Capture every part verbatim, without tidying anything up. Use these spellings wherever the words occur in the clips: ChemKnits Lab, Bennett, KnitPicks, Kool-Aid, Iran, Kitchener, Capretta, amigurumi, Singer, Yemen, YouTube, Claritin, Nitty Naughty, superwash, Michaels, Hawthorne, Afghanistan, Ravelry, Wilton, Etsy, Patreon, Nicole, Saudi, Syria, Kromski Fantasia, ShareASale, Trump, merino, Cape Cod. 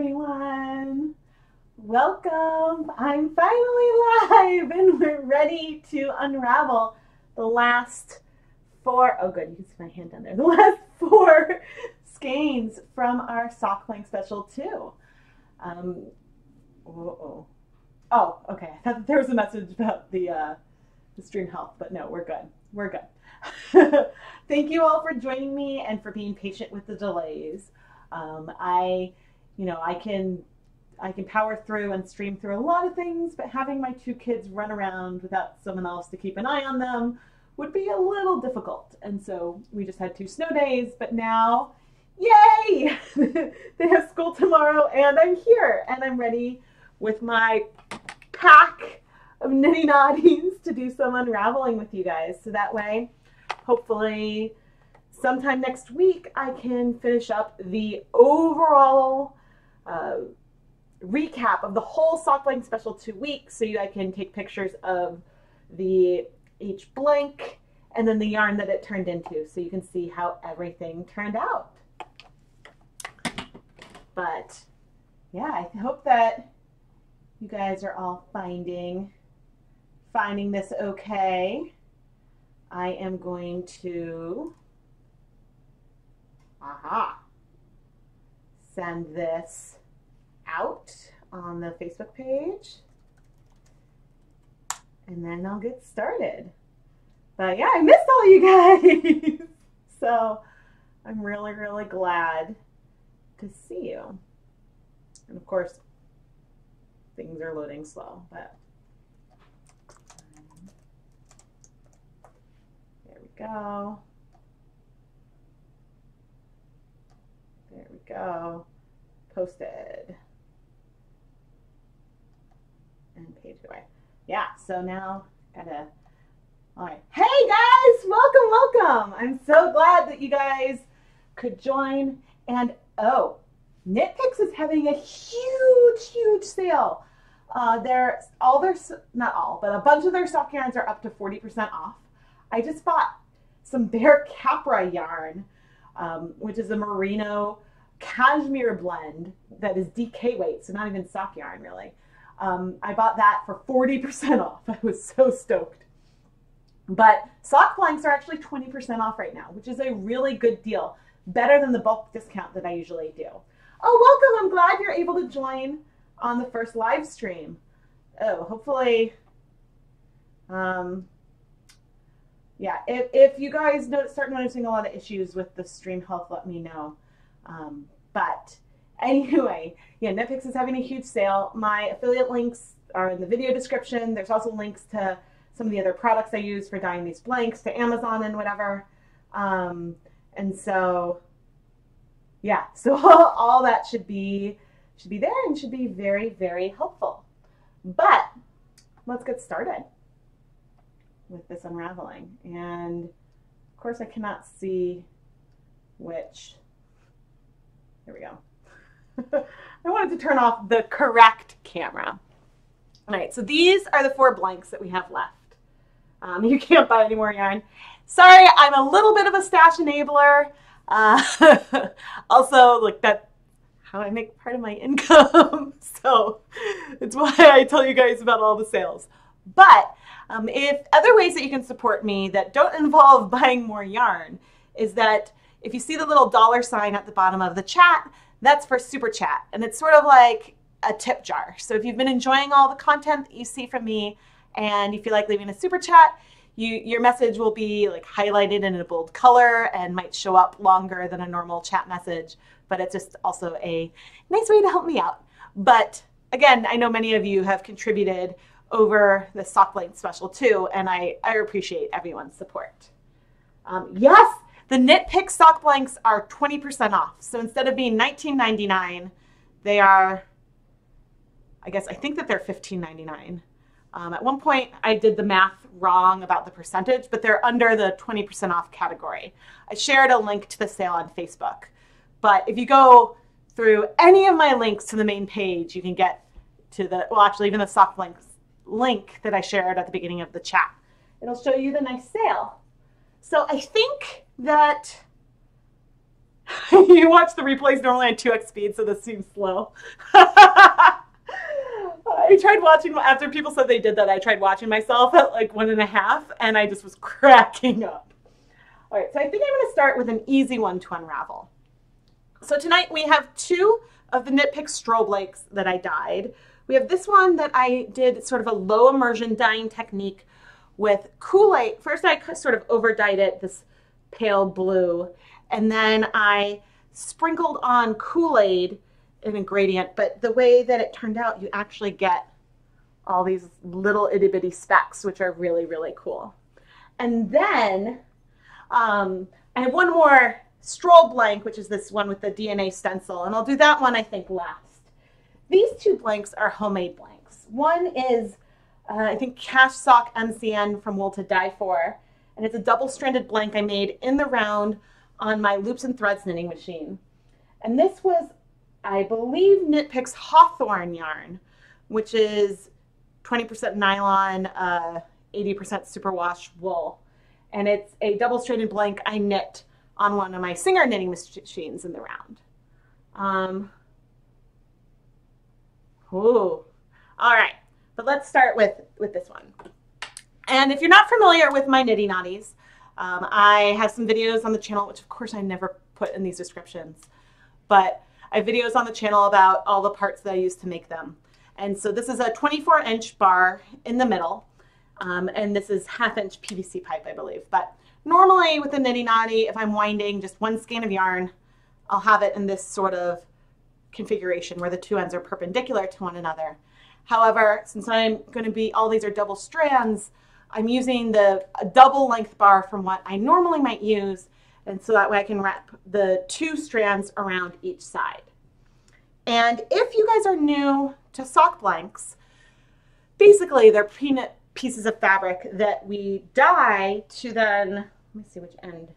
everyone. Welcome. I'm finally live and we're ready to unravel the last four, oh good, you can see my hand down there, the last four skeins from our sock playing special too. Um, uh-oh. Oh, okay. I thought that there was a message about the, uh, the stream health, but no, we're good. We're good. Thank you all for joining me and for being patient with the delays. Um, I, you know, I can, I can power through and stream through a lot of things, but having my two kids run around without someone else to keep an eye on them would be a little difficult. And so we just had two snow days, but now, yay, they have school tomorrow and I'm here and I'm ready with my pack of nitty naughties to do some unraveling with you guys. So that way, hopefully sometime next week, I can finish up the overall uh, recap of the whole sock blank special two weeks. So you, I can take pictures of the each blank and then the yarn that it turned into. So you can see how everything turned out. But yeah, I hope that you guys are all finding, finding this okay. I am going to, aha, send this out on the Facebook page and then I'll get started. But yeah, I missed all you guys. So I'm really, really glad to see you. And of course, things are loading slow, but there we go. There we go. Posted. And page away. Yeah, so now gotta, all right. Hey guys, welcome, welcome. I'm so glad that you guys could join. And oh, KnitPicks is having a huge, huge sale. Uh, their, all their, not all, but a bunch of their sock yarns are up to forty percent off. I just bought some Bear Capra yarn, um, which is a merino cashmere blend that is D K weight, so not even sock yarn really. Um, I bought that for forty percent off. I was so stoked. But sock blanks are actually twenty percent off right now, which is a really good deal, better than the bulk discount that I usually do. Oh, welcome. I'm glad you're able to join on the first live stream. Oh, hopefully, um, yeah, if, if you guys notice, start noticing a lot of issues with the stream health, let me know. Um, but anyway, yeah, KnitPicks is having a huge sale. My affiliate links are in the video description. There's also links to some of the other products I use for dyeing these blanks, to Amazon and whatever. Um, and so, yeah, so all, all that should be, should be there and should be very, very helpful. But let's get started with this unraveling. And of course I cannot see which, there we go. I wanted to turn off the correct camera. All right, so these are the four blanks that we have left. Um, you can't buy any more yarn. Sorry, I'm a little bit of a stash enabler. Uh, also, like that's how I make part of my income. So it's why I tell you guys about all the sales. But um, if other ways that you can support me that don't involve buying more yarn is that if you see the little dollar sign at the bottom of the chat, that's for Super Chat. And it's sort of like a tip jar. So if you've been enjoying all the content that you see from me and you feel like leaving a Super Chat, You, your message will be like highlighted in a bold color and might show up longer than a normal chat message, but it's just also a nice way to help me out. But again, I know many of you have contributed over the sock blank special too, and I, I appreciate everyone's support. Um, yes, the KnitPicks sock blanks are twenty percent off. So instead of being nineteen ninety-nine, they are, I guess, I think that they're fifteen ninety-nine. Um, at one point, I did the math wrong about the percentage, but they're under the twenty percent off category. I shared a link to the sale on Facebook, but if you go through any of my links to the main page, you can get to the, well, actually even the sock links link that I shared at the beginning of the chat. It'll show you the nice sale. So I think that You watch the replays normally at two x speed, so this seems slow. I tried watching, after people said they did that, I tried watching myself at like one and a half, and I just was cracking up. All right, so I think I'm going to start with an easy one to unravel. So tonight we have two of the KnitPicks Stroll Blakes that I dyed. We have this one that I did sort of a low immersion dyeing technique with Kool-Aid. First I sort of over dyed it this pale blue, and then I sprinkled on Kool-Aid in a gradient, but the way that it turned out, you actually get all these little itty bitty specks, which are really, really cool. And then um, I have one more Stroll blank, which is this one with the D N A stencil, and I'll do that one, I think, last. These two blanks are homemade blanks. One is, uh, I think, Cash Sock M C N from Wool to Die for, and it's a double-stranded blank I made in the round on my Loops and Threads knitting machine. And this was, I believe, KnitPicks Hawthorne yarn, which is twenty percent nylon, uh, eighty percent superwash wool. And it's a double-stranded blank I knit on one of my Singer knitting machines in the round. Um, ooh. All right, but let's start with, with this one. And if you're not familiar with my Nitty Naughties, um, I have some videos on the channel, which of course I never put in these descriptions, but I have videos on the channel about all the parts that I use to make them. And so this is a twenty-four inch bar in the middle, um, and this is half inch P V C pipe, I believe. But normally with a Nitty Naughty, if I'm winding just one skein of yarn, I'll have it in this sort of configuration where the two ends are perpendicular to one another. However, since I'm going to be, all these are double strands, I'm using the a double length bar from what I normally might use, and so that way I can wrap the two strands around each side. And if you guys are new to sock blanks, basically they're peanut pieces of fabric that we dye to then, let me see which end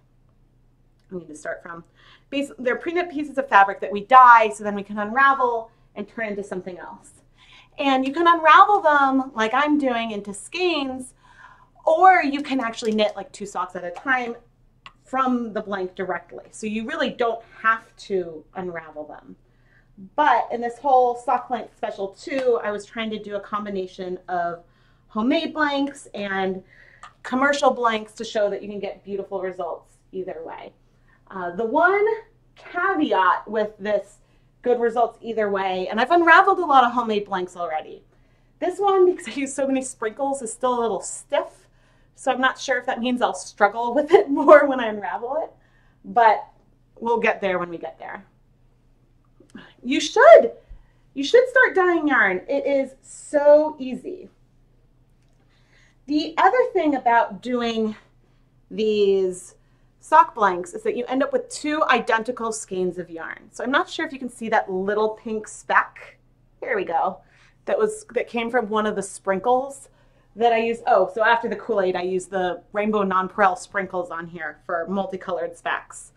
I need to start from. Basically, they're pre-knit pieces of fabric that we dye so then we can unravel and turn into something else. And you can unravel them like I'm doing into skeins, or you can actually knit like two socks at a time from the blank directly. So you really don't have to unravel them. But in this whole sock blank special too, I was trying to do a combination of homemade blanks and commercial blanks to show that you can get beautiful results either way. Uh, the one caveat with this good results either way, and I've unraveled a lot of homemade blanks already. This one, because I use so many sprinkles, is still a little stiff, so I'm not sure if that means I'll struggle with it more when I unravel it, but we'll get there when we get there. You should, you should start dyeing yarn. It is so easy. The other thing about doing these sock blanks is that you end up with two identical skeins of yarn. So I'm not sure if you can see that little pink speck. Here we go. That was, that came from one of the sprinkles that I used. Oh, so after the Kool-Aid, I used the rainbow nonpareil sprinkles on here for multicolored specks.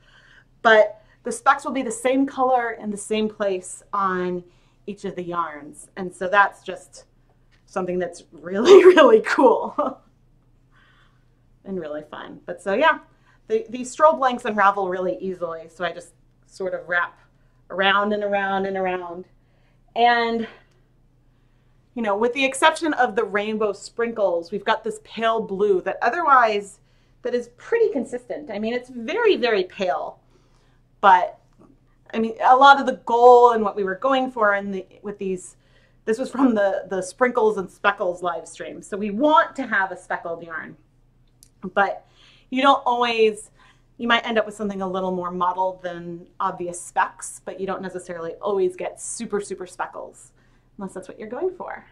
But the specks will be the same color and the same place on each of the yarns. And so that's just something that's really, really cool and really fun. But so yeah, the, these Stroll blanks unravel really easily. So I just sort of wrap around and around and around. And, you know, with the exception of the rainbow sprinkles, we've got this pale blue that otherwise, that is pretty consistent. I mean, it's very, very pale, but I mean, a lot of the goal and what we were going for in the, with these, this was from the, the Sprinkles and Speckles live stream. So we want to have a speckled yarn, but you don't always, you might end up with something a little more mottled than obvious specks, but you don't necessarily always get super, super speckles unless that's what you're going for.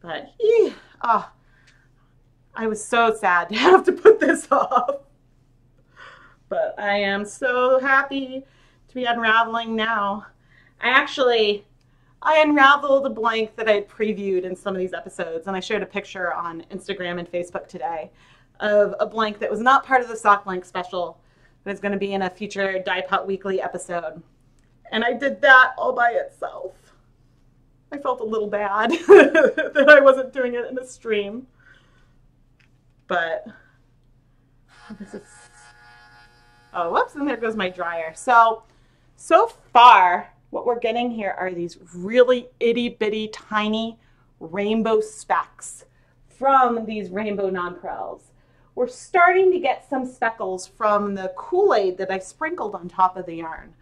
But eeh, oh, I was so sad to have to put this off, but I am so happy to be unraveling now. I actually, I unraveled a blank that I had previewed in some of these episodes, and I shared a picture on Instagram and Facebook today of a blank that was not part of the sock blank special, but is going to be in a future Dye Pot Weekly episode. And I did that all by itself. I felt a little bad that I wasn't doing it in a stream, but this is... Oh, whoops, and there goes my dryer. So, so far, what we're getting here are these really itty-bitty, tiny rainbow specks from these rainbow nonpareils. We're starting to get some speckles from the Kool-Aid that I sprinkled on top of the yarn.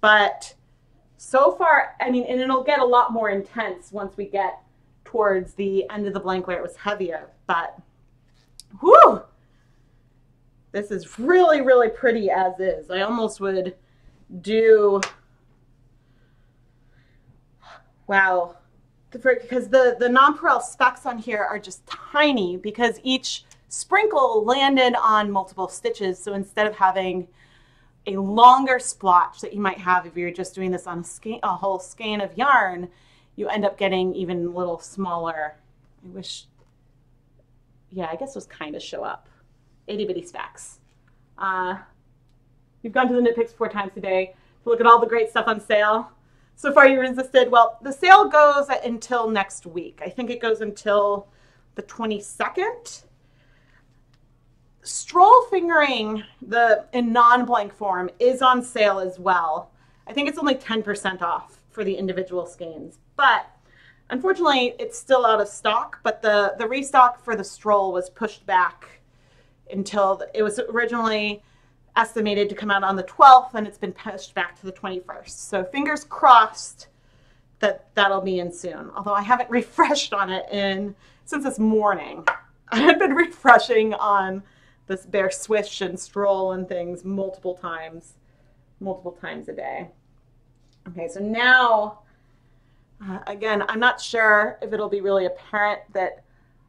But so far, I mean, and it'll get a lot more intense once we get towards the end of the blank where it was heavier, but whoo, this is really, really pretty as is. I almost would do, wow, because the, the nonpareil specks on here are just tiny because each sprinkle landed on multiple stitches. So instead of having a longer splotch that you might have if you're just doing this on a, skein, a whole skein of yarn, you end up getting even a little smaller. I wish, yeah, I guess those kind of show up. Itty bitty specs. Uh, you've gone to the KnitPicks four times today to look at all the great stuff on sale. So far you resisted. Well, the sale goes until next week. I think it goes until the twenty-second. Stroll fingering the in non-blank form is on sale as well. I think it's only ten percent off for the individual skeins, but unfortunately it's still out of stock, but the, the restock for the Stroll was pushed back until the, it was originally estimated to come out on the twelfth and it's been pushed back to the twenty-first. So fingers crossed that that'll be in soon. Although I haven't refreshed on it in, since this morning. I had been refreshing on this Bear Swish and Stroll and things multiple times, multiple times a day. Okay, so now, uh, again, I'm not sure if it'll be really apparent that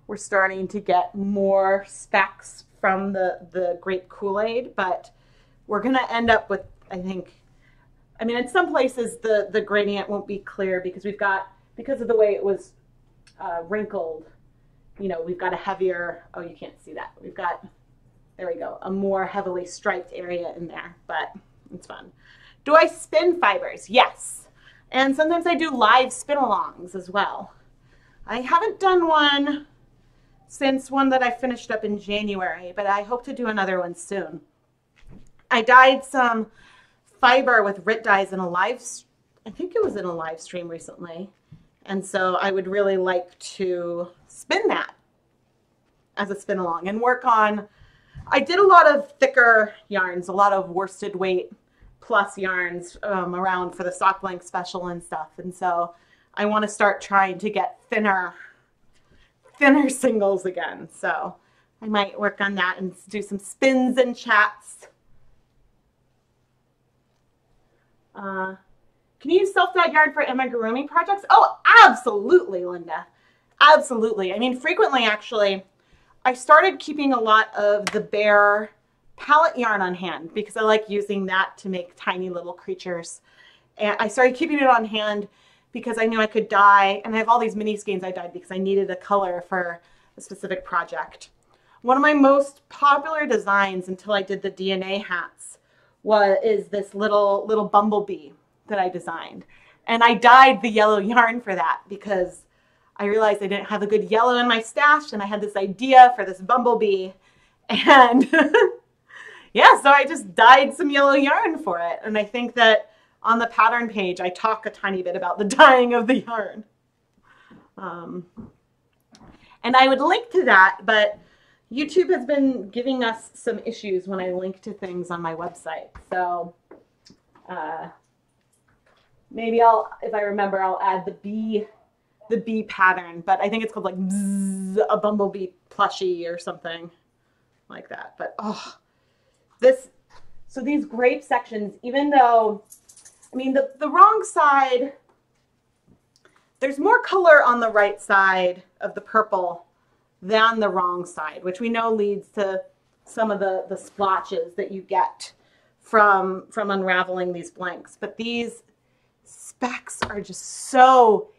we're starting to get more specks from the, the grape Kool-Aid, but we're gonna end up with, I think, I mean, in some places the, the gradient won't be clear because we've got, because of the way it was uh, wrinkled, you know, we've got a heavier, oh, you can't see that. We've got, there we go, a more heavily striped area in there, but it's fun. Do I spin fibers? Yes. And sometimes I do live spin-alongs as well. I haven't done one since one that I finished up in January, but I hope to do another one soon. I dyed some fiber with R I T dyes in a live, I think it was in a live stream recently. And so I would really like to spin that as a spin-along and work on, I did a lot of thicker yarns, a lot of worsted weight plus yarns um, around for the sock blank special and stuff. And so I want to start trying to get thinner, thinner singles again. So I might work on that and do some spins and chats. Uh, can you use self-dyed yarn for amigurumi projects? Oh, absolutely, Linda. Absolutely. I mean, frequently, actually, I started keeping a lot of the Bear palette yarn on hand because I like using that to make tiny little creatures. And I started keeping it on hand because I knew I could dye, and I have all these mini skeins I dyed because I needed a color for a specific project. One of my most popular designs until I did the D N A hats was, is this little, little bumblebee that I designed. And I dyed the yellow yarn for that because I realized I didn't have a good yellow in my stash and I had this idea for this bumblebee. And yeah, so I just dyed some yellow yarn for it. And I think that on the pattern page, I talk a tiny bit about the dyeing of the yarn. Um, and I would link to that, but YouTube has been giving us some issues when I link to things on my website. So uh, maybe I'll, if I remember, I'll add the bee, the bee pattern, but I think it's called like bzzz, a bumblebee plushie or something like that. But oh, this, so these grape sections, even though, I mean, the, the wrong side, there's more color on the right side of the purple than the wrong side, which we know leads to some of the, the splotches that you get from, from unraveling these blanks. But these specks are just so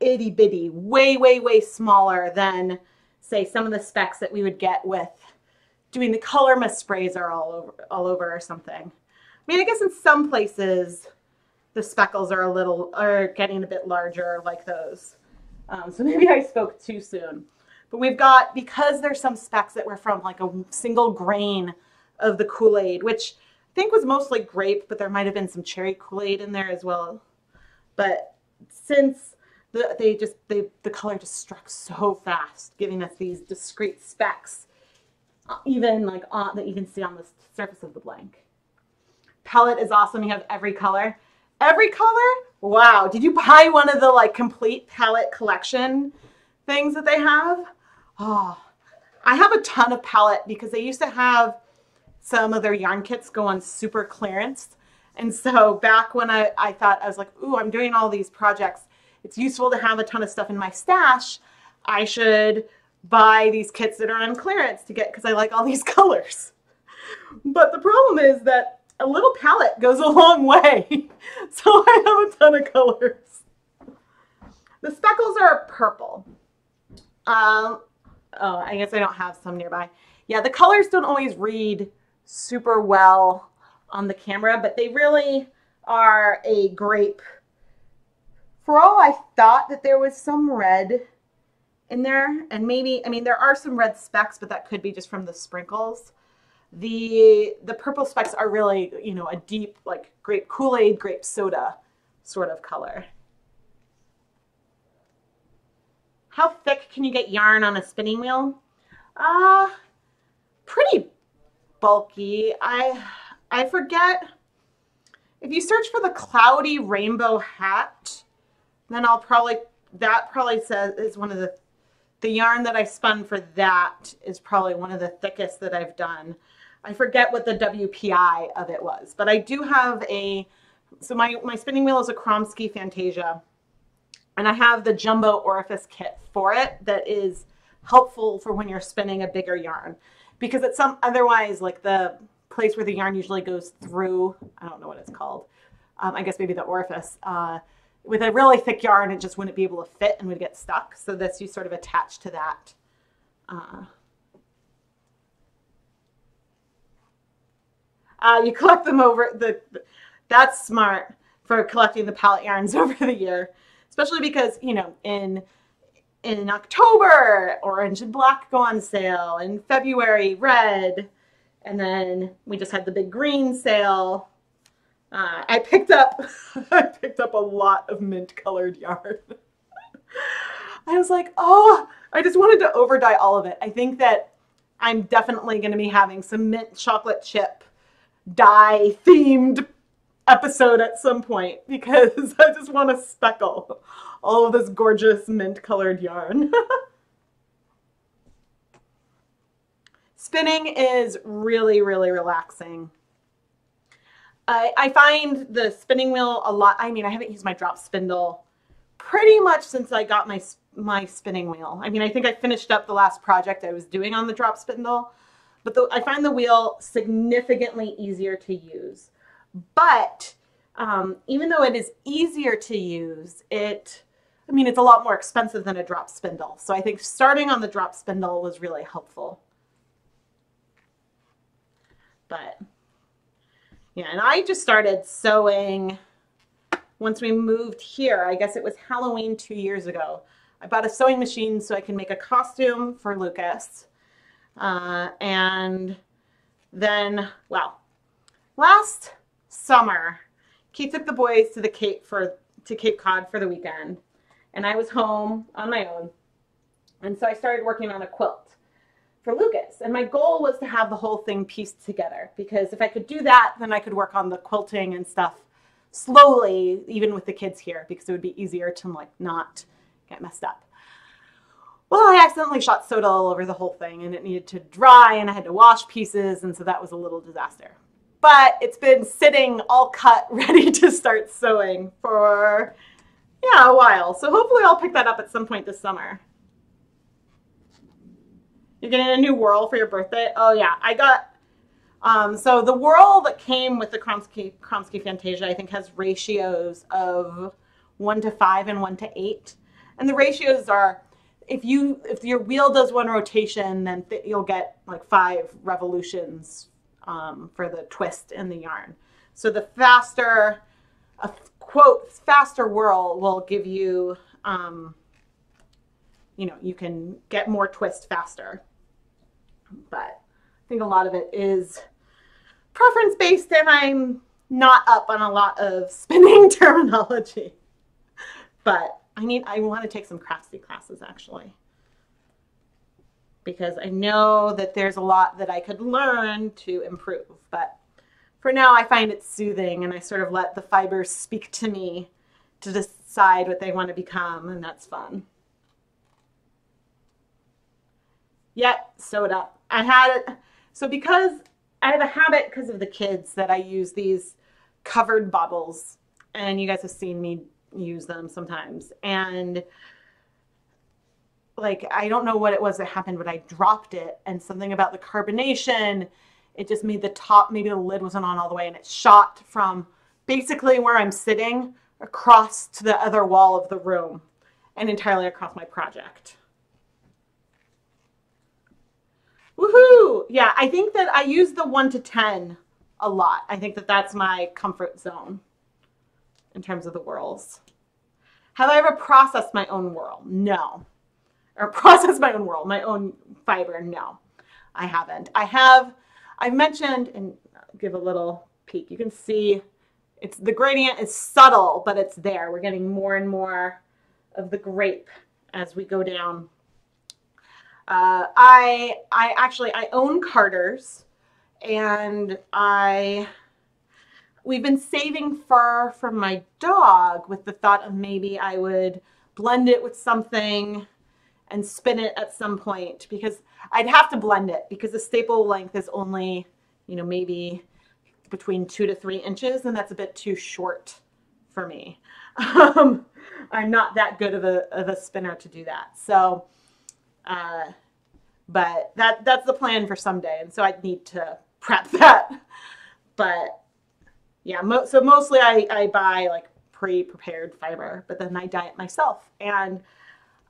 itty bitty, way, way, way smaller than, say, some of the specs that we would get with doing the color mist sprays are all over, all over or something. I mean, I guess in some places, the speckles are a little, are getting a bit larger like those. Um, so maybe I spoke too soon, but we've got, because there's some specks that were from like a single grain of the Kool-Aid, which I think was mostly grape, but there might have been some cherry Kool-Aid in there as well. But since the, they just they the color just struck so fast, giving us these discrete specks, even like on, that you can see on the surface of the blank. Palette is awesome. You have every color. Every color? Wow. Did you buy one of the like complete palette collection things that they have? Oh, I have a ton of palette because they used to have some of their yarn kits go on super clearance. And so back when I, I thought, I was like, ooh, I'm doing all these projects. It's useful to have a ton of stuff in my stash. I should buy these kits that are on clearance to get, because I like all these colors. But the problem is that a little palette goes a long way. So I have a ton of colors. The speckles are purple. Um, oh, I guess I don't have some nearby. Yeah, the colors don't always read super well on the camera, but they really are a grape. For all I thought that there was some red in there, and maybe, I mean, there are some red specks, but that could be just from the sprinkles. The, the purple specks are really, you know, a deep, like grape Kool-Aid, grape soda sort of color. How thick can you get yarn on a spinning wheel? Uh, pretty bulky. I, I forget. If you search for the cloudy rainbow hat, then I'll probably, that probably says is one of the, the yarn that I spun for that is probably one of the thickest that I've done. I forget what the W P I of it was, but I do have a, so my, my spinning wheel is a Kromski Fantasia, and I have the jumbo orifice kit for it that is helpful for when you're spinning a bigger yarn, because it's some otherwise like the place where the yarn usually goes through, I don't know what it's called. Um, I guess maybe the orifice. Uh, with a really thick yarn, it just wouldn't be able to fit and would get stuck. So this you sort of attach to that. Uh, uh, you collect them over the, that's smart for collecting the palette yarns over the year, especially because, you know, in in October, orange and black go on sale. In February, red. And then we just had the big green sale. Uh, I picked up, I picked up a lot of mint colored yarn. I was like, oh, I just wanted to over dye all of it. I think that I'm definitely going to be having some mint chocolate chip dye themed episode at some point, because I just want to speckle all of this gorgeous mint colored yarn. Spinning is really, really relaxing. I, I find the spinning wheel a lot. I mean, I haven't used my drop spindle pretty much since I got my, my spinning wheel. I mean, I think I finished up the last project I was doing on the drop spindle, but the, I find the wheel significantly easier to use. But um, even though it is easier to use, it, I mean, it's a lot more expensive than a drop spindle. So I think starting on the drop spindle was really helpful. But yeah, and I just started sewing once we moved here. I guess it was Halloween two years ago. I bought a sewing machine so I can make a costume for Lucas. Uh, and then, well, last summer, Keith took the boys to the Cape for to Cape Cod for the weekend, and I was home on my own, and so I started working on a quilt for Lucas. And my goal was to have the whole thing pieced together, because if I could do that, then I could work on the quilting and stuff slowly, even with the kids here, because it would be easier to like not get messed up. Well, I accidentally shot soda all over the whole thing, and it needed to dry, and I had to wash pieces, and so that was a little disaster. But it's been sitting all cut, ready to start sewing for, yeah, a while. So hopefully I'll pick that up at some point this summer. You're getting a new whorl for your birthday? Oh yeah, I got, um, so the whorl that came with the Kromski, Kromski Fantasia, I think has ratios of one to five and one to eight. And the ratios are, if you, if your wheel does one rotation, then th you'll get like five revolutions um, for the twist in the yarn. So the faster, a quote, faster whirl will give you, um, you know, you can get more twist faster. But I think a lot of it is preference-based, and I'm not up on a lot of spinning terminology. But I need, I want to take some craftsy classes, actually, because I know that there's a lot that I could learn to improve. But for now, I find it soothing, and I sort of let the fibers speak to me to decide what they want to become, and that's fun. Yet, sewed up. I had it, so because I have a habit because of the kids that I use these covered bobbles, and you guys have seen me use them sometimes. And like, I don't know what it was that happened, but I dropped it, and something about the carbonation, it just made the top, maybe the lid wasn't on all the way, and it shot from basically where I'm sitting across to the other wall of the room and entirely across my project. Woohoo! Yeah, I think that I use the one to ten a lot. I think that that's my comfort zone in terms of the whirls. Have I ever processed my own whirl? No. Or processed my own whirl, my own fiber? No, I haven't. I have, I've mentioned, and I'll give a little peek. You can see it's, the gradient is subtle, but it's there. We're getting more and more of the grape as we go down. Uh, I, I actually, I own Carter's, and I, we've been saving fur from my dog with the thought of maybe I would blend it with something and spin it at some point, because I'd have to blend it because the staple length is only, you know, maybe between two to three inches. And that's a bit too short for me. Um, I'm not that good of a, of a spinner to do that. So, Uh, but that, that's the plan for someday. And so I'd need to prep that, but yeah, mo so mostly I, I buy like pre-prepared fiber, but then I dye it myself. And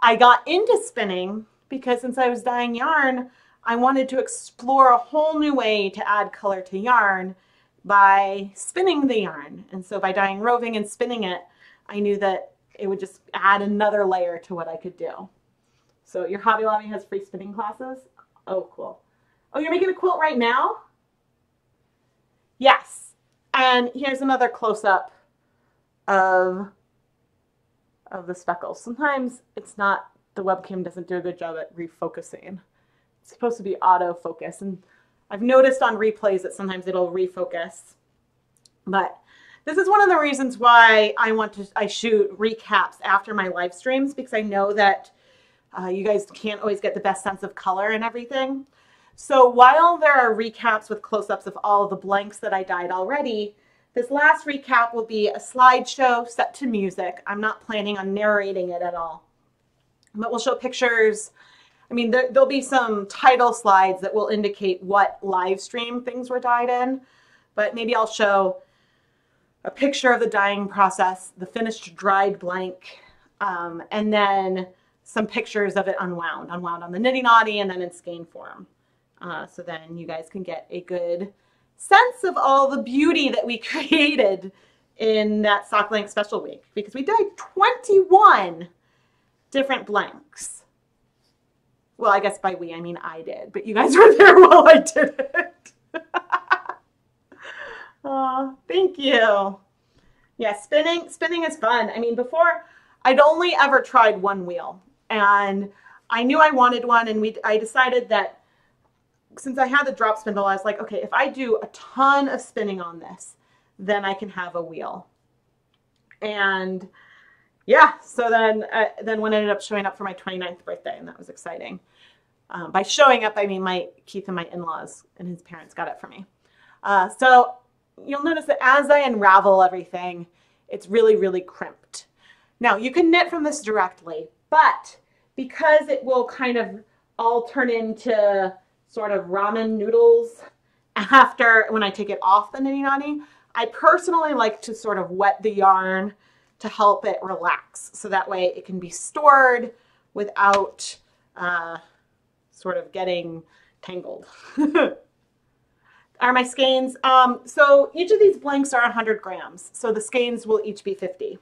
I got into spinning because since I was dyeing yarn, I wanted to explore a whole new way to add color to yarn by spinning the yarn. And so by dyeing roving and spinning it, I knew that it would just add another layer to what I could do. So your Hobby Lobby has free spinning classes? Oh, cool. Oh, you're making a quilt right now? Yes. And here's another close-up of, of the speckles. Sometimes it's not, the webcam doesn't do a good job at refocusing. It's supposed to be auto-focus. And I've noticed on replays that sometimes it'll refocus. But this is one of the reasons why I want to, I shoot recaps after my live streams, because I know that Uh, you guys can't always get the best sense of color and everything. So while there are recaps with close-ups of all the blanks that I dyed already, this last recap will be a slideshow set to music. I'm not planning on narrating it at all, but we'll show pictures. I mean, there, there'll be some title slides that will indicate what live stream things were dyed in, but maybe I'll show a picture of the dyeing process, the finished dried blank, um, and then some pictures of it unwound, unwound on the Nitty Naughty and then in skein form. Uh, so then you guys can get a good sense of all the beauty that we created in that sock blank special week, because we dyed twenty-one different blanks. Well, I guess by we, I mean I did, but you guys were there while I did it. Oh, thank you. Yeah, spinning, spinning is fun. I mean, before I'd only ever tried one wheel, and I knew I wanted one, and we, I decided that since I had the drop spindle, I was like, okay, if I do a ton of spinning on this, then I can have a wheel. And yeah, so then, uh, then when I ended up showing up for my twenty-ninth birthday, and that was exciting. Um, by showing up, I mean my Keith and my in-laws and his parents got it for me. Uh, so you'll notice that as I unravel everything, it's really, really crimped. Now you can knit from this directly, but because it will kind of all turn into sort of ramen noodles after when I take it off the Nitty Naughty, I personally like to sort of wet the yarn to help it relax. So that way it can be stored without uh, sort of getting tangled. Are my skeins? Um, so each of these blanks are one hundred grams. So the skeins will each be fifty.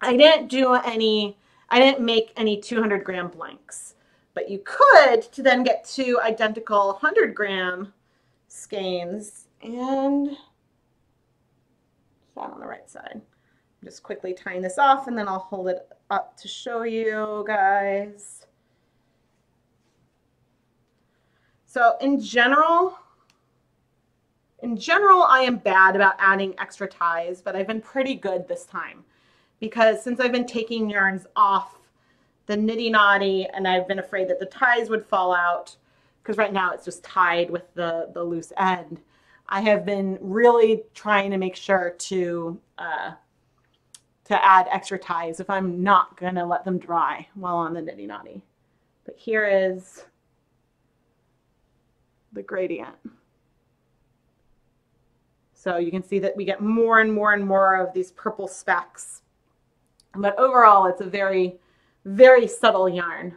I didn't do any, I didn't make any two hundred gram blanks, but you could to then get two identical one hundred gram skeins, and it's not on the right side. I'm just quickly tying this off, and then I'll hold it up to show you guys. So in general, in general, I am bad about adding extra ties, but I've been pretty good this time because since I've been taking yarns off the nitty naughty, and I've been afraid that the ties would fall out because right now it's just tied with the, the loose end. I have been really trying to make sure to, uh, to add extra ties if I'm not gonna let them dry while on the nitty naughty. But here is the gradient. So you can see that we get more and more and more of these purple specks. But overall, it's a very, very subtle yarn.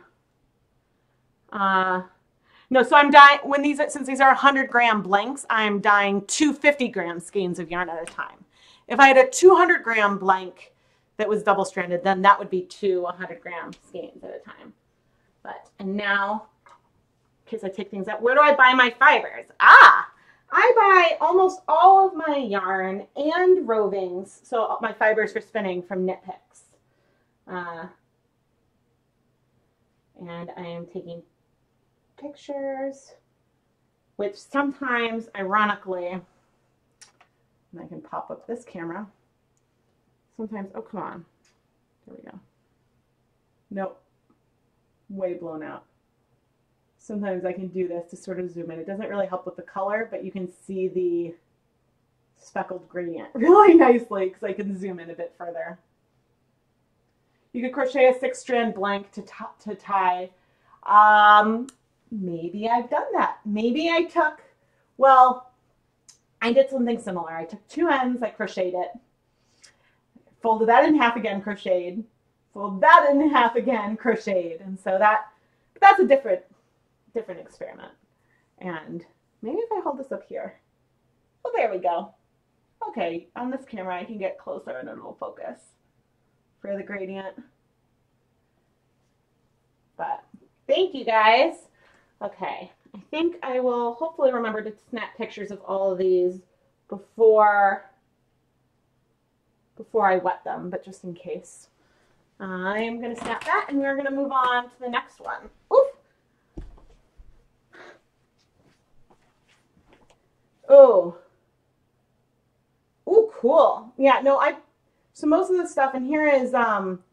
Uh, no, so I'm dyeing, when these, since these are one hundred gram blanks, I'm dyeing two fifty gram skeins of yarn at a time. If I had a two hundred gram blank that was double stranded, then that would be two one hundred gram skeins at a time. But, and now, because I take things out, where do I buy my fibers? Ah! I buy almost all of my yarn and rovings, so my fibers for spinning, from KnitPicks. Uh, and I am taking pictures, which sometimes, ironically, and I can pop up this camera, sometimes, oh, come on, there we go. Nope, way blown out. Sometimes I can do this to sort of zoom in. It doesn't really help with the color, but you can see the speckled gradient really nicely because I can zoom in a bit further. You could crochet a six strand blank to, to tie. Um, maybe I've done that. Maybe I took, well, I did something similar. I took two ends, I crocheted it, folded that in half again, crocheted, folded that in half again, crocheted. And so that that's a different different experiment. And maybe if I hold this up here, well, there we go. Okay, on this camera I can get closer and it'll focus for the gradient. But thank you guys. Okay, I think I will hopefully remember to snap pictures of all of these before before I wet them, but just in case, uh, I am going to snap that and we're going to move on to the next one. Oof. Oh, oh, cool. Yeah, no, I, so most of the stuff, and here is, um,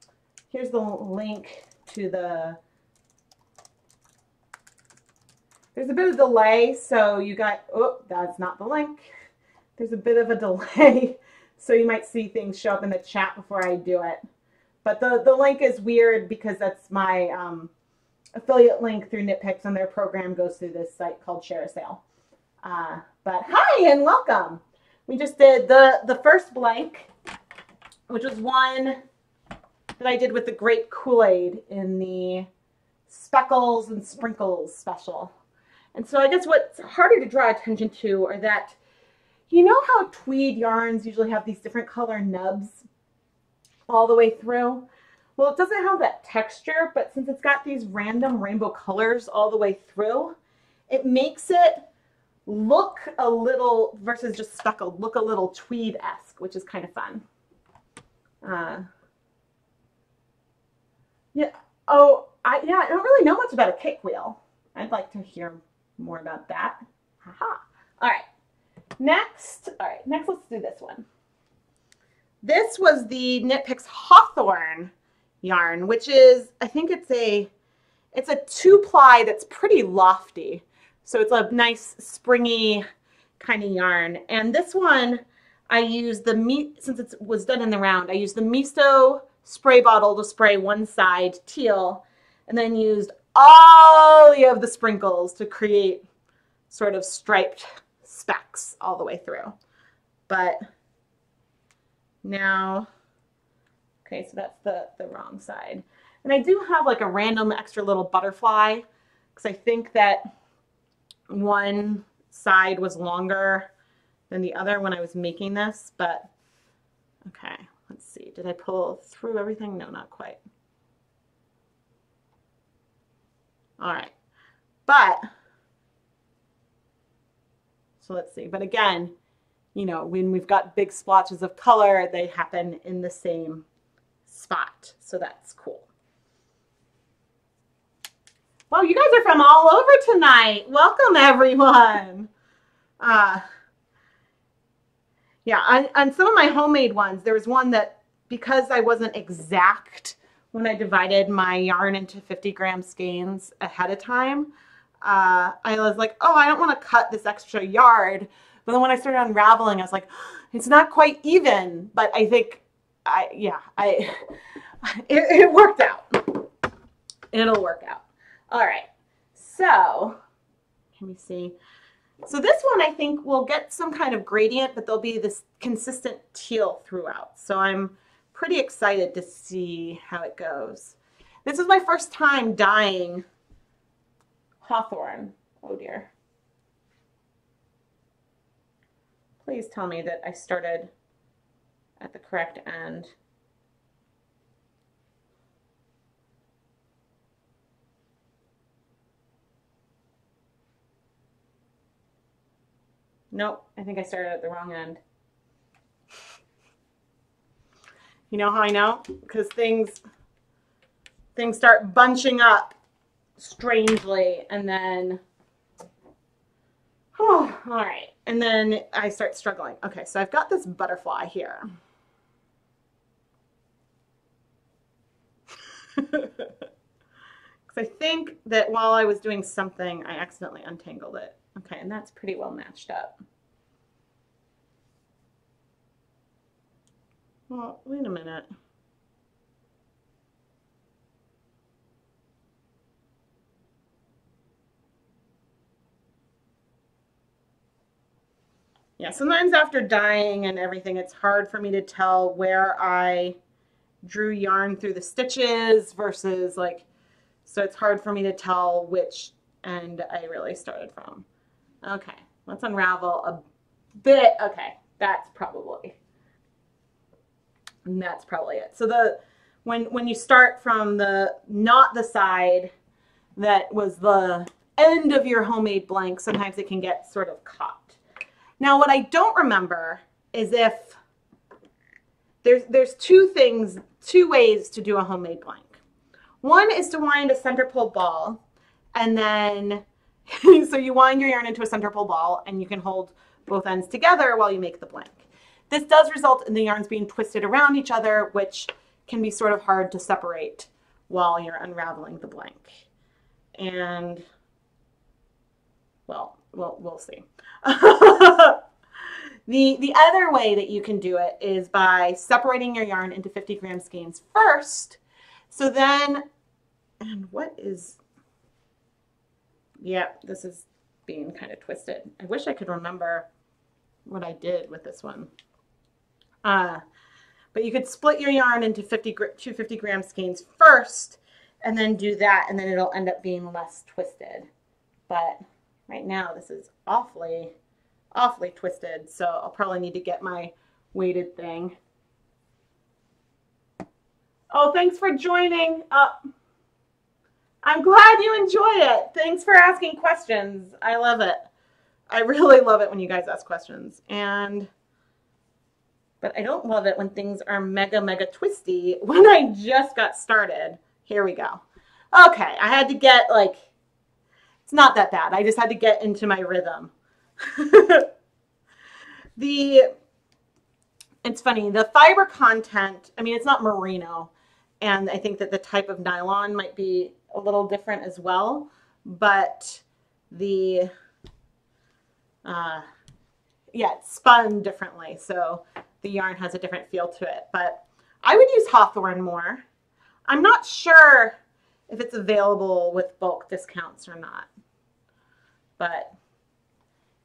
here's the link to the, there's a bit of delay. So you got, oh, that's not the link. There's a bit of a delay. So you might see things show up in the chat before I do it. But the, the link is weird because that's my um, affiliate link through KnitPicks, and their program goes through this site called ShareASale. Uh, but hi and welcome. We just did the, the first blank, which was one that I did with the grape Kool-Aid in the Speckles and Sprinkles special. And so I guess what's harder to draw attention to are that, you know how tweed yarns usually have these different color nubs all the way through? Well, it doesn't have that texture, but since it's got these random rainbow colors all the way through, it makes it look a little, versus just speckled, look a little tweed-esque, which is kind of fun. Uh, yeah. Oh, I, yeah, I don't really know much about a kick wheel. I'd like to hear more about that. Haha. All right. Next. All right. Next, let's do this one. This was the KnitPicks Hawthorne yarn, which is, I think it's a, it's a two-ply that's pretty lofty. So it's a nice springy kind of yarn. And this one, I used the, me since it was done in the round, I used the Misto spray bottle to spray one side teal, and then used all of the sprinkles to create sort of striped specks all the way through. But now, okay, so that's the, the wrong side. And I do have like a random extra little butterfly, because I think that one side was longer than the other when I was making this, but okay, let's see. Did I pull through everything? No, not quite. All right, but So let's see. But again, you know, when we've got big splotches of color, they happen in the same spot. So that's cool. Well, you guys are from all over tonight. Welcome, everyone. Uh, yeah, on, on some of my homemade ones, there was one that, because I wasn't exact when I divided my yarn into fifty gram skeins ahead of time, uh, I was like, oh, I don't want to cut this extra yard. But then when I started unraveling, I was like, it's not quite even. But I think, I yeah, I it, it worked out. It'll work out. All right, so let me see. So this one, I think we'll get some kind of gradient, but there'll be this consistent teal throughout. So I'm pretty excited to see how it goes. This is my first time dyeing Hawthorne. Oh dear. Please tell me that I started at the correct end. Nope, I think I started at the wrong end. You know how I know? Because things things start bunching up strangely, and then, oh, all right, and then I start struggling. Okay, so I've got this butterfly here. Because I think that while I was doing something, I accidentally untangled it. Okay, and that's pretty well matched up. Well, wait a minute. Yeah, sometimes after dyeing and everything, it's hard for me to tell where I drew yarn through the stitches versus like, so it's hard for me to tell which end I really started from. Okay, let's unravel a bit. Okay, that's probably, and that's probably it. So the, when, when you start from the, not the side that was the end of your homemade blank, sometimes it can get sort of caught. Now, what I don't remember is if there's, there's two things, two ways to do a homemade blank. One is to wind a center pole ball, and then so you wind your yarn into a center pole ball and you can hold both ends together while you make the blank. This does result in the yarns being twisted around each other, which can be sort of hard to separate while you're unraveling the blank. And well, we'll, we'll see. The, the other way that you can do it is by separating your yarn into fifty gram skeins first. So then, and what is, yeah, this is being kind of twisted. I wish I could remember what I did with this one. Uh, but you could split your yarn into fifty, two fifty gram skeins first and then do that, and then it'll end up being less twisted. But right now this is awfully, awfully twisted, so I'll probably need to get my weighted thing. Oh, thanks for joining up. Uh, I'm glad you enjoy it. Thanks for asking questions. I love it. I really love it when you guys ask questions. And, but I don't love it when things are mega, mega twisty when I just got started. Here we go. Okay. I had to get like, it's not that bad. I just had to get into my rhythm. The, it's funny, the fiber content, I mean, it's not merino. And I think that the type of nylon might be a little different as well, but the uh, yeah, it's spun differently, so the yarn has a different feel to it. But I would use Hawthorne more. I'm not sure if it's available with bulk discounts or not, but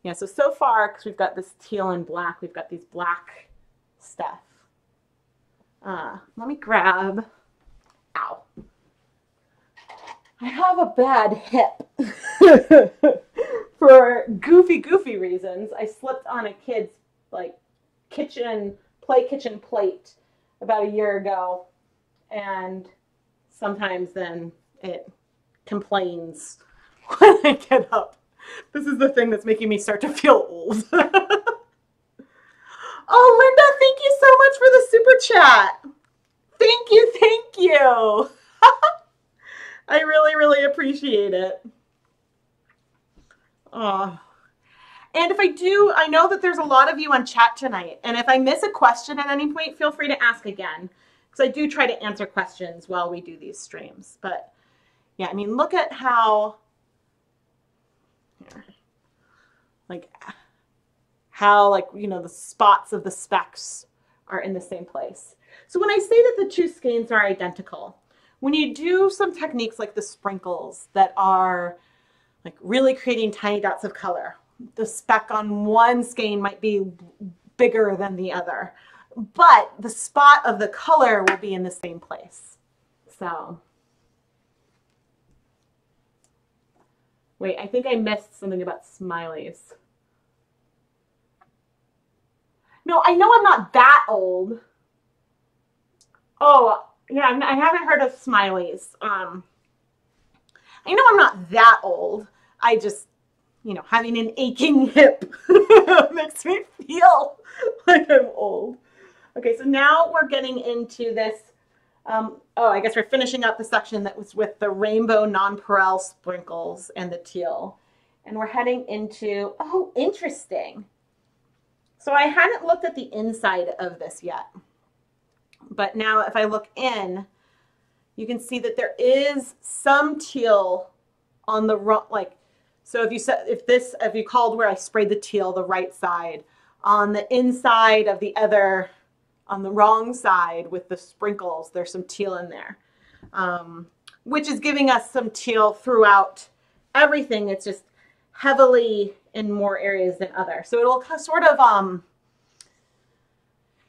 yeah. So so far, because we've got this teal and black, we've got these black stuff. Uh, let me grab. Ow. I have a bad hip for goofy, goofy reasons. I slipped on a kid's like kitchen, play kitchen plate about a year ago. And sometimes then it complains when I get up. This is the thing that's making me start to feel old. Oh, Linda, thank you so much for the super chat. Thank you, thank you. I really, really appreciate it. Oh. And if I do, I know that there's a lot of you on chat tonight. And if I miss a question at any point, feel free to ask again. Because I do try to answer questions while we do these streams. But yeah, I mean, look at how, here, like, how, like, you know, the spots of the specs are in the same place. So when I say that the two skeins are identical, when you do some techniques like the sprinkles that are like really creating tiny dots of color, the speck on one skein might be bigger than the other, but the spot of the color will be in the same place. So, wait, I think I missed something about smileys. No, I know I'm not that old. Oh, yeah, I haven't heard of smileys. Um, I know I'm not that old. I just, you know, having an aching hip makes me feel like I'm old. Okay, so now we're getting into this. Um, oh, I guess we're finishing up the section that was with the rainbow nonpareil sprinkles and the teal. And we're heading into, oh, interesting. So I hadn't looked at the inside of this yet. But now if I look in, you can see that there is some teal on the wrong, like, so if you said, if this, if you called where I sprayed the teal, the right side, on the inside of the other, on the wrong side with the sprinkles, there's some teal in there, um, which is giving us some teal throughout everything. It's just heavily in more areas than other. So it'll sort of, um,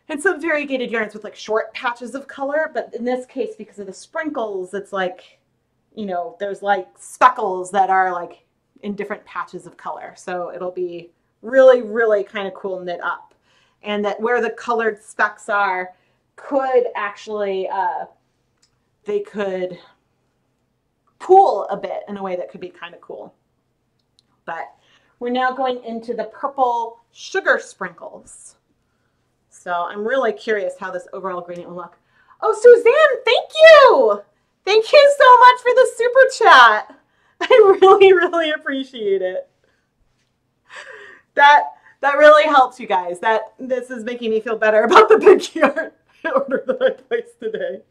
and some variegated yarns with like short patches of color, but in this case, because of the sprinkles, it's like, you know, there's like speckles that are like in different patches of color. So it'll be really, really kind of cool knit up. And that where the colored specks are could actually, uh, they could pool a bit in a way that could be kind of cool. But we're now going into the purple sugar sprinkles. So I'm really curious how this overall gradient will look. Oh, Suzanne, thank you. Thank you so much for the super chat. I really, really appreciate it. That that really helps, you guys. That this is making me feel better about the big yarn order that I placed today.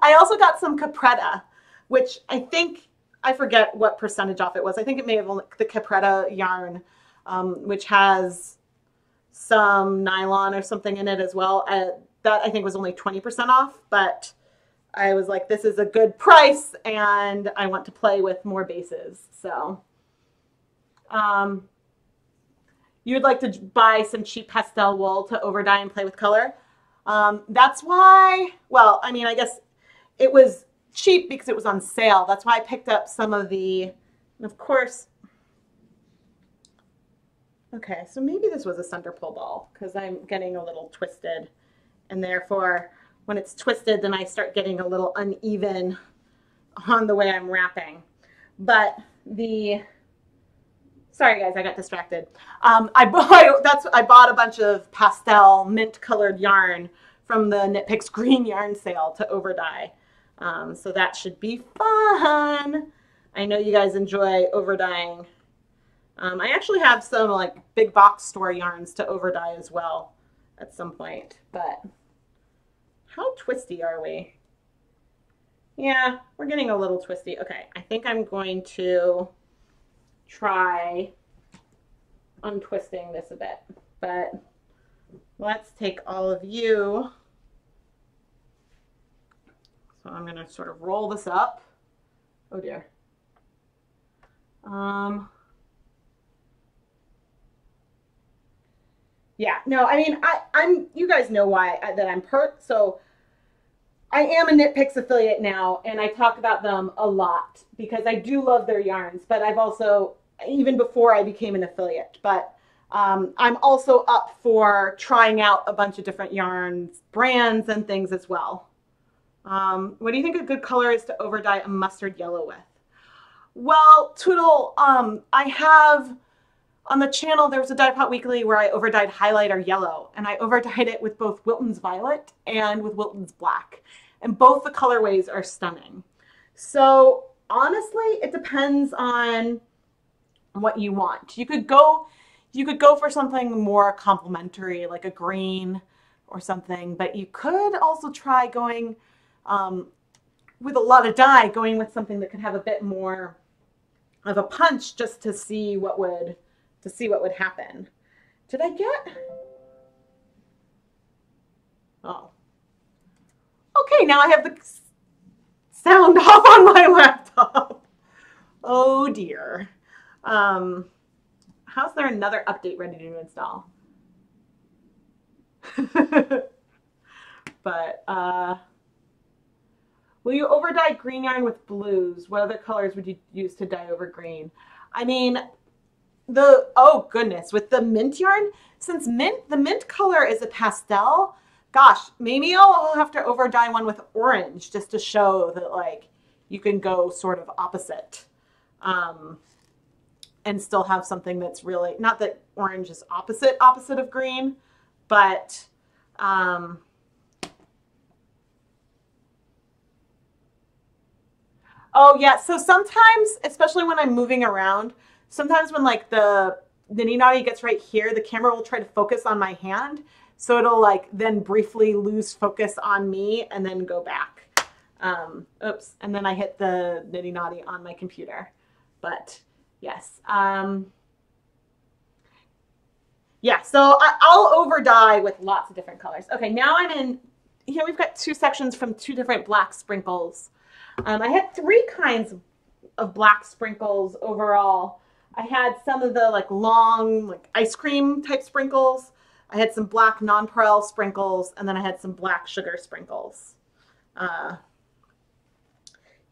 I also got some Capretta, which I think, I forget what percentage off it was. I think it may have only the Capretta yarn, um, which has some nylon or something in it as well. Uh, that I think was only twenty percent off, but I was like, this is a good price and I want to play with more bases. So um, you would like to buy some cheap pastel wool to overdye and play with color. Um, that's why, well, I mean, I guess it was cheap because it was on sale. That's why I picked up some of the, and of course, okay, so maybe this was a center pull ball because I'm getting a little twisted, and therefore when it's twisted, then I start getting a little uneven on the way I'm wrapping. But the, sorry guys, I got distracted. Um, I bought, that's, I bought a bunch of pastel mint colored yarn from the KnitPicks green yarn sale to overdye. Um, so that should be fun. I know you guys enjoy overdyeing. Um, I actually have some like big box store yarns to overdye as well at some point, but how twisty are we? Yeah, we're getting a little twisty. Okay, I think I'm going to try untwisting this a bit, but let's take all of you. So I'm gonna sort of roll this up. Oh dear. Um. Yeah, no, I mean, I, I'm, you guys know why I, that I'm hurt. So I am a KnitPicks affiliate now, and I talk about them a lot because I do love their yarns, but I've also, even before I became an affiliate, but um, I'm also up for trying out a bunch of different yarns, brands, and things as well. Um, what do you think a good color is to overdye a mustard yellow with? Well, Tootle, um, I have on the channel, there was a Dye Pot Weekly where I overdyed highlighter yellow, and I overdyed it with both Wilton's Violet and with Wilton's Black, and both the colorways are stunning. So honestly, it depends on what you want. You could go, you could go for something more complementary, like a green or something, but you could also try going um, with a lot of dye, going with something that could have a bit more of a punch, just to see what would, to see what would happen. Did I get? Oh, okay. Now I have the sound off on my laptop. Oh dear. Um, how's there another update ready to install? But uh will you over dye green yarn with blues? What other colors would you use to dye over green? I mean, the oh goodness, with the mint yarn, since mint the mint color is a pastel, gosh, maybe I'll have to over dye one with orange just to show that, like, you can go sort of opposite um and still have something that's really, not that orange is opposite opposite of green, but um, oh yeah, so sometimes, especially when I'm moving around, sometimes when like the nitty naughty gets right here, the camera will try to focus on my hand. So it'll like then briefly lose focus on me and then go back. Um, oops, and then I hit the nitty naughty on my computer, but yes. Um, Yeah, so I'll over dye with lots of different colors. Okay, now I'm in, here we've got two sections from two different black sprinkles. Um, I had three kinds of black sprinkles overall. I had some of the like long, like ice cream type sprinkles. I had some black nonpareil sprinkles, and then I had some black sugar sprinkles. Uh,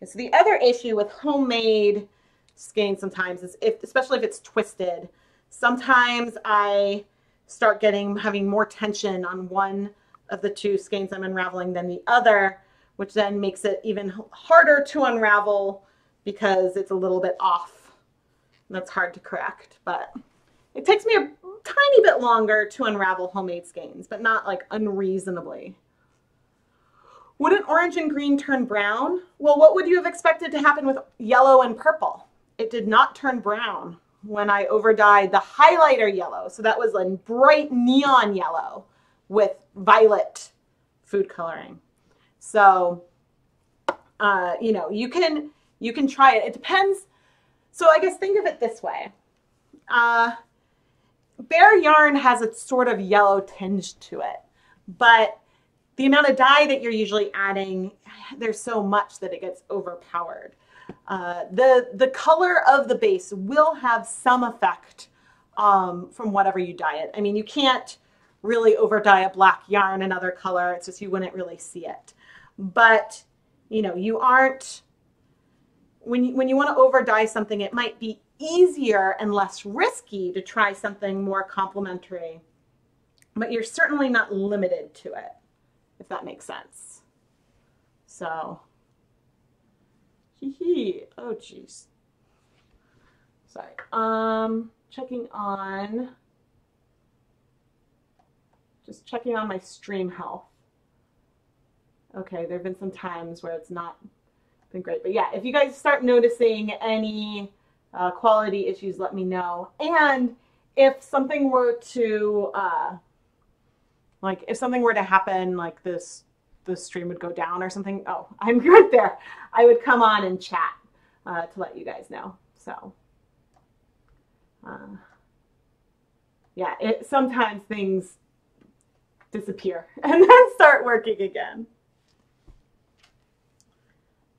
and so the other issue with homemade skein sometimes is, if, especially if it's twisted, sometimes I start getting, having more tension on one of the two skeins I'm unraveling than the other, which then makes it even harder to unravel because it's a little bit off. And that's hard to correct, but it takes me a tiny bit longer to unravel homemade skeins, but not like unreasonably. Would an orange and green turn brown? Well, what would you have expected to happen with yellow and purple? It did not turn brown when I overdyed the highlighter yellow. So that was a bright neon yellow with violet food coloring. So, uh, you know, you can, you can try it. It depends. So I guess think of it this way. Uh, bare yarn has a sort of yellow tinge to it, but the amount of dye that you're usually adding, there's so much that it gets overpowered. Uh, the, the color of the base will have some effect um, from whatever you dye it. I mean, you can't really over dye a black yarn another color. It's just you wouldn't really see it. But, you know, you aren't, when you, when you want to over dye something, it might be easier and less risky to try something more complementary. But you're certainly not limited to it, if that makes sense. So... oh jeez, sorry. Um, checking on, just checking on my stream health. Okay, there have been some times where it's not been great, but yeah, if you guys start noticing any uh, quality issues, let me know. And if something were to, uh, like, if something were to happen, like this. The stream would go down or something. Oh, I'm good there. I would come on and chat uh, to let you guys know. So, uh, yeah, it, sometimes things disappear and then start working again.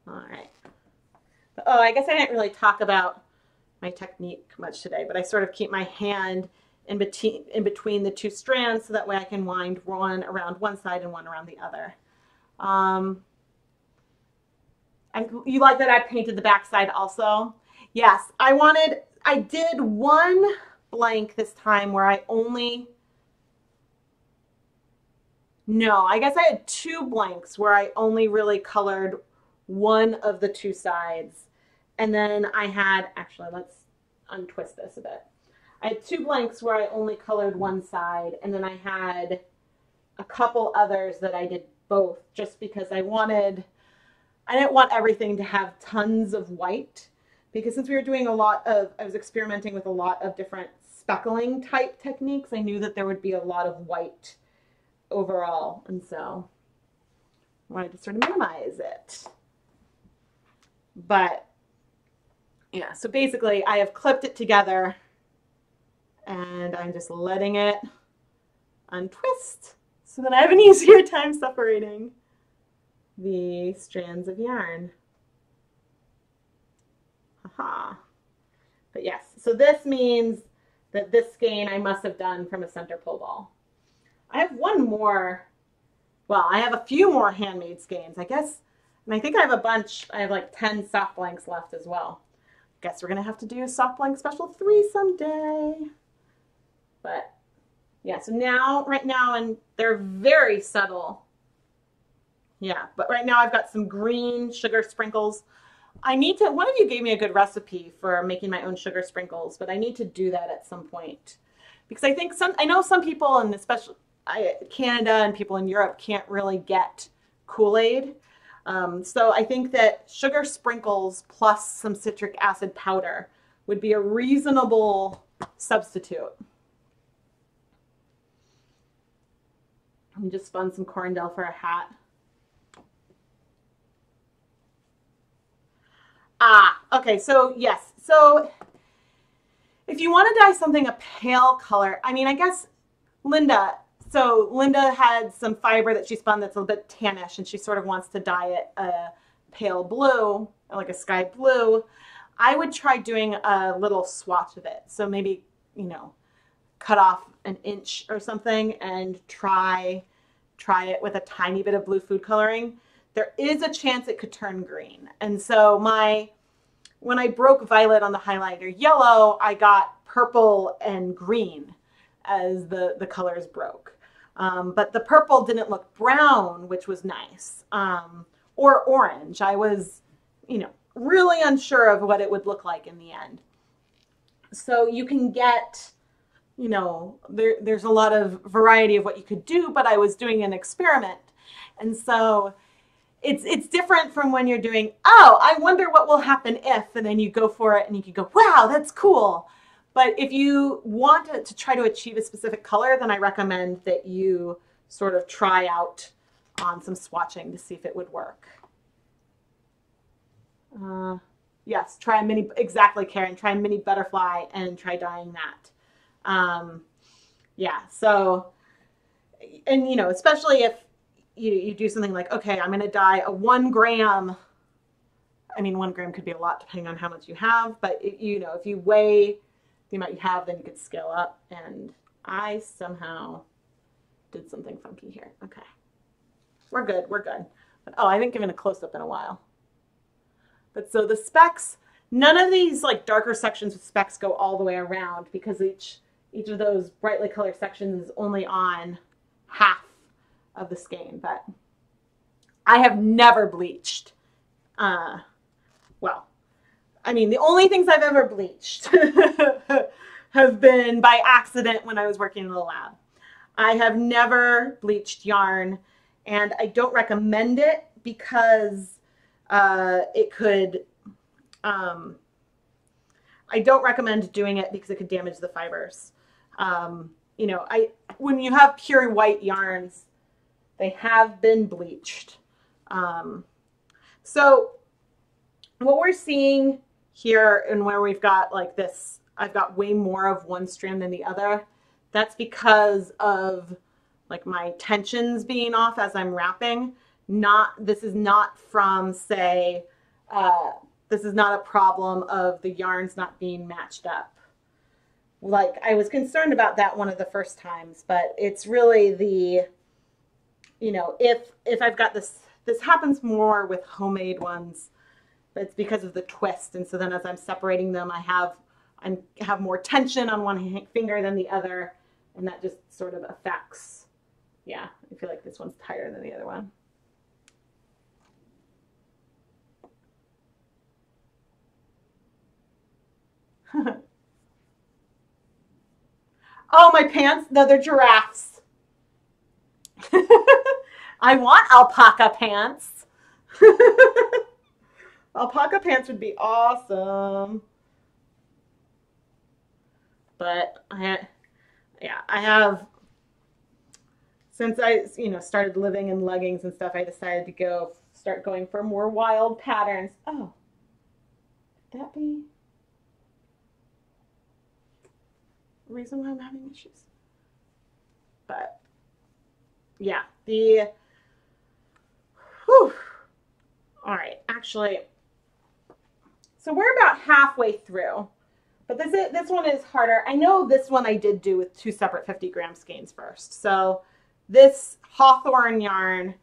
All right. Oh, I guess I didn't really talk about my technique much today, but I sort of keep my hand in between, in between the two strands so that way I can wind one around one side and one around the other. Um, I, you like that I painted the backside also? Yes, I wanted, I did one blank this time where I only, no, I guess I had two blanks where I only really colored one of the two sides. And then I had, actually, let's untwist this a bit. I had two blanks where I only colored one side, and then I had a couple others that I did both, just because I wanted, I didn't want everything to have tons of white, because since we were doing a lot of, I was experimenting with a lot of different speckling type techniques, I knew that there would be a lot of white overall, and so I wanted to sort of minimize it. But yeah, so basically I have clipped it together and I'm just letting it untwist so that I have an easier time separating the strands of yarn. Haha. But yes, so this means that this skein I must have done from a center pull ball. I have one more, well, I have a few more handmade skeins, I guess, and I think I have a bunch, I have like ten soft blanks left as well. Guess we're gonna have to do a soft blank special three someday. But yeah, so now, right now, and they're very subtle. Yeah, but right now I've got some green sugar sprinkles. I need to, one of you gave me a good recipe for making my own sugar sprinkles, but I need to do that at some point. Because I think some, I know some people, and especially I, Canada and people in Europe, can't really get Kool-Aid. Um, so I think that sugar sprinkles plus some citric acid powder would be a reasonable substitute. I just spun some corndel for a hat. Ah, okay, so yes. So if you want to dye something a pale color, I mean, I guess Linda, so Linda had some fiber that she spun that's a little bit tannish, and she sort of wants to dye it a pale blue, like a sky blue. I would try doing a little swatch of it. So maybe, you know, cut off an inch or something and try, try it with a tiny bit of blue food coloring. There is a chance it could turn green. And so my, when I broke violet on the highlighter yellow, I got purple and green as the, the colors broke. Um, but the purple didn't look brown, which was nice, um, or orange. I was, you know, really unsure of what it would look like in the end. So you can get, you know, there, there's a lot of variety of what you could do, but I was doing an experiment. And so it's, it's different from when you're doing, oh, I wonder what will happen if, and then you go for it and you can go, wow, that's cool. But if you want to try to achieve a specific color, then I recommend that you sort of try out on some swatching to see if it would work. Uh, yes, try a mini, exactly, Karen, try a mini butterfly and try dyeing that. Um, yeah, so, and you know, especially if you, you do something like, okay, I'm going to dye a one gram. I mean, one gram could be a lot depending on how much you have, but it, you know, if you weigh the amount you have, then you could scale up. And I somehow did something funky here. Okay. We're good. We're good. But, oh, I haven't given a close up in a while. But so the specks, none of these like darker sections with specks go all the way around, because each, each of those brightly colored sections is only on half of the skein. But I have never bleached. Uh, well, I mean, the only things I've ever bleached have been by accident when I was working in the lab. I have never bleached yarn, and I don't recommend it because uh, it could, um, I don't recommend doing it because it could damage the fibers. Um, you know, I when you have pure white yarns, they have been bleached. Um, so what we're seeing here, and where we've got like this, I've got way more of one strand than the other. That's because of like my tensions being off as I'm wrapping. Not, this is not from say, uh, this is not a problem of the yarns not being matched up. Like I was concerned about that one of the first times, but it's really the, you know, if, if I've got this, this happens more with homemade ones, but it's because of the twist. And so then as I'm separating them, I have, I have more tension on one finger than the other. And that just sort of affects, yeah, I feel like this one's tighter than the other one. Oh, my pants? No, they're giraffes. I want alpaca pants. Alpaca pants would be awesome. But I, yeah, I have, since I, you know, started living in leggings and stuff, I decided to go start going for more wild patterns. Oh, could that be the reason why I'm having issues? But yeah, the, whew. All right, actually, so we're about halfway through. But this is, this one is harder. I know this one I did do with two separate fifty gram skeins first. So this Hawthorne yarn,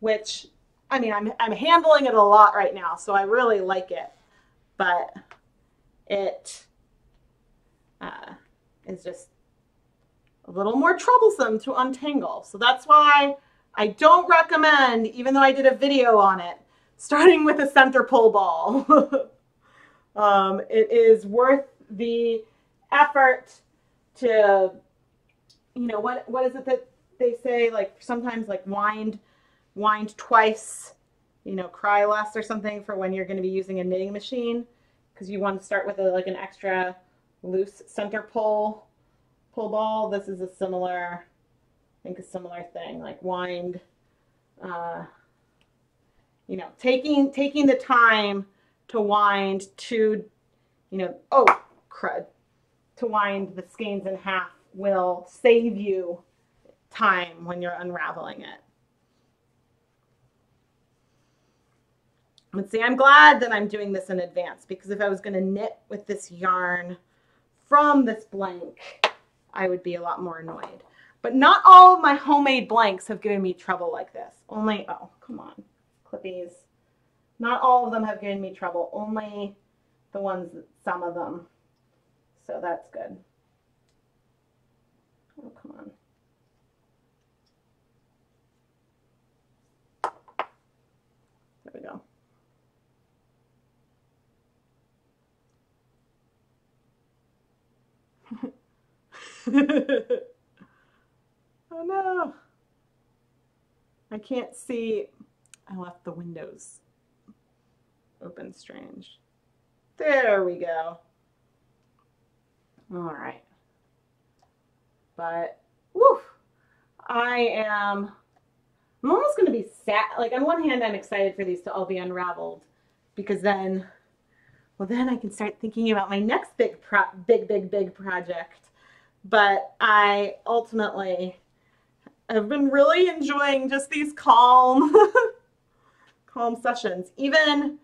which, I mean, I'm, I'm handling it a lot right now, so I really like it. But it uh, is just a little more troublesome to untangle. So that's why I don't recommend, even though I did a video on it, starting with a center pull ball. um, it is worth the effort to, you know, what what is it that they say, like, sometimes, like, wind wind twice, you know, cry less or something, for when you're going to be using a knitting machine, because you want to start with a, like an extra loose center pull pull ball. This is a similar, I think a similar thing, like wind, uh, you know, taking taking the time to wind to, you know, oh, crud, to wind the skeins in half will save you time when you're unraveling it. Let's see, I'm glad that I'm doing this in advance, because if I was going to knit with this yarn from this blank, I would be a lot more annoyed. But not all of my homemade blanks have given me trouble like this. Only, oh, come on, Clippies. Not all of them have given me trouble, only the ones, some of them. So that's good. Oh, come on. There we go. Oh no. I can't see. I left the windows open strange. There we go. All right. But woof, I am, I'm almost going to be sad. Like, on one hand, I'm excited for these to all be unraveled, because then, well, then I can start thinking about my next big, pro big, big, big project. But I ultimately have been really enjoying just these calm, calm sessions. Even,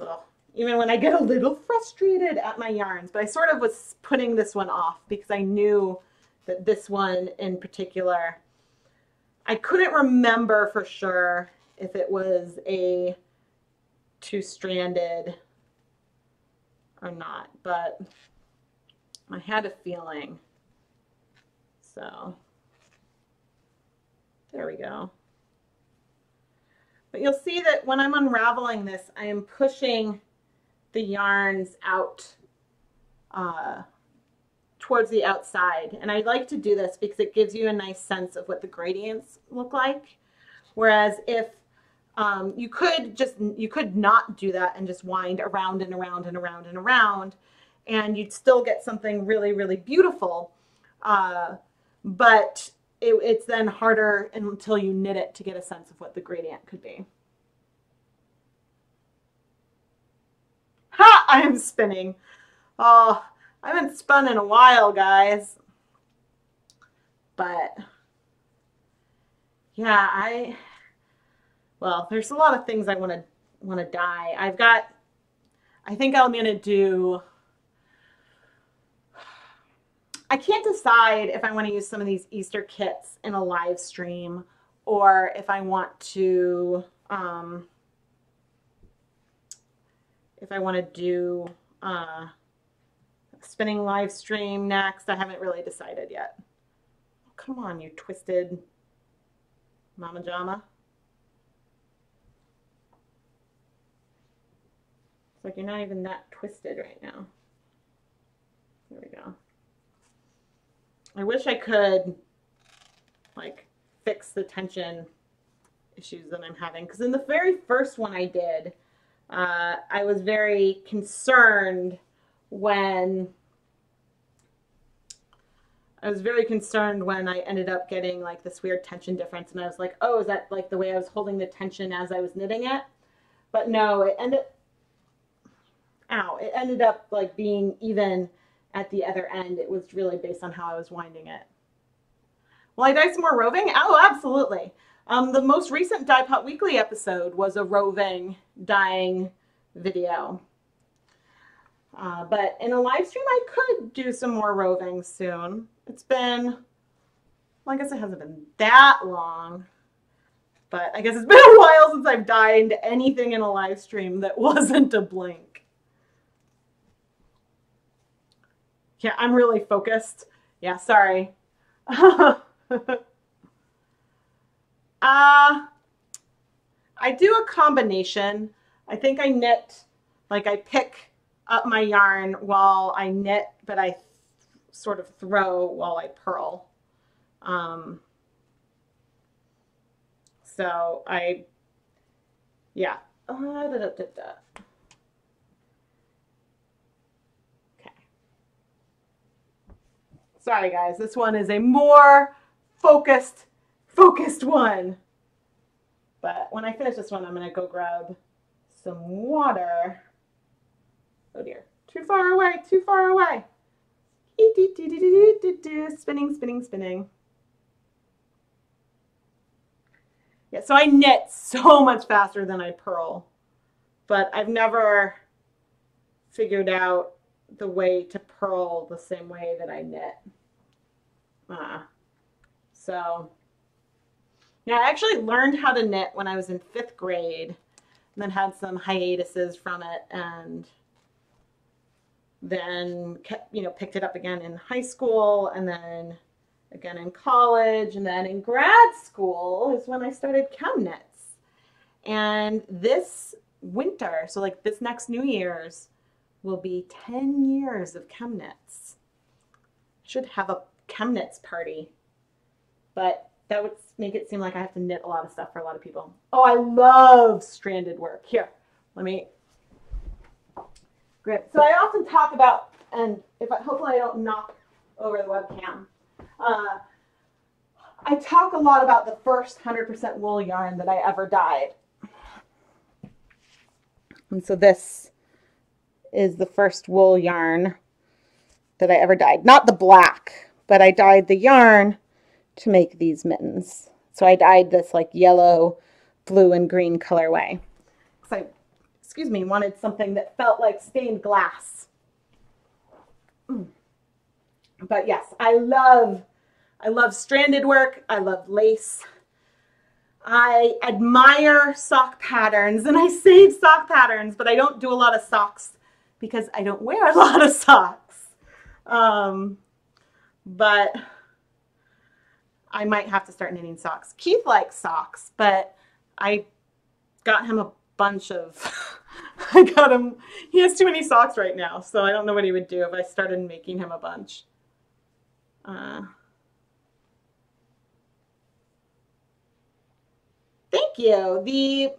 ugh, even when I get a little frustrated at my yarns, but I sort of was putting this one off because I knew that this one in particular, I couldn't remember for sure if it was a two-stranded or not, but I had a feeling. So there we go. But you'll see that when I'm unraveling this, I am pushing the yarns out uh, towards the outside. And I like to do this because it gives you a nice sense of what the gradients look like. Whereas if um, you could just, you could not do that and just wind around and around and around and around, and you'd still get something really, really beautiful. Uh, but it, it's then harder until you knit it to get a sense of what the gradient could be. Ha! I am spinning. Oh, I haven't spun in a while, guys. But yeah, I, well, there's a lot of things I want to want to dye. I've got, I think I'm going to do, I can't decide if I want to use some of these Easter kits in a live stream, or if I want to, um, if I want to do uh, spinning live stream next. I haven't really decided yet. Oh, come on, you twisted Mama Jama. It's like you're not even that twisted right now. There we go. I wish I could like fix the tension issues that I'm having, because in the very first one I did, uh, I was very concerned when I was very concerned when I ended up getting like this weird tension difference, and I was like, oh, is that like the way I was holding the tension as I was knitting it? But no, it ended ow, it ended up like being even at the other end. It was really based on how I was winding it. Will I dye some more roving? Oh, absolutely. Um, the most recent Dye Pot Weekly episode was a roving dyeing video. Uh, but in a live stream, I could do some more roving soon. It's been, well, I guess it hasn't been that long, but I guess it's been a while since I've dyed anything in a live stream that wasn't a blink. Yeah, I'm really focused. Yeah, sorry. uh, I do a combination. I think I knit, like I pick up my yarn while I knit, but I sort of throw while I purl. Um, so I, yeah. Uh, da, da, da, da. Okay. Sorry guys, this one is a more focused, focused one. But when I finish this one, I'm gonna go grab some water. Oh dear, too far away, too far away. Dee, dee, dee, dee, dee, dee, dee. Spinning, spinning, spinning. Yeah, so I knit so much faster than I purl, but I've never figured out the way to purl the same way that I knit. Uh, so now I actually learned how to knit when I was in fifth grade and then had some hiatuses from it, and then kept, you know, picked it up again in high school, and then again in college, and then in grad school is when I started ChemKnits. And this winter, so like this next New Year's, will be ten years of ChemKnits. Should have a ChemKnits party, but that would make it seem like I have to knit a lot of stuff for a lot of people. Oh, I love stranded work. Here, let me. So I often talk about, and if I, hopefully I don't knock over the webcam, uh, I talk a lot about the first one hundred percent wool yarn that I ever dyed. And so this is the first wool yarn that I ever dyed. Not the black, but I dyed the yarn to make these mittens. So I dyed this like yellow, blue, and green colorway. So excuse me, wanted something that felt like stained glass. Mm. But yes, I love, I love stranded work. I love lace. I admire sock patterns, and I save sock patterns, but I don't do a lot of socks because I don't wear a lot of socks. Um, but I might have to start knitting socks. Keith likes socks, but I got him a bunch of, I got him, he has too many socks right now, so I don't know what he would do if I started making him a bunch. Uh, thank you. The,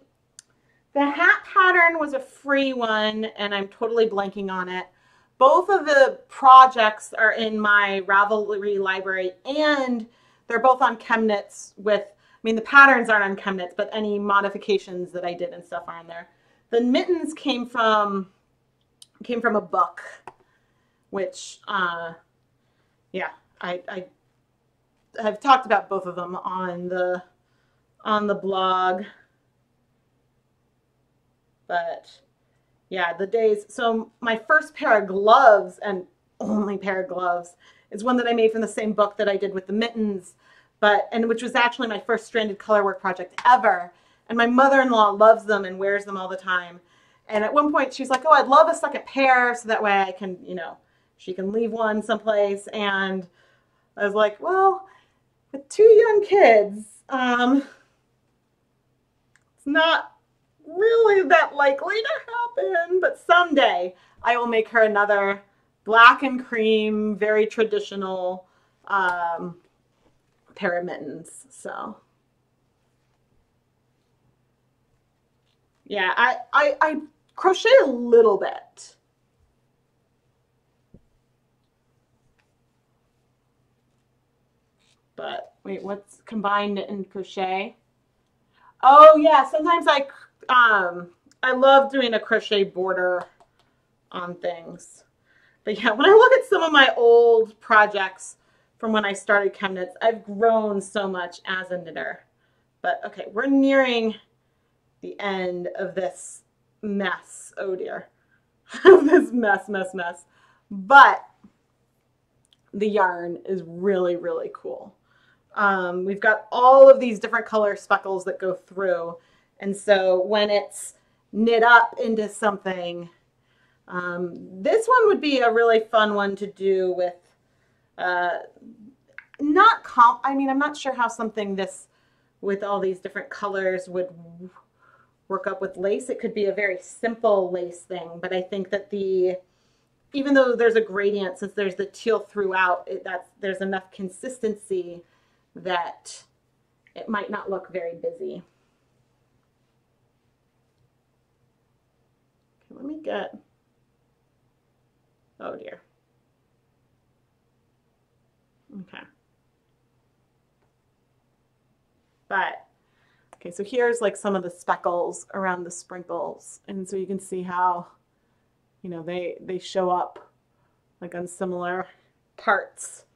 the hat pattern was a free one, and I'm totally blanking on it. Both of the projects are in my Ravelry library, and they're both on ChemKnits with, I mean, the patterns aren't on ChemKnits, but any modifications that I did and stuff are in there. The mittens came from came from a book, which, uh, yeah, I, I I've talked about both of them on the on the blog. But yeah, the days. So my first pair of gloves, and only pair of gloves, is one that I made from the same book that I did with the mittens. But, and which was actually my first stranded color work project ever. And my mother-in-law loves them and wears them all the time. And at one point she was like, oh, I'd love a second pair so that way I can, you know, she can leave one someplace. And I was like, well, with two young kids, um, it's not really that likely to happen, but someday I will make her another black and cream, very traditional um, pair of mittens. So yeah, I, I, I crochet a little bit. But wait, what's combined and crochet? Oh yeah, sometimes I, um, I love doing a crochet border on things. But yeah, when I look at some of my old projects from when I started Chemnitz, I've grown so much as a knitter. But okay, we're nearing the end of this mess. Oh dear, this mess, mess, mess. But the yarn is really, really cool. Um, we've got all of these different color speckles that go through. And so when it's knit up into something, um, this one would be a really fun one to do with, uh, not comp, I mean, I'm not sure how something this with all these different colors would work up with lace. It could be a very simple lace thing, but I think that the, even though there's a gradient, since there's the teal throughout, it, that's, there's enough consistency that it might not look very busy. Okay, let me get, oh dear. Okay. But, okay, so here's like some of the speckles around the sprinkles. And so you can see how, you know, they, they show up like on similar parts.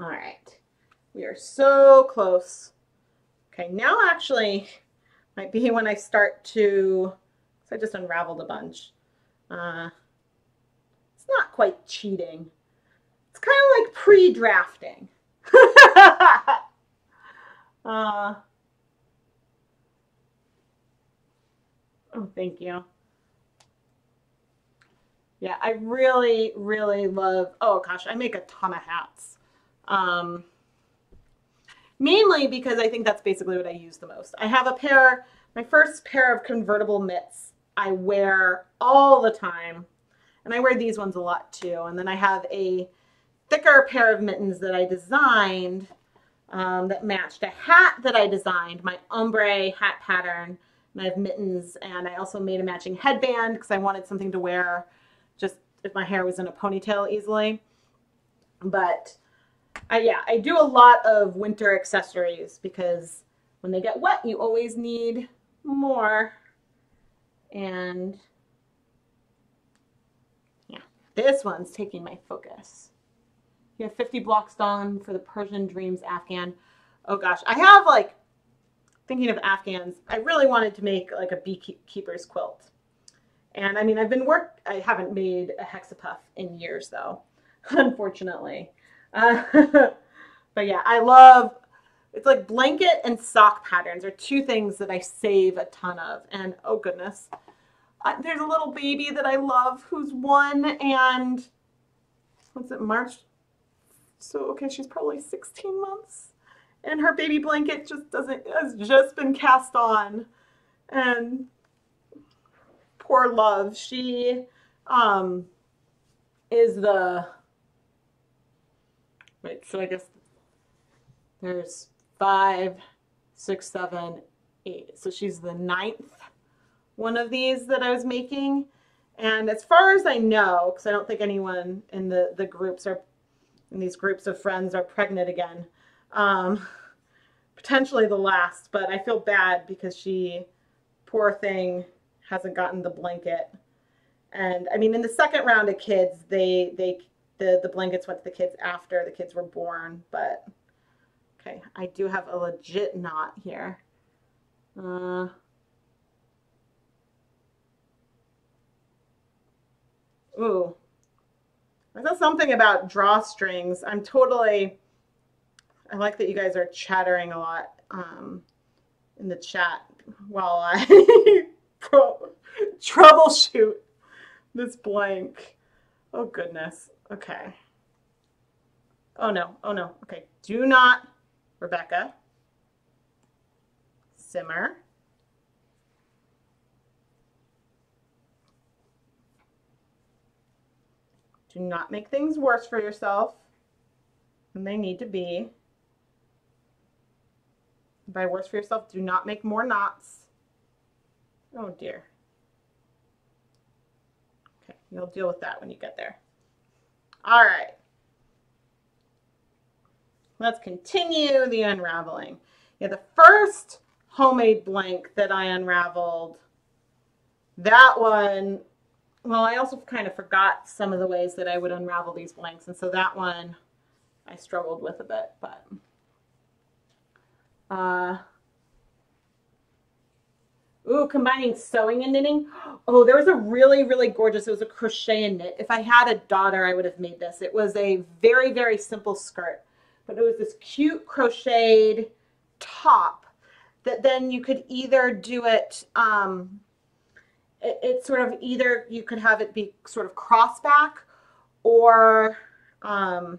All right. We are so close. Okay, now actually might be when I start to, so I just unraveled a bunch. Uh, it's not quite cheating. It's kind of like pre-drafting. uh, oh, thank you. Yeah, I really, really love, oh gosh, I make a ton of hats. Um, mainly because I think that's basically what I use the most. I have a pair, my first pair of convertible mitts I wear all the time. And I wear these ones a lot too. And then I have a thicker pair of mittens that I designed um, that matched a hat that I designed, my ombre hat pattern. And I have mittens, and I also made a matching headband because I wanted something to wear just if my hair was in a ponytail easily. But I, yeah, I do a lot of winter accessories because when they get wet, you always need more. And yeah, this one's taking my focus. You have fifty blocks done for the Persian Dreams Afghan. Oh gosh, I have like, thinking of Afghans, I really wanted to make like a beekeeper's quilt. And I mean, I've been work, I haven't made a hexapuff in years though, unfortunately. Uh, but yeah, I love, it's like blanket and sock patterns are two things that I save a ton of. And oh goodness, uh, there's a little baby that I love who's one and what's it, March? So, okay, she's probably sixteen months and her baby blanket just doesn't, has just been cast on. And poor love, she um, is the, wait, so I guess there's five, six, seven, eight. So she's the ninth one of these that I was making. And as far as I know, because I don't think anyone in the, the groups are, in these groups of friends are pregnant again, um, potentially the last, but I feel bad because she, poor thing, hasn't gotten the blanket. And I mean, in the second round of kids, they, they, The, the blankets went to the kids after the kids were born, but okay, I do have a legit knot here. Uh, ooh, I saw something about drawstrings. I'm totally, I like that you guys are chattering a lot um, in the chat while I troubleshoot this blank. Oh goodness. Okay. Oh no. Oh no. Okay. Do not, Rebecca. Simmer. Do not make things worse for yourself than they need to be. By worse for yourself, do not make more knots. Oh dear. Okay, you'll deal with that when you get there. All right. Let's continue the unraveling. Yeah, the first homemade blank that I unraveled, that one, well, I also kind of forgot some of the ways that I would unravel these blanks, and so that one I struggled with a bit, but uh ooh, combining sewing and knitting. Oh, there was a really, really gorgeous, it was a crochet and knit. If I had a daughter, I would have made this. It was a very, very simple skirt, but it was this cute crocheted top that then you could either do it, um, it, it sort of either you could have it be sort of cross back or, um,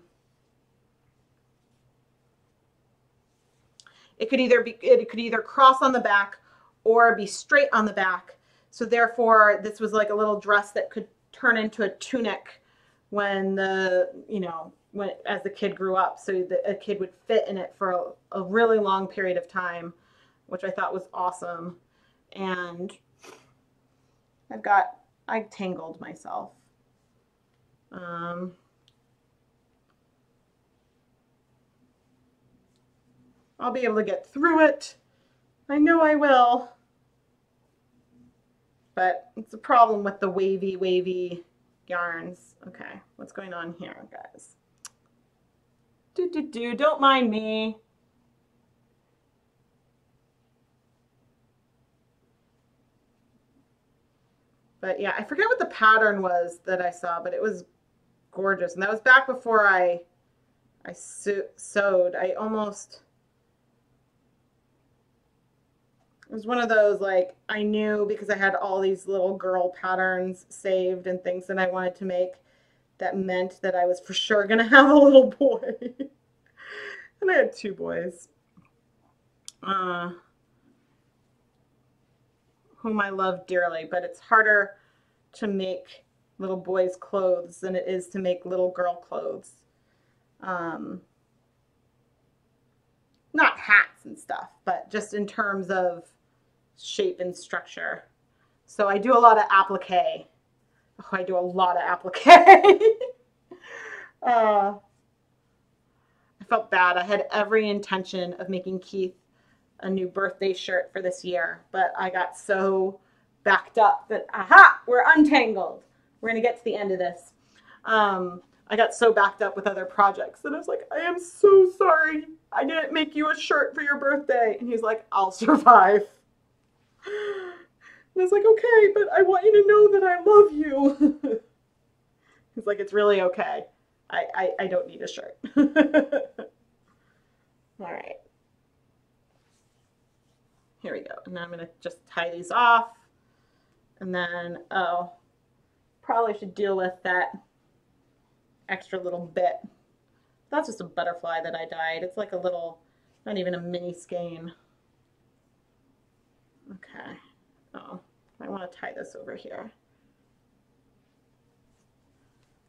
it could either be, it could either cross on the back or be straight on the back. So therefore this was like a little dress that could turn into a tunic when the, you know, when as the kid grew up, so that a kid would fit in it for a, a really long period of time, which I thought was awesome. And I've got, I tangled myself. Um, I'll be able to get through it. I know I will, but it's a problem with the wavy, wavy yarns. Okay, what's going on here, guys? Do, do, do, don't mind me. But yeah, I forget what the pattern was that I saw, but it was gorgeous. And that was back before I, I sewed. I almost, it was one of those, like, I knew because I had all these little girl patterns saved and things that I wanted to make. That meant that I was for sure going to have a little boy. And I had two boys. Uh, whom I love dearly. But it's harder to make little boys' clothes than it is to make little girl clothes. Um, not hats and stuff, but just in terms of shape and structure. So I do a lot of applique. Oh, I do a lot of applique. uh, I felt bad. I had every intention of making Keith a new birthday shirt for this year, but I got so backed up that, aha, we're untangled. We're going to get to the end of this. Um, I got so backed up with other projects that I was like, I am so sorry. I didn't make you a shirt for your birthday. And he's like, I'll survive. And I was like, okay, but I want you to know that I love you. He's like, it's really okay. I, I, I don't need a shirt. All right. Here we go. And then I'm going to just tie these off. And then, oh, probably should deal with that extra little bit. That's just a butterfly that I dyed. It's like a little, not even a mini skein. Okay. Oh, I want to tie this over here.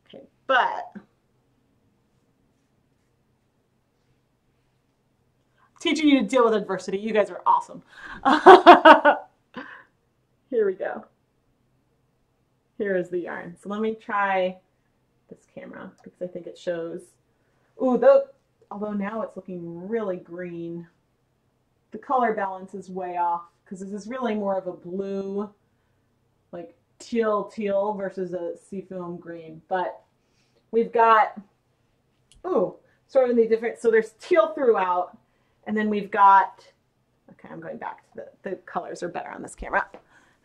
Okay, but teaching you to deal with adversity. You guys are awesome. Here we go. Here is the yarn. So let me try this camera because I think it shows. Ooh, though, although now it's looking really green. The color balance is way off. Because this is really more of a blue, like teal teal versus a seafoam green. But we've got, ooh, sort of the different, so there's teal throughout. And then we've got, okay, I'm going back to the, the colors are better on this camera.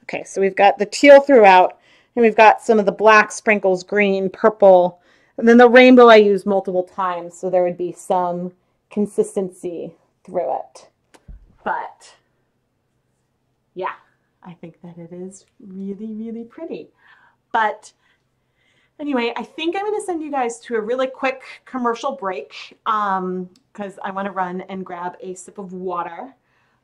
Okay, so we've got the teal throughout, and we've got some of the black sprinkles, green, purple. And then the rainbow I use multiple times, so there would be some consistency through it. But yeah, I think that it is really, really pretty. But anyway, I think I'm going to send you guys to a really quick commercial break um, because I want to run and grab a sip of water.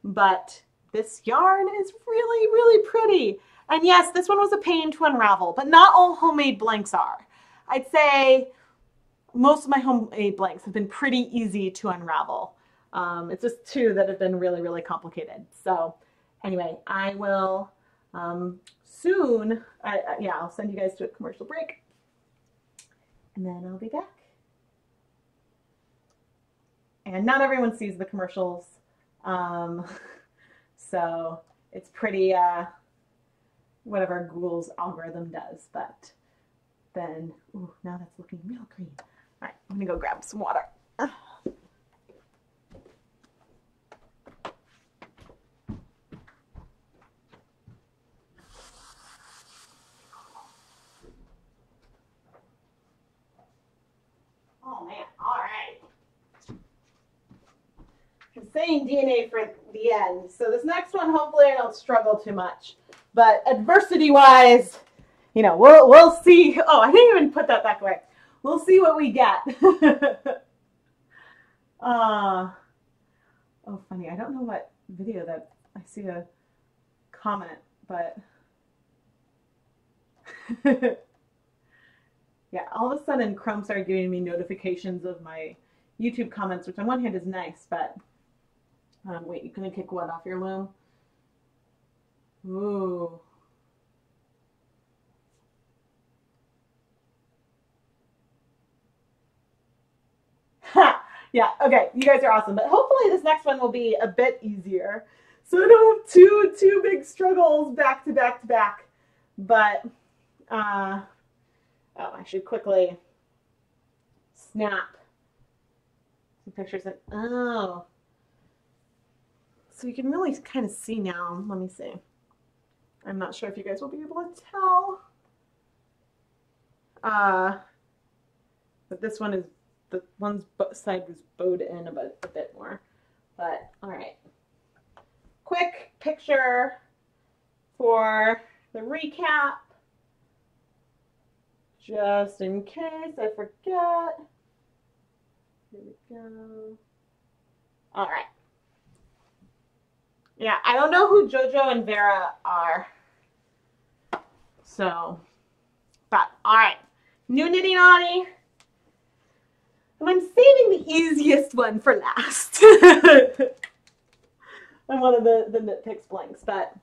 But this yarn is really, really pretty. And yes, this one was a pain to unravel, but not all homemade blanks are. I'd say most of my homemade blanks have been pretty easy to unravel. Um, it's just two that have been really, really complicated. So anyway, I will um, soon, I, I, yeah, I'll send you guys to a commercial break and then I'll be back. And not everyone sees the commercials. Um, so it's pretty, uh, whatever Google's algorithm does, but then, ooh, now that's looking real green. All right, I'm gonna go grab some water. Ugh. Oh man, all right. I'm saying D N A for the end. So this next one, hopefully I don't struggle too much, but adversity-wise, you know, we'll, we'll see. Oh, I didn't even put that back away. We'll see what we get. uh, oh, funny. I don't know what video that I see a comment, but yeah, all of a sudden Chrome started giving me notifications of my YouTube comments, which on one hand is nice, but um, wait, you're going to kick what off your loom? Ooh. Yeah, okay, you guys are awesome. But hopefully this next one will be a bit easier. So I don't have two, two big struggles back to back to back. But, uh, oh, I should quickly snap some pictures. Of, oh, so you can really kind of see now. Let me see. I'm not sure if you guys will be able to tell. Uh, but this one is, the one's side was bowed in about a bit more, but all right. Quick picture for the recap, just in case I forget. Here we go. All right. Yeah, I don't know who JoJo and Vera are, so, but all right. New nitty naughty. I'm saving the easiest one for last. I'm one of the, the KnitPicks blanks, but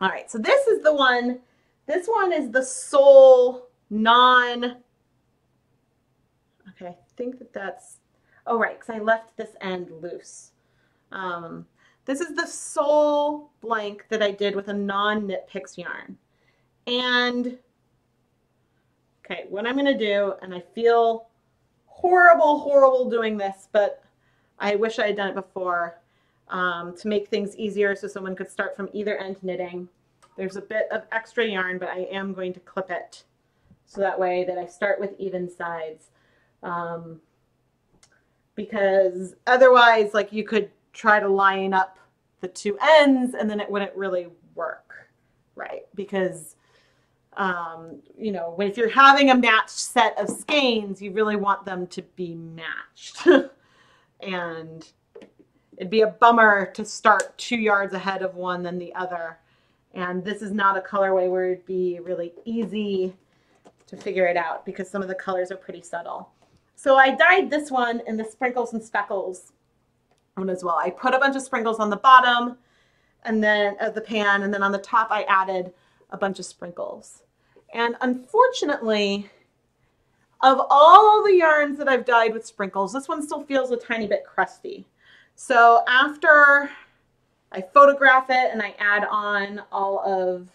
all right. So this is the one, this one is the sole non, okay, I think that that's, oh right, because I left this end loose. Um, this is the sole blank that I did with a non-KnitPicks yarn. And okay, what I'm gonna do, and I feel horrible, horrible doing this, but I wish I had done it before um, to make things easier so someone could start from either end knitting. There's a bit of extra yarn, but I am going to clip it so that way that I start with even sides um, because otherwise, like, you could try to line up the two ends and then it wouldn't really work, right? Because Um, you know, if you're having a matched set of skeins, you really want them to be matched. And it'd be a bummer to start two yards ahead of one than the other. And this is not a colorway where it'd be really easy to figure it out because some of the colors are pretty subtle. So I dyed this one in the sprinkles and speckles one as well. I put a bunch of sprinkles on the bottom and then of the pan, and then on the top I added a bunch of sprinkles. And unfortunately, of all the yarns that I've dyed with sprinkles, this one still feels a tiny bit crusty. So after I photograph it and I add on all of,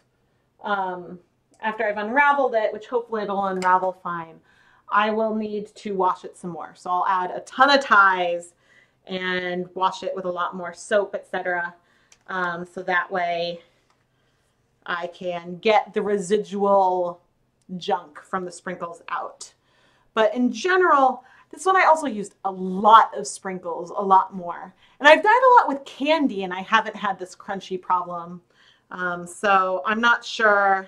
um, after I've unraveled it, which hopefully it'll unravel fine, I will need to wash it some more. So I'll add a ton of ties and wash it with a lot more soap, et cetera. Um, so that way, I can get the residual junk from the sprinkles out. But in general, this one I also used a lot of sprinkles, a lot more. And I've dyed a lot with candy and I haven't had this crunchy problem. Um, so I'm not sure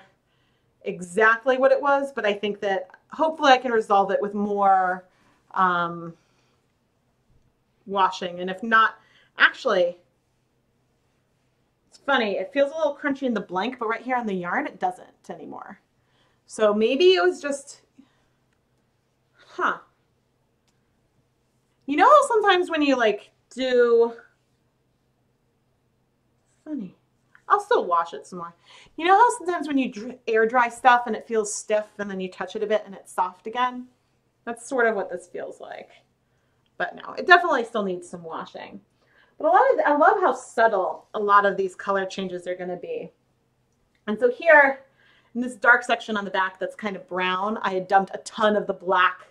exactly what it was, but I think that hopefully I can resolve it with more um, washing. And if not, actually, funny, it feels a little crunchy in the blank, but right here on the yarn, it doesn't anymore. So maybe it was just, huh. You know, sometimes when you like do, funny, I'll still wash it some more. You know how sometimes when you air dry stuff and it feels stiff and then you touch it a bit and it's soft again? That's sort of what this feels like. But no, it definitely still needs some washing. But a lot of, I love how subtle a lot of these color changes are going to be. And so here in this dark section on the back that's kind of brown, I had dumped a ton of the black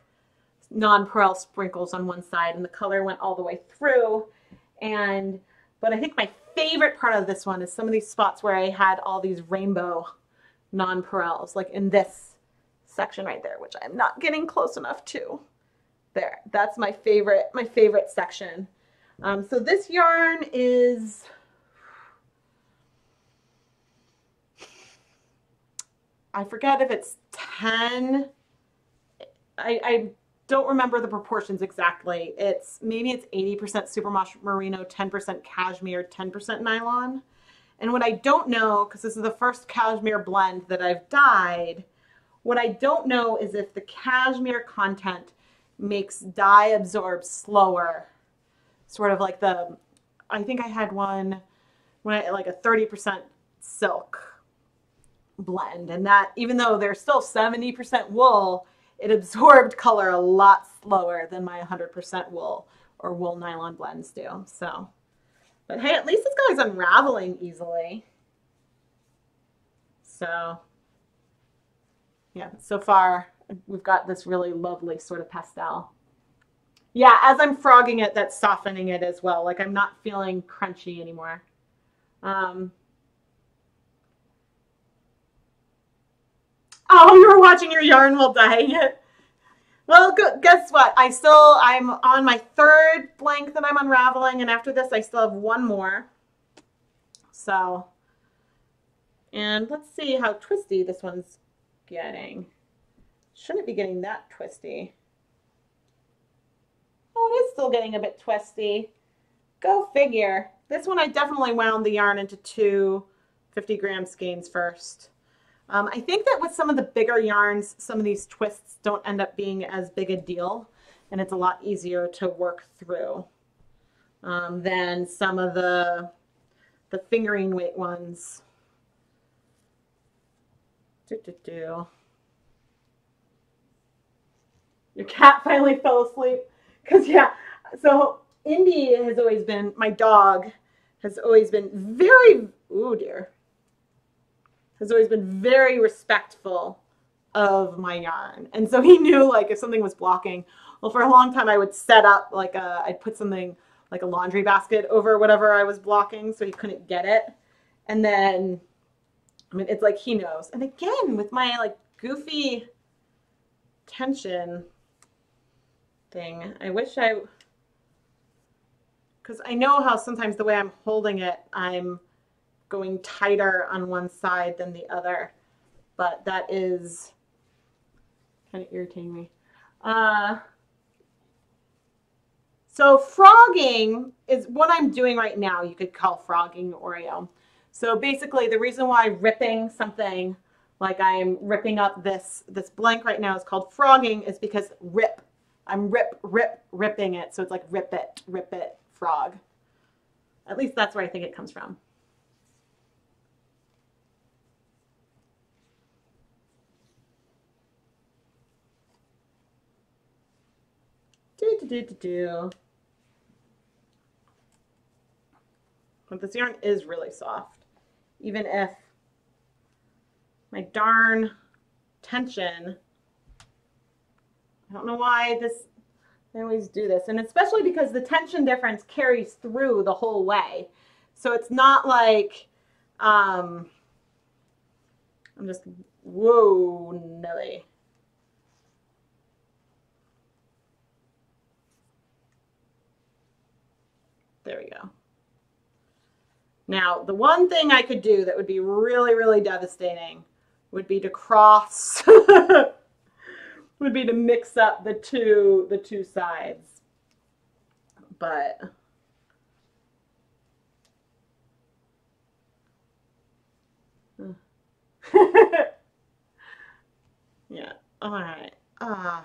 non-pearl sprinkles on one side and the color went all the way through. And, but I think my favorite part of this one is some of these spots where I had all these rainbow non-pearls, like in this section right there, which I'm not getting close enough to. There, that's my favorite, my favorite section. Um, so this yarn is I forget if it's ten. I, I don't remember the proportions exactly. It's maybe it's eighty percent superwash merino, ten percent cashmere, ten percent nylon. And what I don't know, because this is the first cashmere blend that I've dyed, what I don't know is if the cashmere content makes dye absorb slower, sort of like the, I think I had one when I, like a thirty percent silk blend, and that even though there's still seventy percent wool, it absorbed color a lot slower than my one hundred percent wool or wool nylon blends do. So, but hey, at least this guy's unraveling easily. So yeah, so far we've got this really lovely sort of pastel. Yeah, as I'm frogging it, that's softening it as well. Like I'm not feeling crunchy anymore. Um, oh, you were watching your yarn while dyeing it. Well, go, guess what? I still, I'm on my third blank that I'm unraveling. And after this, I still have one more. So, and let's see how twisty this one's getting. Shouldn't be getting that twisty. Oh, it is still getting a bit twisty. Go figure. This one I definitely wound the yarn into two fifty gram skeins first. Um, I think that with some of the bigger yarns, some of these twists don't end up being as big a deal, and it's a lot easier to work through um, than some of the, the fingering weight ones. Do, do, do. Your cat finally fell asleep. Cause yeah, so Indy has always been, my dog has always been very, ooh dear, has always been very respectful of my yarn. And so he knew like if something was blocking, well, for a long time I would set up like a, I'd put something like a laundry basket over whatever I was blocking so he couldn't get it. And then, I mean, it's like he knows. And again, with my like goofy tension thing. I wish I, because I know how sometimes the way I'm holding it, I'm going tighter on one side than the other, but that is kind of irritating me. Uh, so frogging is what I'm doing right now. You could call frogging Oreo. So basically the reason why ripping something like I'm ripping up this, this blank right now is called frogging is because rip I'm rip, rip, ripping it. So it's like rip it, rip it, frog. At least that's where I think it comes from. Do, do, do, do, do. But this yarn is really soft. Even if my darn tension, I don't know why this, I always do this. And especially because the tension difference carries through the whole way. So it's not like, um, I'm just, whoa, Nelly. There we go. Now, the one thing I could do that would be really, really devastating would be to cross would be to mix up the two, the two sides, but yeah. All right. Ah,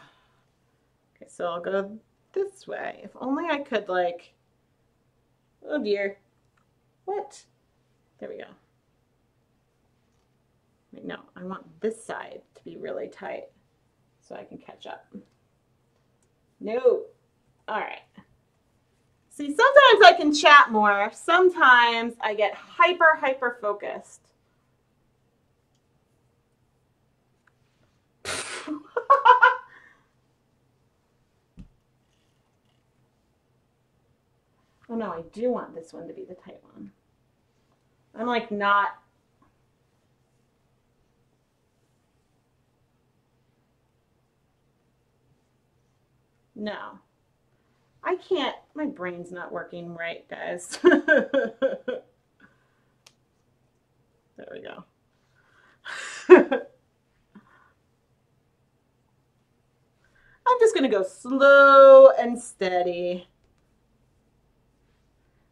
so I'll go this way. If only I could, like, oh dear, what? There we go. Wait, no, I want this side to be really tight so I can catch up. No, all right. See, sometimes I can chat more. Sometimes I get hyper, hyper focused. Oh no, I do want this one to be the tight one. I'm like not. No. I can't, my brain's not working right, guys. There we go. I'm just gonna go slow and steady.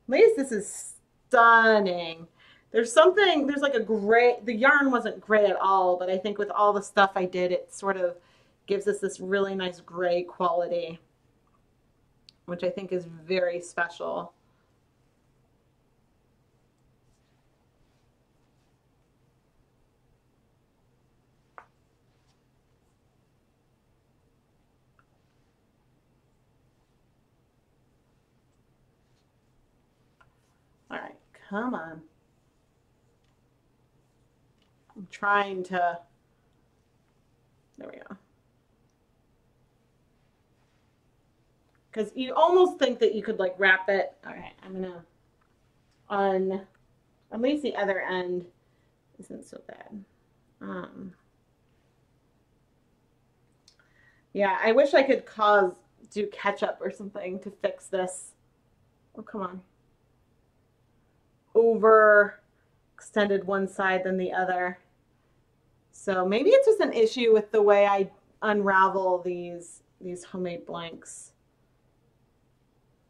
Ladies, this is stunning. There's something, there's like a gray, the yarn wasn't gray at all, but I think with all the stuff I did, it sort of gives us this really nice gray quality, which I think is very special. All right, come on. I'm trying to, there we go. Because you almost think that you could like wrap it. All right, I'm gonna un, at least the other end isn't so bad. Um, yeah, I wish I could cause, do catch up or something to fix this. Oh, come on. Over extended one side than the other. So maybe it's just an issue with the way I unravel these, these homemade blanks.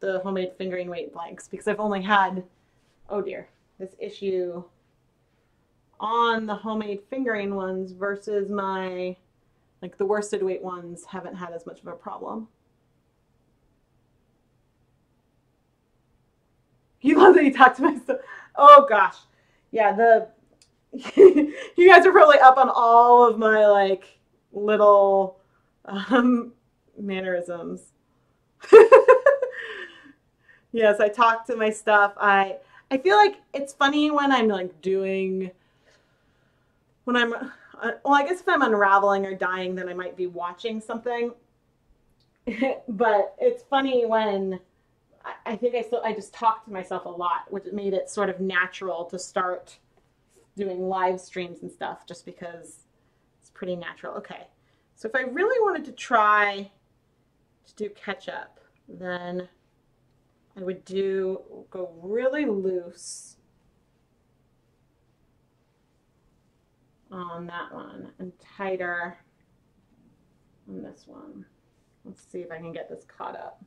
The homemade fingering weight blanks, because I've only had, oh dear, this issue on the homemade fingering ones versus my, like the worsted weight ones haven't had as much of a problem. You love that you talk to myself. Oh gosh. Yeah, the, you guys are probably up on all of my like little um, mannerisms. Yes, I talk to my stuff. I I feel like it's funny when I'm like doing, when I'm, well, I guess if I'm unraveling or dying, then I might be watching something. But it's funny when I, I think I still, I just talk to myself a lot, which made it sort of natural to start doing live streams and stuff just because it's pretty natural. Okay. So if I really wanted to try to do catch up, then I would do, go really loose on that one and tighter on this one. Let's see if I can get this caught up.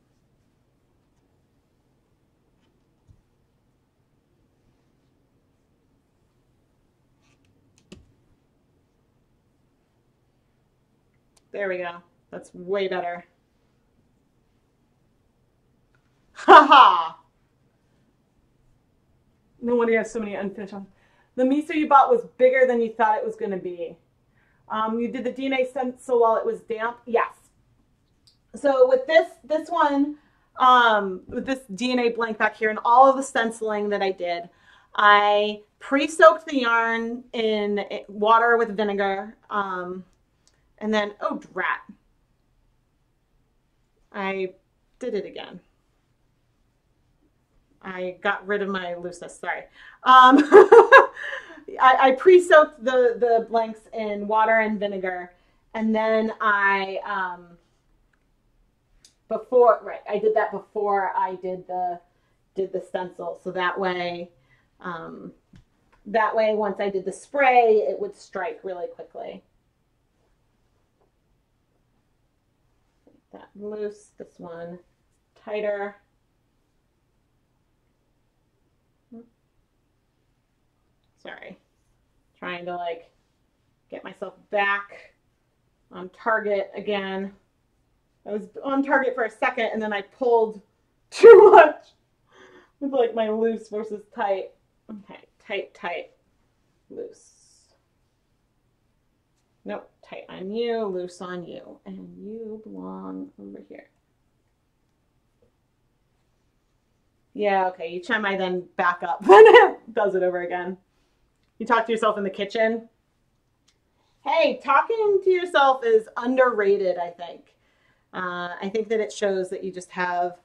There we go. That's way better. Haha! No wonder you have so many unfinished ones. The Misto you bought was bigger than you thought it was going to be. Um, you did the D N A stencil while it was damp. Yes. So with this, this one, um, with this D N A blank back here and all of the stenciling that I did, I pre-soaked the yarn in water with vinegar, um, and then oh drat, I did it again. I got rid of my looseness, sorry. Um, I, I pre-soaked the, the blanks in water and vinegar. And then I, um, before, right, I did that before I did the, did the stencil. So that way, um, that way once I did the spray, it would strike really quickly. Make that loose, this one tighter. Sorry, trying to like get myself back on target again. I was on target for a second, and then I pulled too much with like my loose versus tight. Okay, tight, tight, loose. Nope, tight on you, loose on you, and you belong over here. Yeah, okay, each time I then back up, does it over again. You talk to yourself in the kitchen. Hey, talking to yourself is underrated, I think. Uh, I think that it shows that you just have,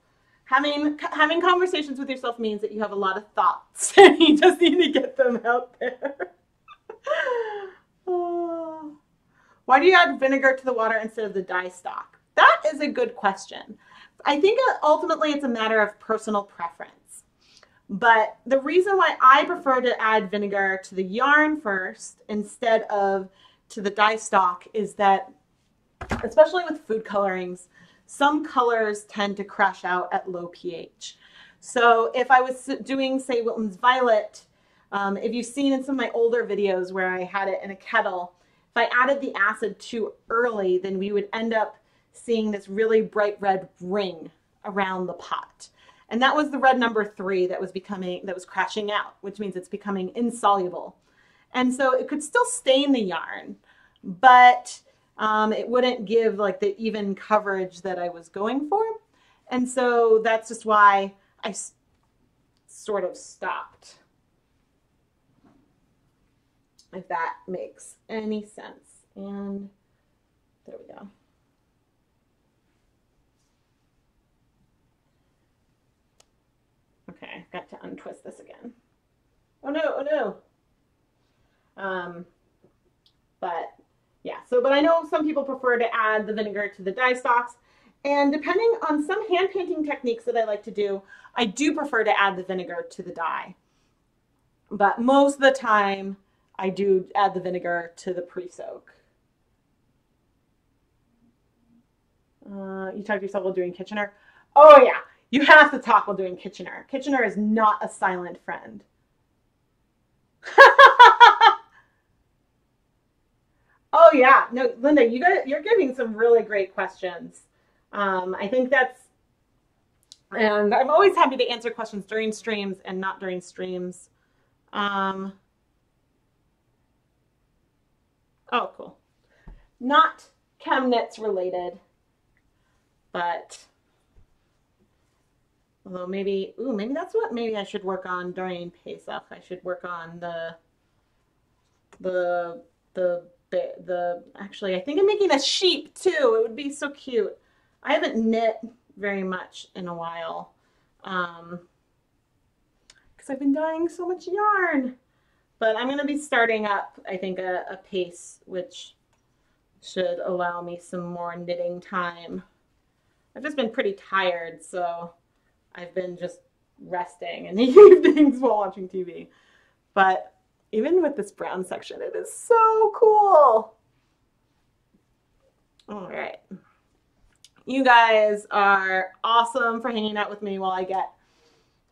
having, having conversations with yourself means that you have a lot of thoughts and you just need to get them out there. Oh. Why do you add vinegar to the water instead of the dye stock? That is a good question. I think ultimately it's a matter of personal preference. But the reason why I prefer to add vinegar to the yarn first instead of to the dye stock is that, especially with food colorings, some colors tend to crash out at low pH. So if I was doing, say, Wilton's Violet, um, if you've seen in some of my older videos where I had it in a kettle, if I added the acid too early, then we would end up seeing this really bright red ring around the pot. And that was the red number three that was becoming, that was crashing out, which means it's becoming insoluble. And so it could still stain the yarn, but um, it wouldn't give like the even coverage that I was going for. And so that's just why I sort of stopped, if that makes any sense. And there we go. Okay, I've got to untwist this again. Oh no, oh no. Um, but yeah, so, but I know some people prefer to add the vinegar to the dye stocks, and depending on some hand painting techniques that I like to do, I do prefer to add the vinegar to the dye. But most of the time I do add the vinegar to the pre-soak. Uh, you talk to yourself while doing Kitchener. Oh yeah. You have to talk while doing Kitchener. Kitchener is not a silent friend. Oh yeah, no, Linda, you got, you're giving some really great questions. Um, I think that's, and I'm always happy to answer questions during streams and not during streams. Um, oh, cool. Not Chemnitz related, but. Although maybe, ooh, maybe that's what maybe I should work on during Pesach. I should work on the, the, the, the, the, actually, I think I'm making a sheep too. It would be so cute. I haven't knit very much in a while. Um, cause I've been dyeing so much yarn, but I'm going to be starting up, I think a, a pace, which should allow me some more knitting time. I've just been pretty tired, so. I've been just resting in the evenings while watching T V. But even with this brown section, it is so cool. All right. You guys are awesome for hanging out with me while I get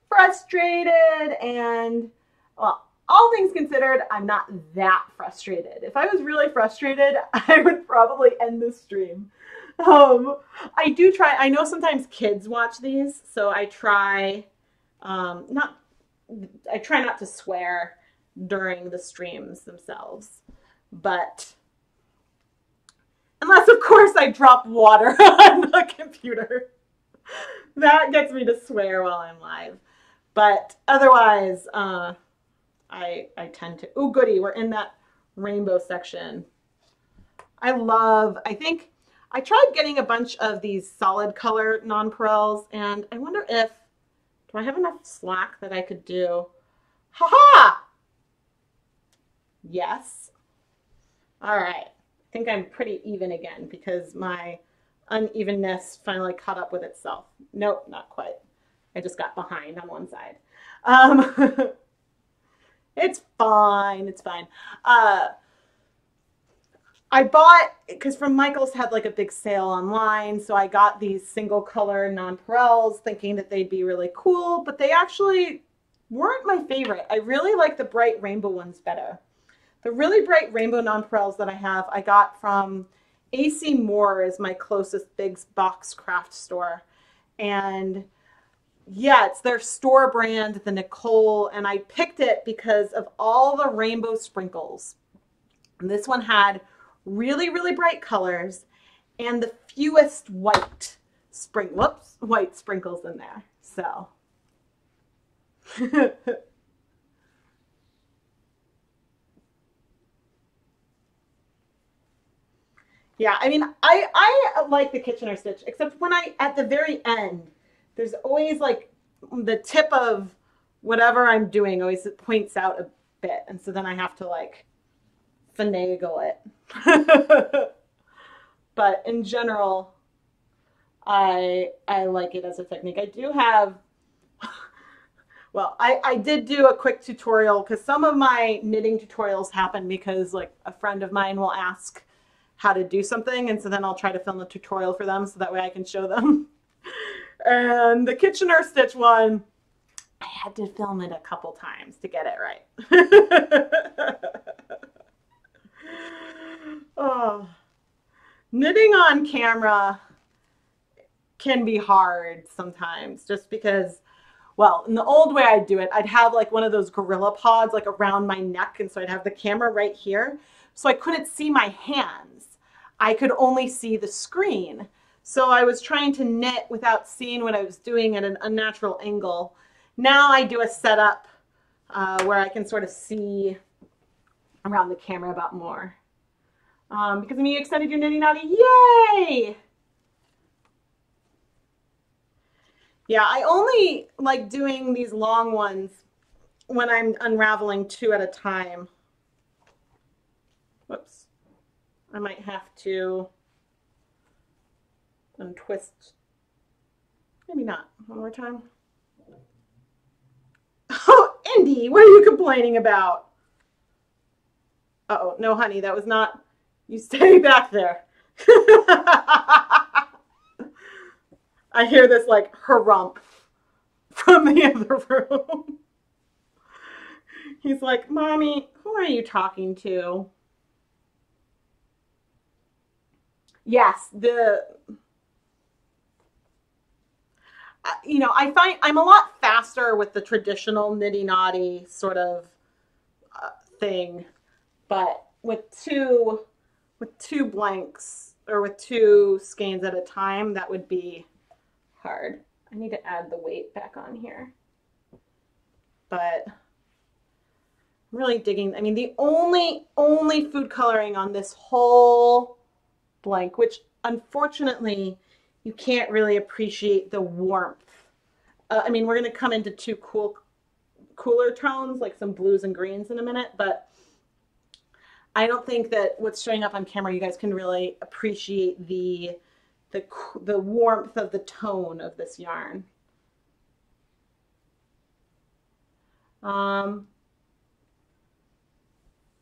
frustrated. And, well, all things considered, I'm not that frustrated. If I was really frustrated, I would probably end this stream. Um, I do try, I know sometimes kids watch these, so I try, um, not, I try not to swear during the streams themselves, but unless of course I drop water on the computer, that gets me to swear while I'm live, but otherwise, uh, I, I tend to, oh goody, we're in that rainbow section. I love, I think. I tried getting a bunch of these solid color nonpareils, and I wonder if, do I have enough slack that I could do? Haha! Yes. All right. I think I'm pretty even again because my unevenness finally caught up with itself. Nope, not quite. I just got behind on one side. Um, it's fine. It's fine. Uh, I bought, because from Michaels had like a big sale online, so I got these single color nonpareils thinking that they'd be really cool, but they actually weren't my favorite. I really like the bright rainbow ones better. The really bright rainbow nonpareils that I have, I got from A C Moore is my closest big box craft store. And yeah, it's their store brand, the Nicole. And I picked it because of all the rainbow sprinkles. And this one had really, really bright colors and the fewest white spring, whoops, white sprinkles in there. So. Yeah, I mean, I, I like the Kitchener stitch, except when I, at the very end, there's always like the tip of whatever I'm doing always points out a bit. And so then I have to like finagle it. But in general, I, I like it as a technique. I do have, well, I, I did do a quick tutorial because some of my knitting tutorials happen because like a friend of mine will ask how to do something. And so then I'll try to film a tutorial for them so that way I can show them. And the Kitchener stitch one, I had to film it a couple times to get it right. Oh, knitting on camera can be hard sometimes just because, well, in the old way I'd do it, I'd have like one of those gorilla pods like around my neck. And so I'd have the camera right here. So I couldn't see my hands. I could only see the screen. So I was trying to knit without seeing what I was doing at an unnatural angle. Now I do a setup uh, where I can sort of see around the camera about more. Um, because I mean, you extended your knitting naughty, yay! Yeah, I only like doing these long ones when I'm unraveling two at a time. Whoops, I might have to untwist, maybe not, one more time. Oh, Indy, what are you complaining about? Uh-oh, no, honey, that was not, you stay back there. I hear this like harrumph from the other room. He's like, Mommy, who are you talking to? Yes, the, uh, you know, I find I'm a lot faster with the traditional nitty-naughty sort of uh, thing. But with two, with two blanks or with two skeins at a time, that would be hard. I need to add the weight back on here. But I'm really digging. I mean, the only, only food coloring on this whole blank, which unfortunately you can't really appreciate the warmth. Uh, I mean, we're going to come into two cool, cooler tones, like some blues and greens in a minute, but I don't think that what's showing up on camera, you guys can really appreciate the, the, the warmth of the tone of this yarn. Um,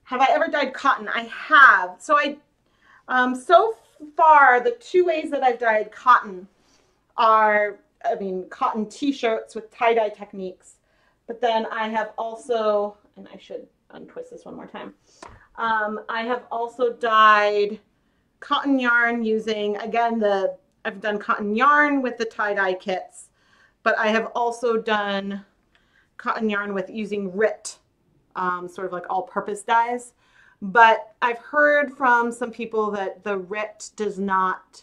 have I ever dyed cotton? I have. So I, um, so far the two ways that I've dyed cotton are, I mean, cotton t-shirts with tie-dye techniques, but then I have also, and I should untwist this one more time. Um, I have also dyed cotton yarn using, again, the, I've done cotton yarn with the tie-dye kits, but I have also done cotton yarn with using R I T, um, sort of like all-purpose dyes. But I've heard from some people that the R I T does not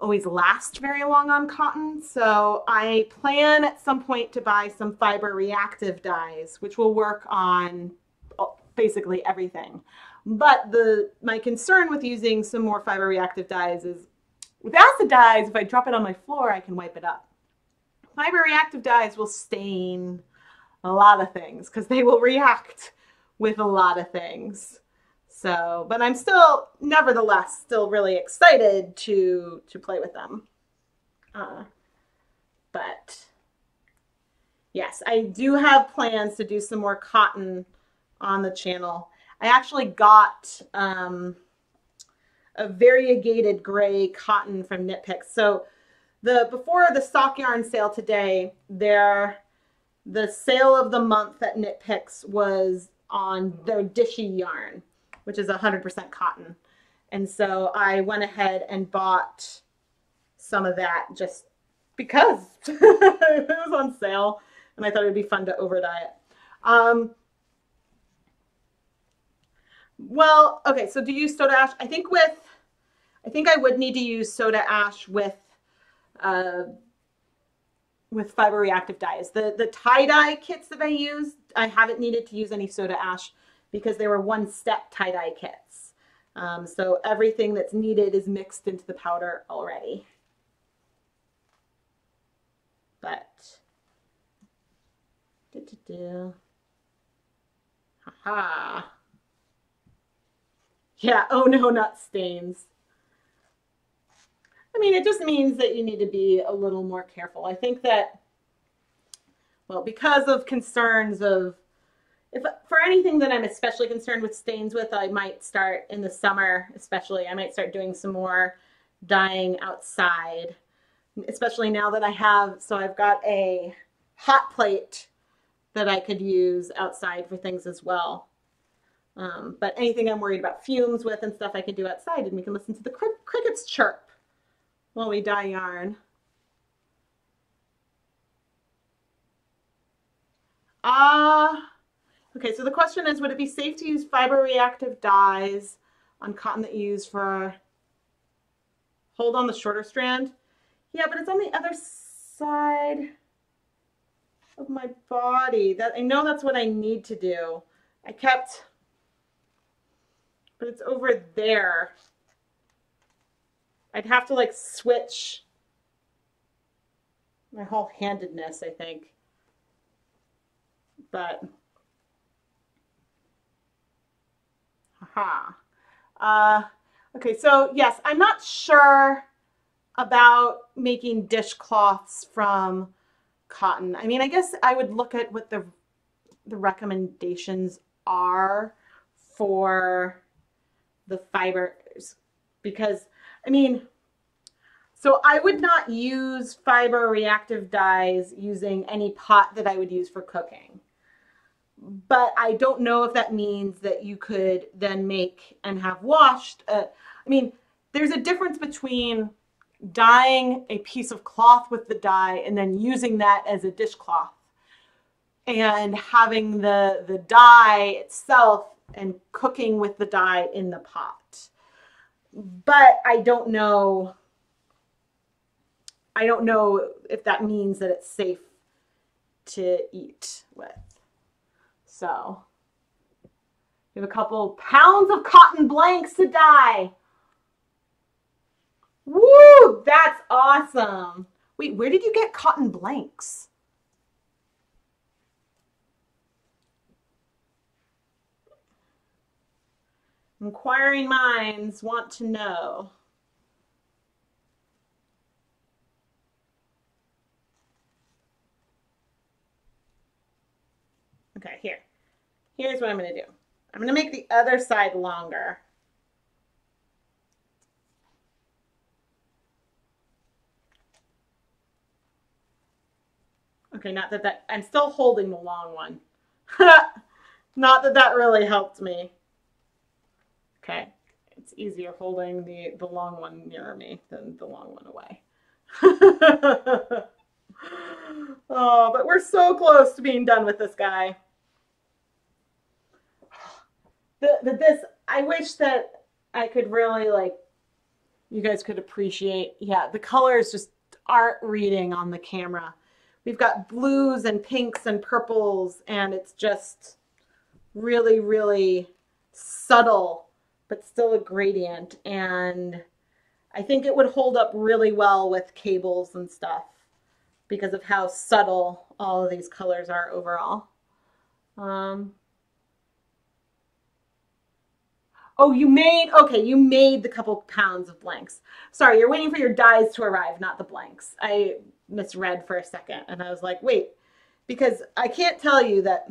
always last very long on cotton. So I plan at some point to buy some fiber reactive dyes, which will work on basically everything. But the my concern with using some more fiber reactive dyes is with acid dyes, if I drop it on my floor, I can wipe it up. Fiber reactive dyes will stain a lot of things because they will react with a lot of things. So, but I'm still, nevertheless, still really excited to, to play with them. Uh, but yes, I do have plans to do some more cotton on the channel. I actually got um, a variegated gray cotton from KnitPicks. So the before the stock yarn sale today, there the sale of the month at KnitPicks was on their Dishy yarn, which is one hundred percent cotton. And so I went ahead and bought some of that just because it was on sale and I thought it would be fun to over dye it. Um, well, okay, so do you use soda ash? I think with, I think I would need to use soda ash with, uh, with fiber reactive dyes. The, the tie-dye kits that I use, I haven't needed to use any soda ash because they were one-step tie-dye kits. Um, so everything that's needed is mixed into the powder already. But, do-do-do. Haha. Yeah, oh no, not stains. I mean, it just means that you need to be a little more careful. I think that, well, because of concerns of, if for anything that I'm especially concerned with stains with, I might start in the summer, especially, I might start doing some more dyeing outside, especially now that I have, so I've got a hot plate that I could use outside for things as well. Um, but anything I'm worried about fumes with and stuff I can do outside, and we can listen to the cr crickets chirp while we dye yarn. Ah, uh, okay, so the question is, would it be safe to use fiber reactive dyes on cotton that you use for hold on the shorter strand? Yeah, but it's on the other side of my body. That I know that's what I need to do. I kept, but it's over there. I'd have to like switch my whole handedness, I think. But, haha. Uh, okay, so yes, I'm not sure about making dishcloths from cotton. I mean, I guess I would look at what the, the recommendations are for the fibers, because I mean, so I would not use fiber reactive dyes using any pot that I would use for cooking. But I don't know if that means that you could then make and have washed. Uh, I mean, there's a difference between dyeing a piece of cloth with the dye and then using that as a dishcloth and having the, the dye itself and cooking with the dye in the pot. But I don't know, I don't know if that means that it's safe to eat with. So we have a couple pounds of cotton blanks to dye. Woo, that's awesome. Wait, where did you get cotton blanks? Inquiring minds want to know. Okay, here. Here's what I'm going to do. I'm going to make the other side longer. Okay, not that that, I'm still holding the long one. Not that that really helped me. Okay, it's easier holding the, the long one nearer me than the long one away. Oh, but we're so close to being done with this guy. The, the, this, I wish that I could really, like, you guys could appreciate, yeah, the colors just aren't reading on the camera. We've got blues and pinks and purples, and it's just really, really subtle, but still a gradient, and I think it would hold up really well with cables and stuff because of how subtle all of these colors are overall. Um, oh, you made, okay, you made the couple pounds of blanks. Sorry, you're waiting for your dyes to arrive, not the blanks. I misread for a second, and I was like, wait, because I can't tell you that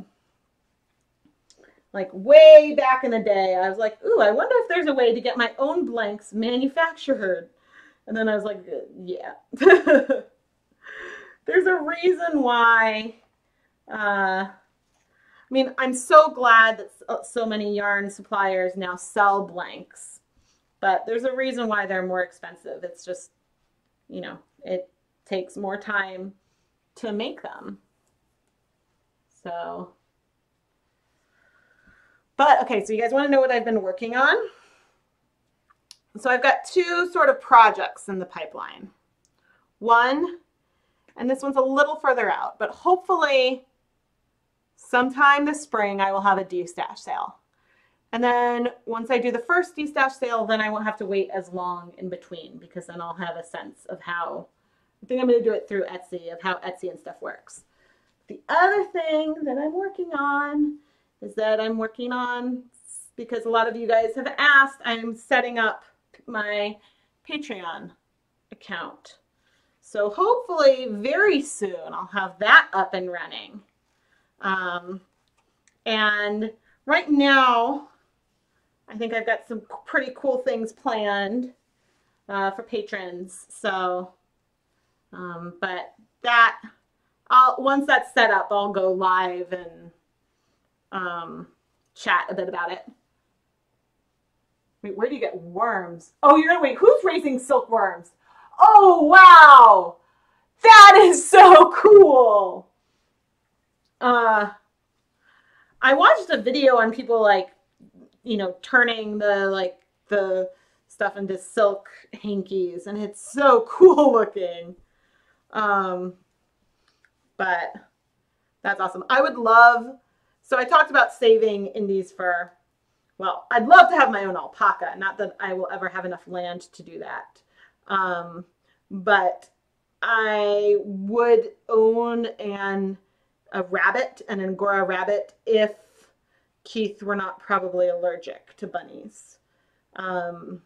like way back in the day, I was like, ooh, I wonder if there's a way to get my own blanks manufactured. And then I was like, yeah. There's a reason why, uh, I mean, I'm so glad that so many yarn suppliers now sell blanks. but there's a reason why they're more expensive. It's just, you know, it takes more time to make them. So, but okay, so you guys want to know what I've been working on? So I've got two sort of projects in the pipeline. One, and this one's a little further out, but hopefully sometime this spring I will have a de-stash sale. And then once I do the first de-stash sale, then I won't have to wait as long in between, because then I'll have a sense of how, I think I'm going to do it through Etsy, of how Etsy and stuff works. The other thing that I'm working on is that I'm working on, because a lot of you guys have asked, I'm setting up my Patreon account. So hopefully very soon I'll have that up and running. Um, and right now, I think I've got some pretty cool things planned uh, for patrons. So, um, but that, I'll, once that's set up, I'll go live and um, chat a bit about it. Wait, where do you get worms? Oh, you're gonna wait, who's raising silkworms? Oh, wow. That is so cool. Uh, I watched a video on people like, you know, turning the, like the stuff into silk hankies, and it's so cool looking. Um, but that's awesome. I would love, so I talked about saving indies for, well, I'd love to have my own alpaca. Not that I will ever have enough land to do that. Um, but I would own an, a rabbit, an Angora rabbit, if Keith were not probably allergic to bunnies. Um,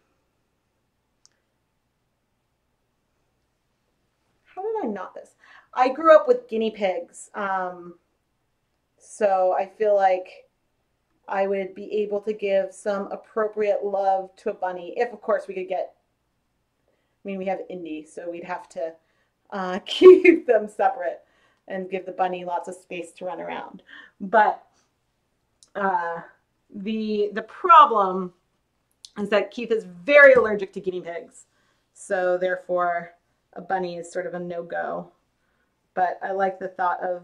how did I not this? I grew up with guinea pigs. Um, so I feel like I would be able to give some appropriate love to a bunny. If of course we could get, I mean, we have Indy, so we'd have to uh, keep them separate and give the bunny lots of space to run around. But uh, the the problem is that Keith is very allergic to guinea pigs, so therefore a bunny is sort of a no-go. But I like the thought of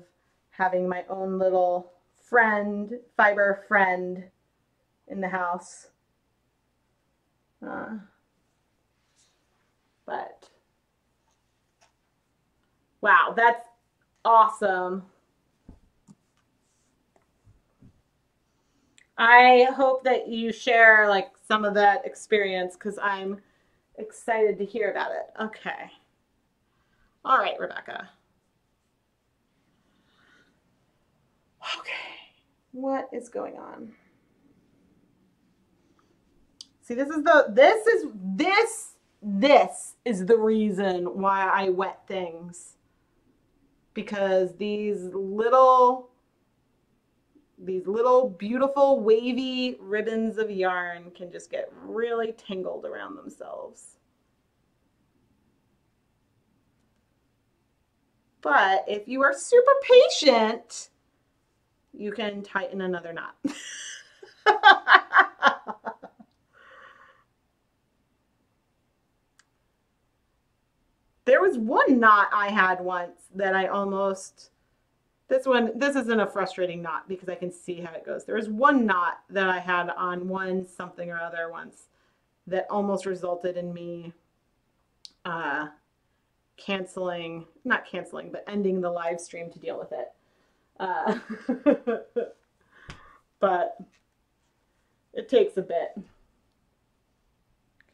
having my own little friend, fiber friend, in the house. Uh, But wow, that's awesome. I hope that you share like some of that experience, because I'm excited to hear about it. Okay. All right, Rebecca. Okay, what is going on? See, this is the, this is, this This is the reason why I wet things, because these little, these little beautiful wavy ribbons of yarn can just get really tangled around themselves. But if you are super patient, you can tighten another knot. There was one knot I had once that I almost, this one, this isn't a frustrating knot because I can see how it goes. There was one knot that I had on one something or other once that almost resulted in me uh, canceling, not canceling, but ending the live stream to deal with it. Uh, but it takes a bit.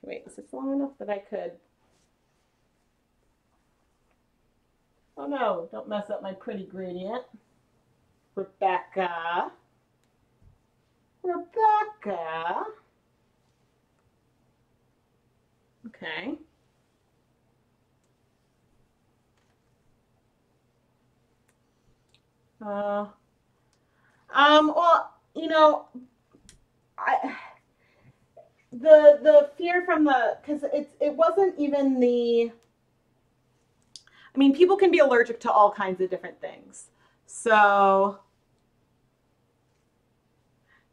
Wait, is this long enough that I could? Oh no, don't mess up my pretty gradient. Rebecca. Rebecca. Okay. Uh, um, well, you know, I, the, the fear from the, cause it's, it wasn't even the, I mean, people can be allergic to all kinds of different things. So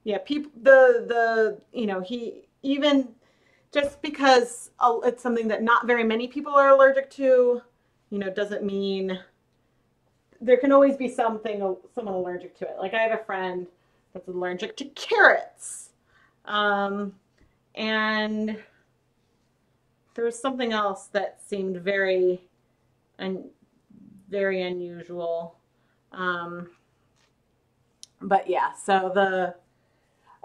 yeah, people, the, the, you know, he, even just because it's something that not very many people are allergic to, you know, doesn't mean there can always be something, someone allergic to it. Like I have a friend that's allergic to carrots. Um, and there was something else that seemed very, un very unusual. Um, but yeah, so the,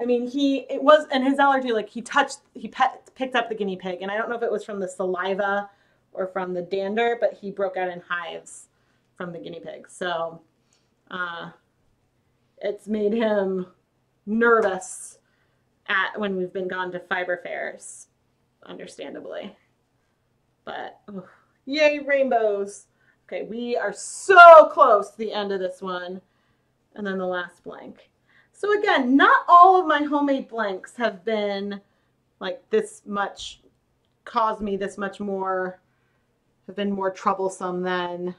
I mean, he, it was, and his allergy, like he touched, he pet, picked up the guinea pig, and I don't know if it was from the saliva or from the dander, but he broke out in hives from the guinea pig. So uh, it's made him nervous at when we've been gone to fiber fairs, understandably. But oh, yay, rainbows. Okay, we are so close to the end of this one. And then the last blank. So again, not all of my homemade blanks have been like this much, caused me this much more, have been more troublesome than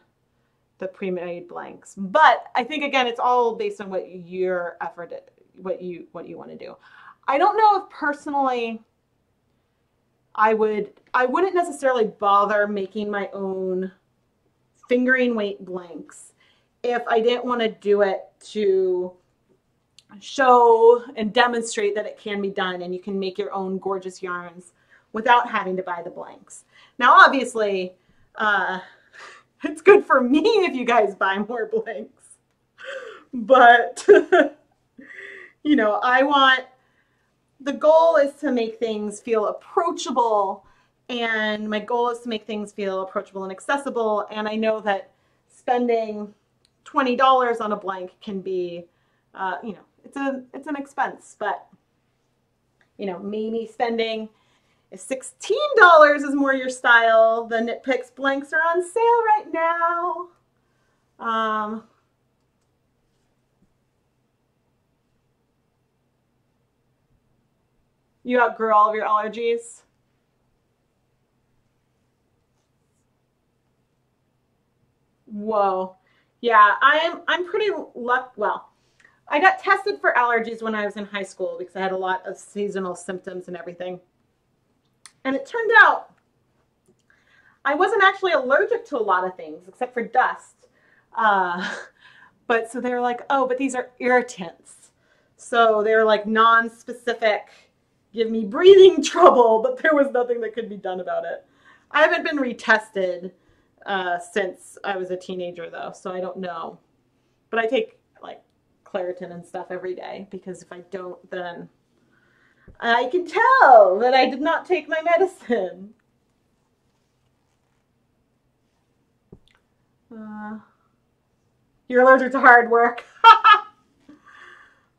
the pre-made blanks. But I think again, it's all based on what your effort, what you what you want to do. I don't know if personally I would, I wouldn't necessarily bother making my own fingering weight blanks if I didn't want to do it to show and demonstrate that it can be done and you can make your own gorgeous yarns without having to buy the blanks. Now, obviously, uh, it's good for me if you guys buy more blanks, but you know, I want, the goal is to make things feel approachable, and my goal is to make things feel approachable and accessible. And I know that spending twenty dollars on a blank can be, uh, you know, it's a, it's an expense, but you know, maybe spending, if sixteen dollars is more your style, the KnitPicks blanks are on sale right now. Um, you outgrew all of your allergies. Whoa. Yeah, I'm, I'm pretty lucky. Well, I got tested for allergies when I was in high school because I had a lot of seasonal symptoms and everything. And it turned out I wasn't actually allergic to a lot of things except for dust. Uh, but so they were like, oh, but these are irritants. So they were like non-specific, give me breathing trouble, but there was nothing that could be done about it. I haven't been retested uh, since I was a teenager though, so I don't know. But I take like Claritin and stuff every day because if I don't, then I can tell that I did not take my medicine. Uh, you're allergic to hard work.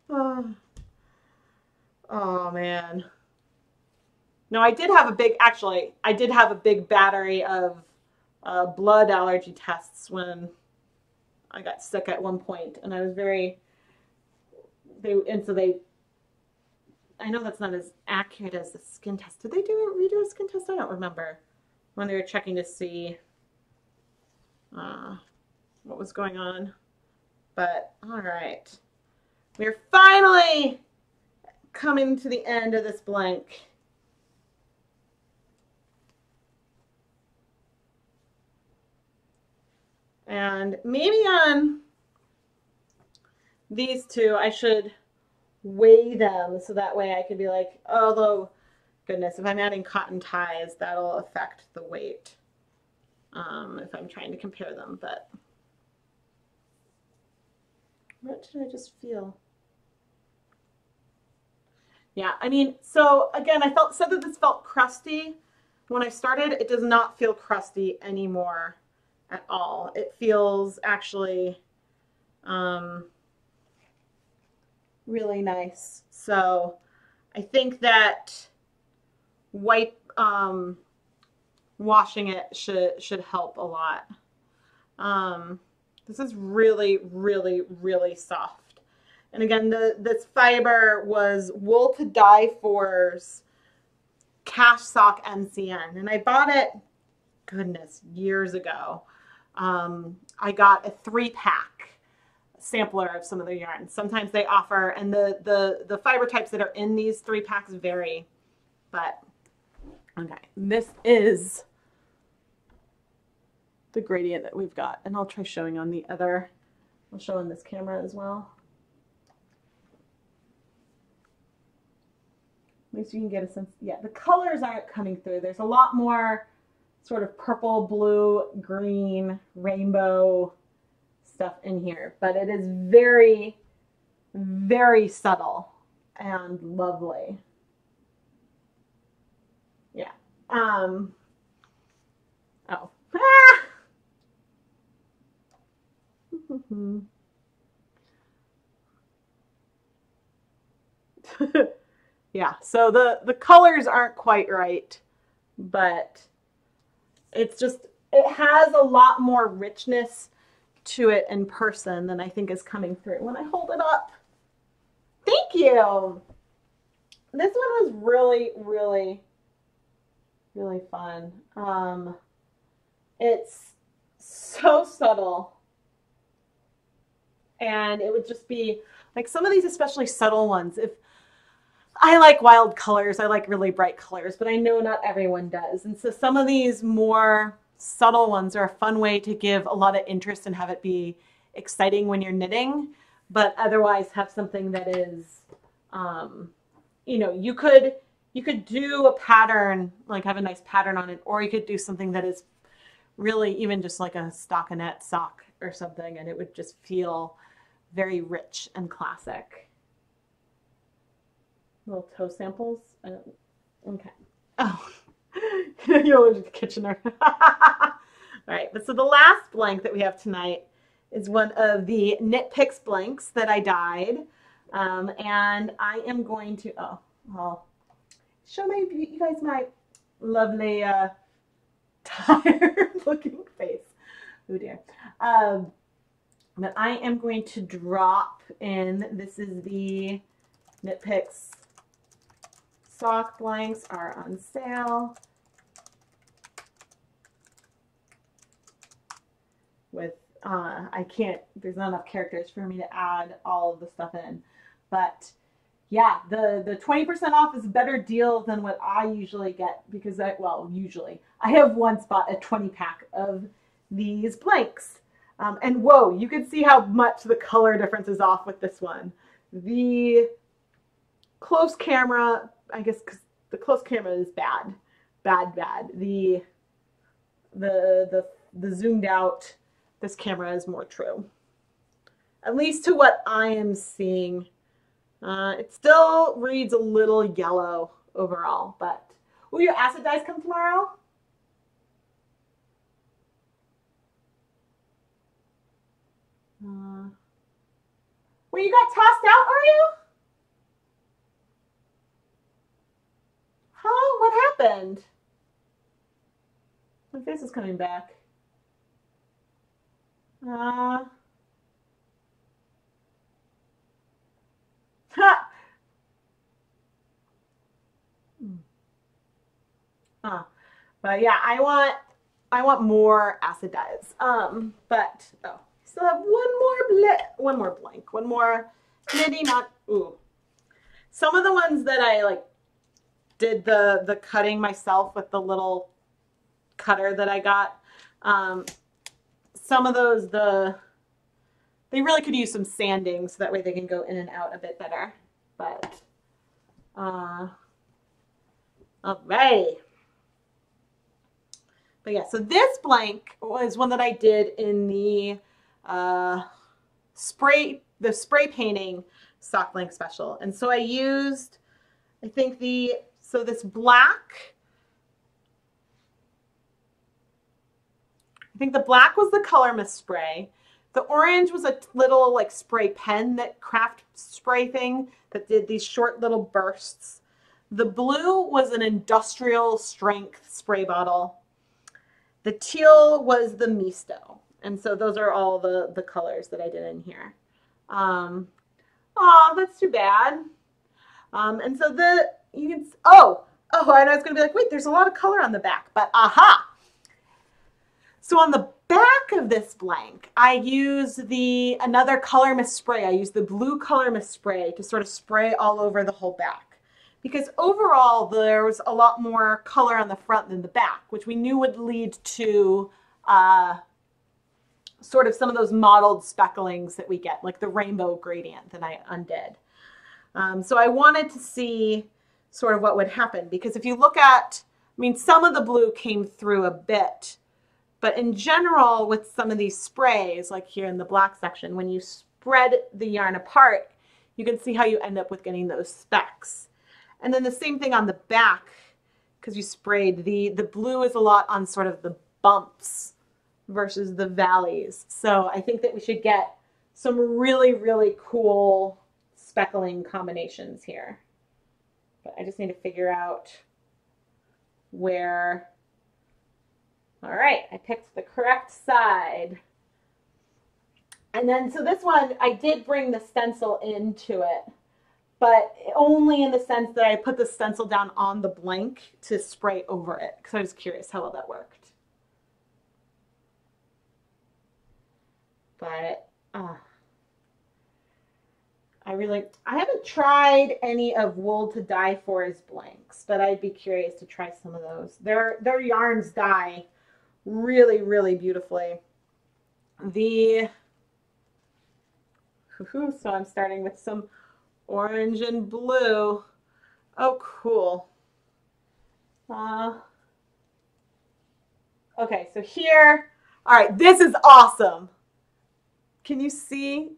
oh. oh, man. No, I did have a big, actually, I did have a big battery of uh, blood allergy tests when I got sick at one point, and I was very, they, and so they, I know that's not as accurate as the skin test. Did they do a redo a skin test? I don't remember when they were checking to see uh, what was going on. But all right, we're finally coming to the end of this blank. And maybe on these two, I should weigh them so that way I could be like, although goodness, if I'm adding cotton ties, that'll affect the weight um, if I'm trying to compare them. But what did I just feel? Yeah, I mean, so again, I felt said that this felt crusty when I started. It does not feel crusty anymore at all. It feels actually um, really nice. So I think that wipe um, washing it should should help a lot. Um, this is really really really soft, and again the this fiber was Wool to Die For's Cash Sock M C N, and I bought it goodness years ago. Um, I got a three pack sampler of some of their yarns. Sometimes they offer, and the, the, the fiber types that are in these three packs vary, but Okay, this is the gradient that we've got, and I'll try showing on the other. I'll show on this camera as well. At least you can get a sense. Yeah, the colors aren't coming through. There's a lot more sort of purple, blue, green, rainbow stuff in here, but it is very, very subtle and lovely. Yeah. Um, oh. Ah! Yeah, so the, the colors aren't quite right, but it's just, it has a lot more richness to it in person than I think is coming through when I hold it up. Thank you. This one was really, really, really fun. Um, it's so subtle. And it would just be like some of these, especially subtle ones. If I like wild colors, I like really bright colors, but I know not everyone does. And so some of these more subtle ones are a fun way to give a lot of interest and have it be exciting when you're knitting, but otherwise have something that is, um, you know, you could, you could do a pattern, like have a nice pattern on it, or you could do something that is really even just like a stockinette sock or something, and it would just feel very rich and classic. Little toe samples. I don't, okay. Oh, you're allergic to Kitchener. All right, but so the last blank that we have tonight is one of the KnitPicks blanks that I dyed. Um, and I am going to, oh, I'll show my, you guys my lovely, uh, tired looking face. Oh dear. Um, but I am going to drop in, this is the KnitPicks sock blanks are on sale with, uh, I can't, there's not enough characters for me to add all of the stuff in, but yeah, the, the twenty percent off is a better deal than what I usually get because I, well, usually I have once bought a twenty pack of these blanks. Um, and whoa, you can see how much the color difference is off with this one. The close camera, I guess, because the close camera is bad, bad, bad. The, the, the, the zoomed out, this camera is more true, at least to what I am seeing. Uh, it still reads a little yellow overall, but will your acid dyes come tomorrow? Uh, well, you got tossed out, are you? Huh? What happened? My face is coming back. Uh, ha! Uh, but yeah, I want, I want more acid dyes. Um, but, oh. Still have one more bl one more blank, one more knitting on. Ooh, some of the ones that I like did the the cutting myself with the little cutter that I got. Um, some of those the they really could use some sanding so that way they can go in and out a bit better. But uh, all right. But yeah, so this blank was one that I did in the. Uh, spray, the spray painting sock blank special. And so I used, I think the, so this black, I think the black was the color mist spray. The orange was a little like spray pen that craft spray thing that did these short little bursts. The blue was an industrial strength spray bottle. The teal was the Misto. And so those are all the, the colors that I did in here. Um, oh, that's too bad. Um, and so the, you can, oh, oh, and I was going to be like, wait, there's a lot of color on the back, but aha. So on the back of this blank, I used the, another color mist spray. I used the blue color mist spray to sort of spray all over the whole back. because overall there was a lot more color on the front than the back, which we knew would lead to uh, sort of some of those mottled specklings that we get, like the rainbow gradient that I undid. Um, so I wanted to see sort of what would happen, because if you look at, I mean, some of the blue came through a bit, but in general with some of these sprays, like here in the black section, when you spread the yarn apart, you can see how you end up with getting those specks. And then the same thing on the back, because you sprayed the, the blue is a lot on sort of the bumps versus the valleys. So I think that we should get some really, really cool speckling combinations here. But I just need to figure out where, all right, I picked the correct side. And then, so this one, I did bring the stencil into it, but only in the sense that I put the stencil down on the blank to spray over it, because I was curious how well that worked. But uh, I really, I haven't tried any of Wool to Die for as blanks, but I'd be curious to try some of those. Their, their yarns dye really, really beautifully. The, so I'm starting with some orange and blue. Oh, cool. Uh, okay, so here, all right, this is awesome. Can you see?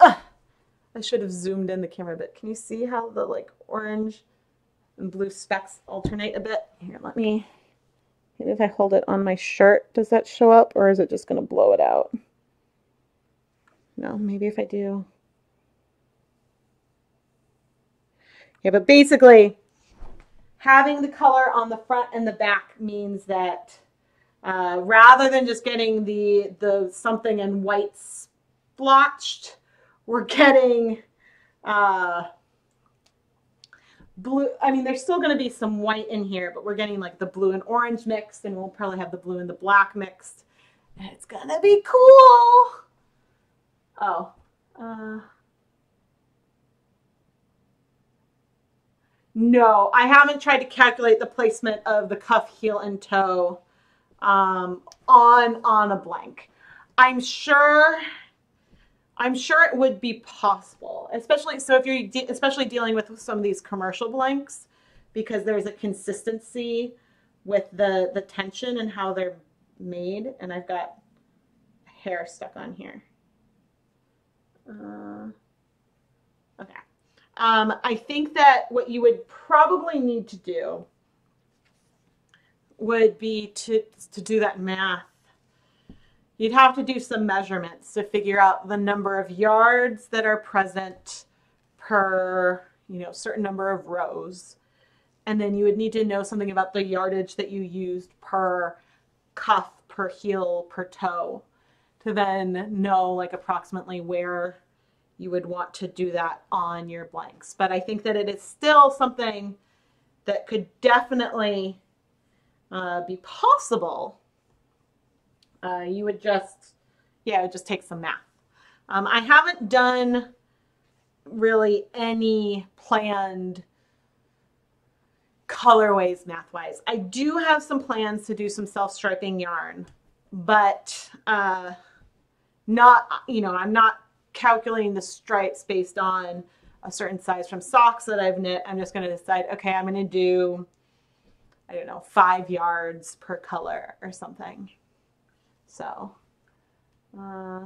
Ugh. I should have zoomed in the camera a bit. Can you see how the like orange and blue specks alternate a bit? Here, let me, maybe if I hold it on my shirt, does that show up, or is it just gonna blow it out? No, maybe if I do. Yeah, but basically having the color on the front and the back means that Uh, rather than just getting the, the something in white splotched, we're getting uh, blue. I mean, there's still going to be some white in here, but we're getting like the blue and orange mixed, and we'll probably have the blue and the black mixed. And it's going to be cool. Oh. Uh, no, I haven't tried to calculate the placement of the cuff, heel, and toe um on on a blank. I'm sure I'm sure it would be possible, especially so if you're de especially dealing with some of these commercial blanks, because there's a consistency with the the tension and how they're made. And I've got hair stuck on here. Uh, okay. Um, I think that what you would probably need to do would be to, to do that math. You'd have to do some measurements to figure out the number of yards that are present per, you know, certain number of rows. And then you would need to know something about the yardage that you used per cuff, per heel, per toe, to then know like approximately where you would want to do that on your blanks. But I think that it is still something that could definitely Uh, be possible. Uh, you would just, yeah, it would just take some math. Um, I haven't done really any planned colorways math-wise. I do have some plans to do some self-striping yarn, but uh, not, you know, I'm not calculating the stripes based on a certain size from socks that I've knit. I'm just going to decide, okay, I'm going to do, I don't know, five yards per color or something. So, uh,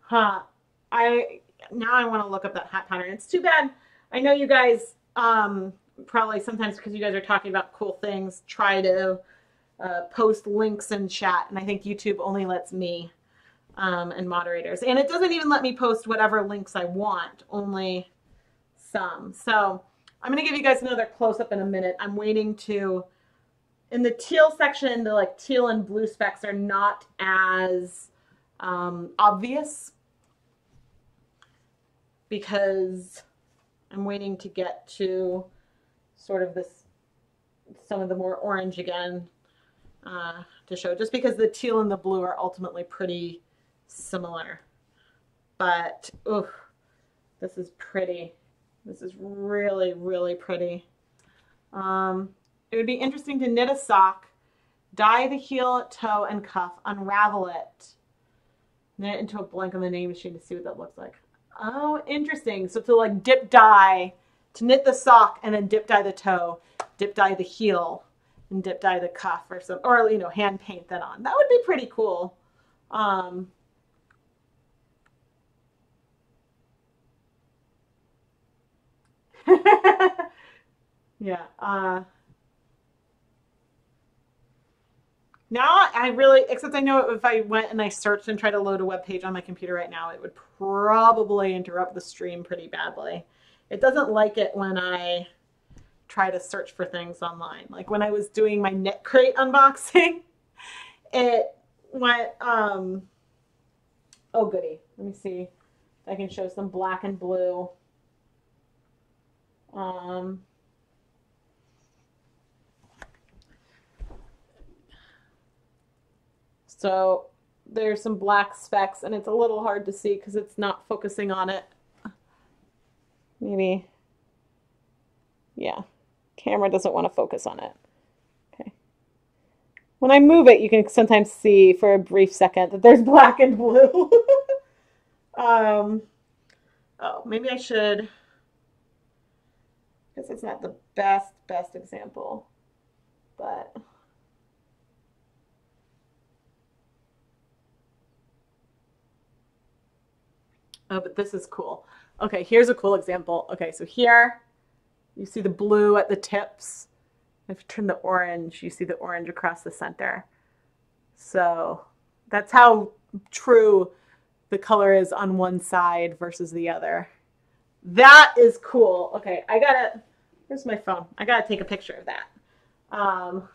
huh. I, now I want to look up that hat pattern. It's too bad. I know you guys, um, probably sometimes because you guys are talking about cool things, try to, uh, post links in chat. And I think YouTube only lets me Um, and moderators. And it doesn't even let me post whatever links I want, only some. So I'm going to give you guys another close-up in a minute. I'm waiting to, in the teal section, the like teal and blue specks are not as um, obvious, because I'm waiting to get to sort of this, some of the more orange again. uh, to show, just because the teal and the blue are ultimately pretty similar. But oof, this is pretty. This is really, really pretty. Um, it would be interesting to knit a sock, dye the heel, toe, and cuff, unravel it, knit it into a blank on the knitting machine to see what that looks like. Oh, interesting. So to like dip dye, to knit the sock and then dip dye the toe, dip dye the heel, and dip dye the cuff or some, or, you know, hand paint that on. That would be pretty cool. Um, yeah. Uh, now I really, except I know if I went and I searched and tried to load a web page on my computer right now, it would probably interrupt the stream pretty badly. It doesn't like it when I try to search for things online. Like when I was doing my Knit Crate unboxing, it went, um, oh goody. Let me see if I can show some black and blue. Um, so there's some black specks and it's a little hard to see because it's not focusing on it. Maybe, yeah, camera doesn't want to focus on it. Okay. When I move it, you can sometimes see for a brief second that there's black and blue. um, oh, maybe I should, because it's not the best, best example, but. Oh, but this is cool. Okay, here's a cool example. Okay, so here you see the blue at the tips. If you turn the orange, you see the orange across the center. So that's how true the color is on one side versus the other. That is cool. Okay, I gotta, where's my phone? I gotta take a picture of that. Um,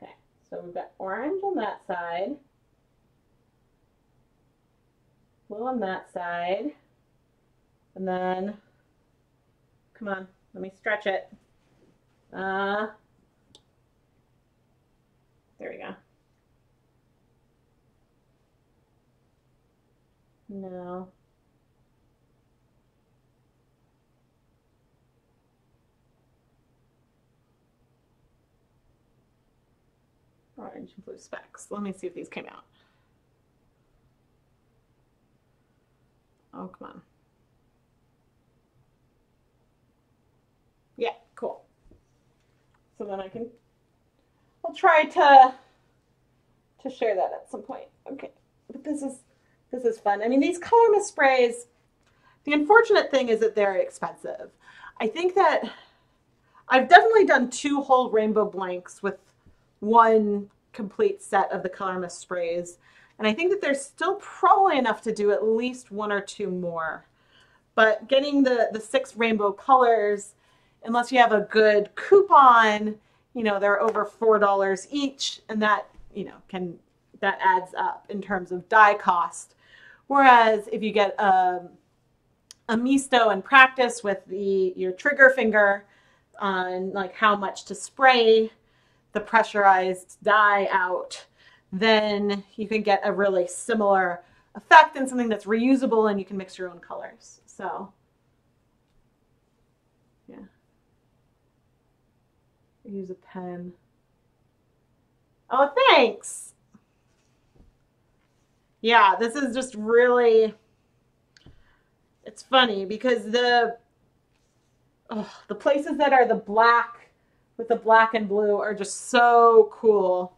okay, so we've got orange on that side. Blue on that side, and then come on, let me stretch it. Uh, there we go. No. Orange and blue specks. Let me see if these came out. Oh, come on. Yeah, cool. So then I can, I'll try to, to share that at some point. Okay, but this is, this is fun. I mean, these color mist sprays, the unfortunate thing is that they're expensive. I think that I've definitely done two whole rainbow blanks with one complete set of the color mist sprays. And I think that there's still probably enough to do at least one or two more. But getting the, the six rainbow colors, unless you have a good coupon, you know, they're over four dollars each. And that, you know, can, that adds up in terms of dye cost. Whereas if you get a, a Misto and practice with the, your trigger finger on like how much to spray the pressurized dye out, then you can get a really similar effect and something that's reusable and you can mix your own colors. So, yeah. Use a pen. Oh, thanks. Yeah, this is just really, it's funny because the, oh, the places that are the black with the black and blue are just so cool.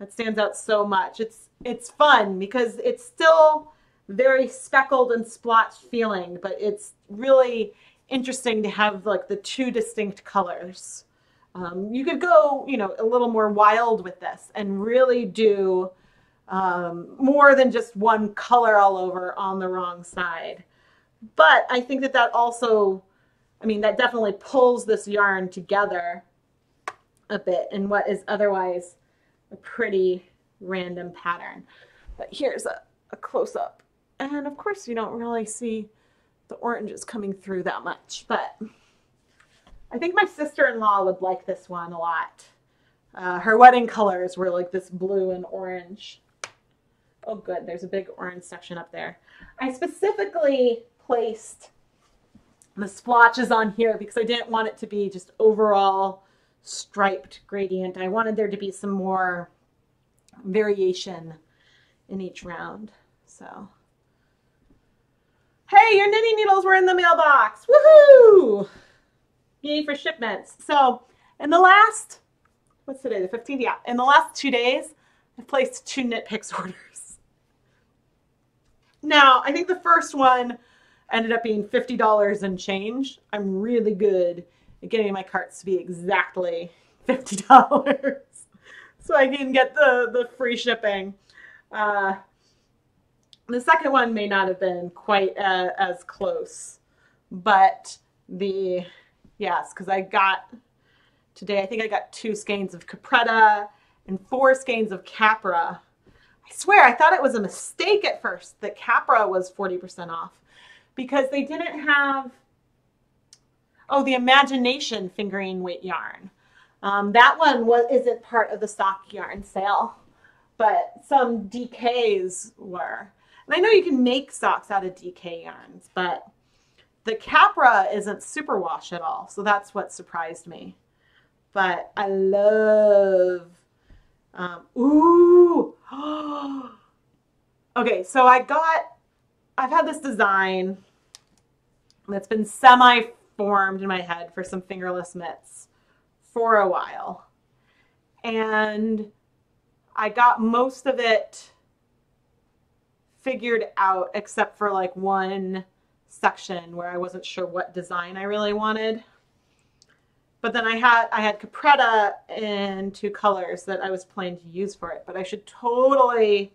That stands out so much. It's it's fun because it's still very speckled and splotched feeling, but it's really interesting to have like the two distinct colors. Um, you could go, you know, a little more wild with this and really do um, more than just one color all over on the wrong side. But I think that that also, I mean, that definitely pulls this yarn together a bit in what is otherwise a pretty random pattern. But here's a, a close-up, and of course you don't really see the oranges coming through that much, but I think my sister-in-law would like this one a lot. Uh, her wedding colors were like this blue and orange. Oh, good. There's a big orange section up there. I specifically placed the splotches on here because I didn't want it to be just overall striped gradient. I wanted there to be some more variation in each round. So, hey, your knitting needles were in the mailbox. Woohoo! Yay for shipments. So in the last, what's today, the fifteenth? Yeah, in the last two days, I've placed two KnitPicks orders. Now, I think the first one ended up being fifty dollars and change. I'm really good at getting my carts to be exactly fifty dollars so I can get the, the free shipping. Uh, the second one may not have been quite uh, as close, but the, yes, because I got today, I think I got two skeins of Capretta and four skeins of Capra. I swear, I thought it was a mistake at first that Capra was forty percent off because they didn't have, oh, the Imagination fingering weight yarn. Um, that one was, isn't part of the stock yarn sale, but some D Ks were. And I know you can make socks out of D K yarns, but the Capra isn't superwash at all, so that's what surprised me. But I love, um, ooh. Okay, so I got, I've had this design that's been semi-formed in my head for some fingerless mitts for a while. And I got most of it figured out except for like one section where I wasn't sure what design I really wanted. But then I had I had Capretta in two colors that I was planning to use for it, but I should totally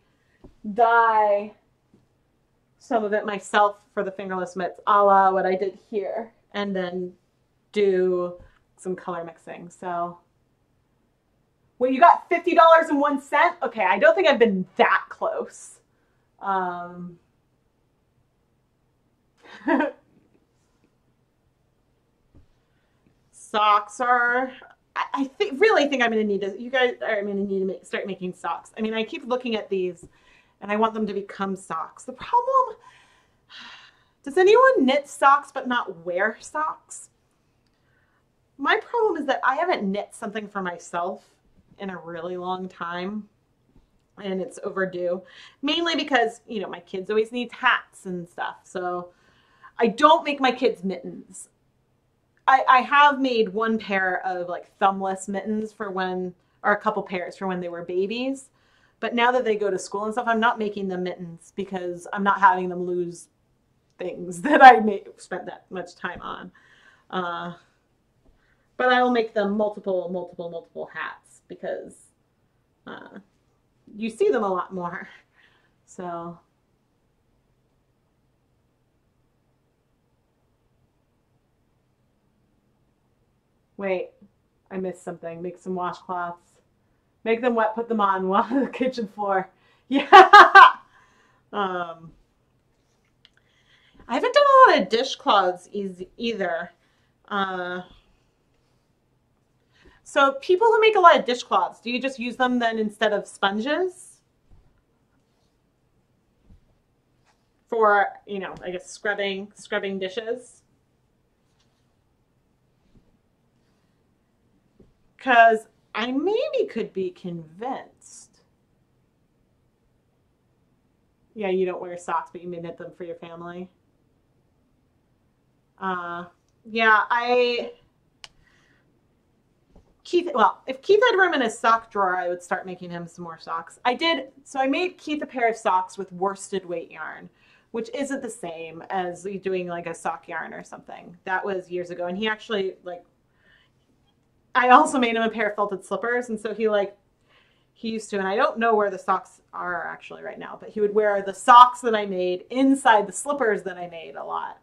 dye some of it myself for the fingerless mitts, a la what I did here, and then do some color mixing. So, well, you got fifty dollars and one cent? Okay, I don't think I've been that close. Um, Socks are, I, I think, really think I'm going to need to, you guys are going to need to make, start making socks. I mean, I keep looking at these and I want them to become socks. The problem, does anyone knit socks but not wear socks? My problem is that I haven't knit something for myself in a really long time and it's overdue, mainly because, you know, my kids always need hats and stuff. So I don't make my kids mittens. I have made one pair of like thumbless mittens for when, or a couple pairs for when they were babies. But now that they go to school and stuff, I'm not making them mittens because I'm not having them lose things that I may, spent that much time on. Uh, but I will make them multiple, multiple, multiple hats because uh, you see them a lot more. So... Wait, I missed something. Make some washcloths. Make them wet, put them on while on the kitchen floor. Yeah. Um, I haven't done a lot of dishcloths easy either. Uh, so people who make a lot of dishcloths, do you just use them then instead of sponges? For, you know, I guess scrubbing, scrubbing dishes? Because I maybe could be convinced. Yeah, you don't wear socks, but you may knit them for your family. Uh, yeah, I... Keith, well, if Keith had room in his sock drawer, I would start making him some more socks. I did, so I made Keith a pair of socks with worsted weight yarn, which isn't the same as doing like a sock yarn or something. That was years ago, and he actually like... I also made him a pair of felted slippers, and so he like, he used to, and I don't know where the socks are actually right now, but he would wear the socks that I made inside the slippers that I made a lot.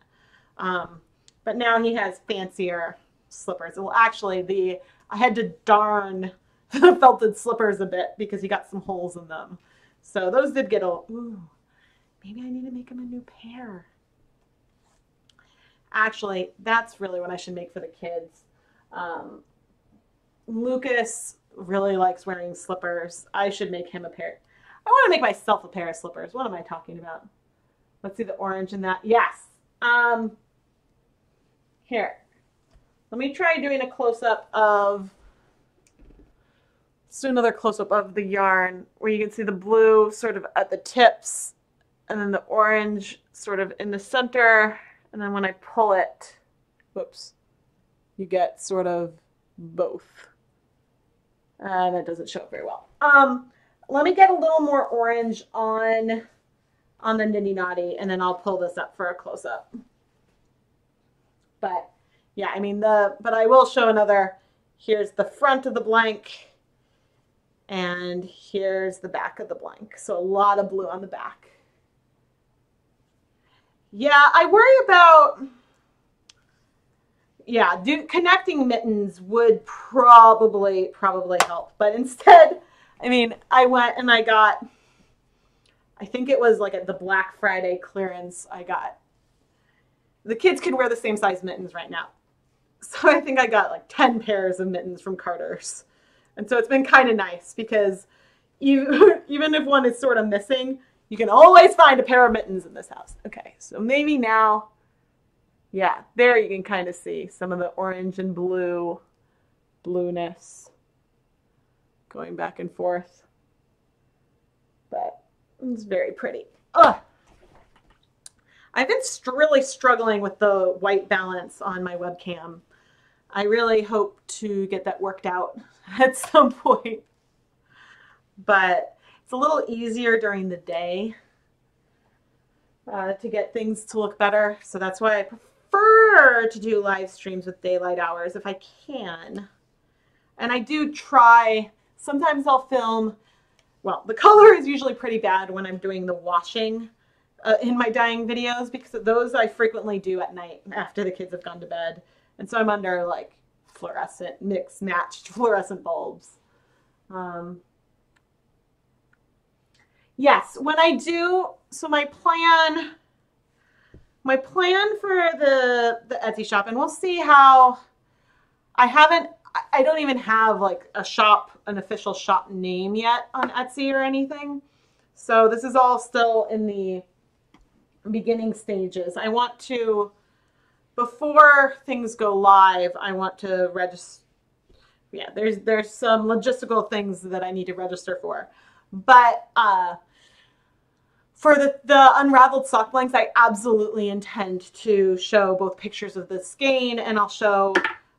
Um, but now he has fancier slippers. Well, actually, the I had to darn the felted slippers a bit because he got some holes in them. So those did get a, ooh, maybe I need to make him a new pair. Actually, that's really what I should make for the kids. Um, Lucas really likes wearing slippers. I should make him a pair. I want to make myself a pair of slippers. What am I talking about? Let's see the orange in that. Yes. Um, here. Let me try doing a close-up of, let's do another close-up of the yarn where you can see the blue sort of at the tips and then the orange sort of in the center. And then when I pull it, whoops, you get sort of both. And uh, that doesn't show up very well. Um, let me get a little more orange on, on the Nitty Naughty, and then I'll pull this up for a close-up. But yeah, I mean, the, but I will show another, here's the front of the blank and here's the back of the blank. So a lot of blue on the back. Yeah, I worry about, yeah, do, connecting mittens would probably, probably help. But instead, I mean, I went and I got, I think it was like at the Black Friday clearance, I got, the kids could wear the same size mittens right now. So I think I got like ten pairs of mittens from Carter's. And so it's been kind of nice because even, even if one is sort of missing, you can always find a pair of mittens in this house. Okay, so maybe now, yeah, there you can kind of see some of the orange and blue, blueness going back and forth. But it's very pretty. Ugh! I've been st- really struggling with the white balance on my webcam. I really hope to get that worked out at some point. But it's a little easier during the day uh, to get things to look better. So that's why I prefer to do live streams with daylight hours if I can. And I do try, sometimes I'll film, well, the color is usually pretty bad when I'm doing the washing uh, in my dyeing videos, because those I frequently do at night after the kids have gone to bed. And so I'm under like fluorescent, mixed matched fluorescent bulbs. Um, Yes, when I do, so my plan, my plan for the, the Etsy shop, and we'll see how, I haven't, I don't even have like a shop, an official shop name yet on Etsy or anything. So this is all still in the beginning stages. I want to, before things go live, I want to register, yeah, there's, there's some logistical things that I need to register for. But uh, for the, the unraveled sock blanks, I absolutely intend to show both pictures of the skein, and I'll show,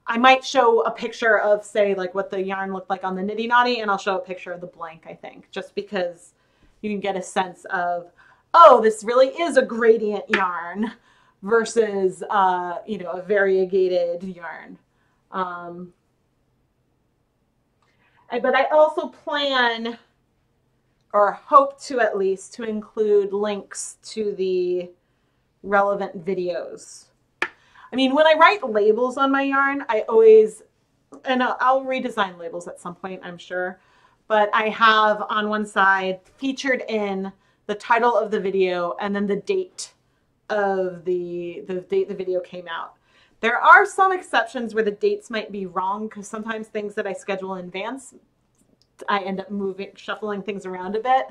I might show a picture of, say, like what the yarn looked like on the Nitty Naughty, and I'll show a picture of the blank, I think, just because you can get a sense of, oh, this really is a gradient yarn versus, uh, you know, a variegated yarn. Um, but I also plan, or hope to at least, to include links to the relevant videos. I mean, when I write labels on my yarn, I always, and I'll, I'll redesign labels at some point, I'm sure, but I have on one side featured in the title of the video and then the date of the, the date the video came out. There are some exceptions where the dates might be wrong, because sometimes things that I schedule in advance, I end up moving, shuffling things around a bit,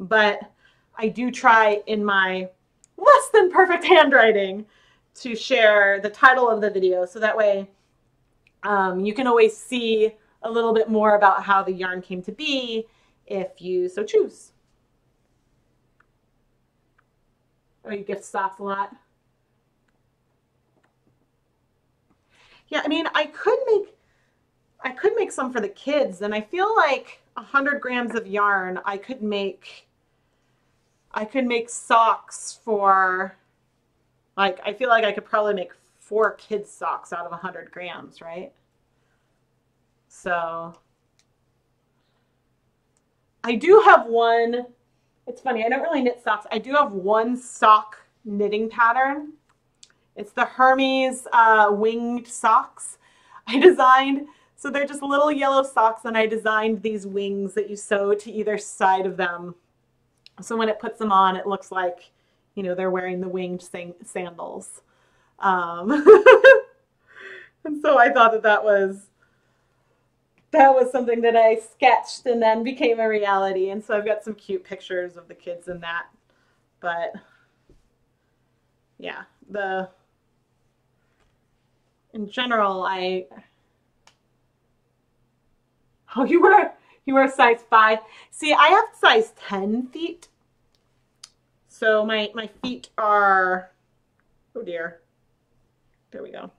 but I do try in my less than perfect handwriting to share the title of the video. So that way um, you can always see a little bit more about how the yarn came to be if you so choose. Oh, you gift stopped a lot. Yeah, I mean, I could make I could make some for the kids, and I feel like a hundred grams of yarn, I could make, I could make socks for, like, I feel like I could probably make four kids socks out of a hundred grams, right? So I do have one, it's funny, I don't really knit socks. I do have one sock knitting pattern. It's the Hermes uh, winged socks I designed. So they're just little yellow socks, and I designed these wings that you sew to either side of them. So when it puts them on, it looks like, you know, they're wearing the winged sandals. Um, And so I thought that that was, that was something that I sketched and then became a reality. And so I've got some cute pictures of the kids in that. But yeah, the, in general, I, oh, you were, you were size five. See, I have size ten feet. So my, my feet are, oh dear, there we go.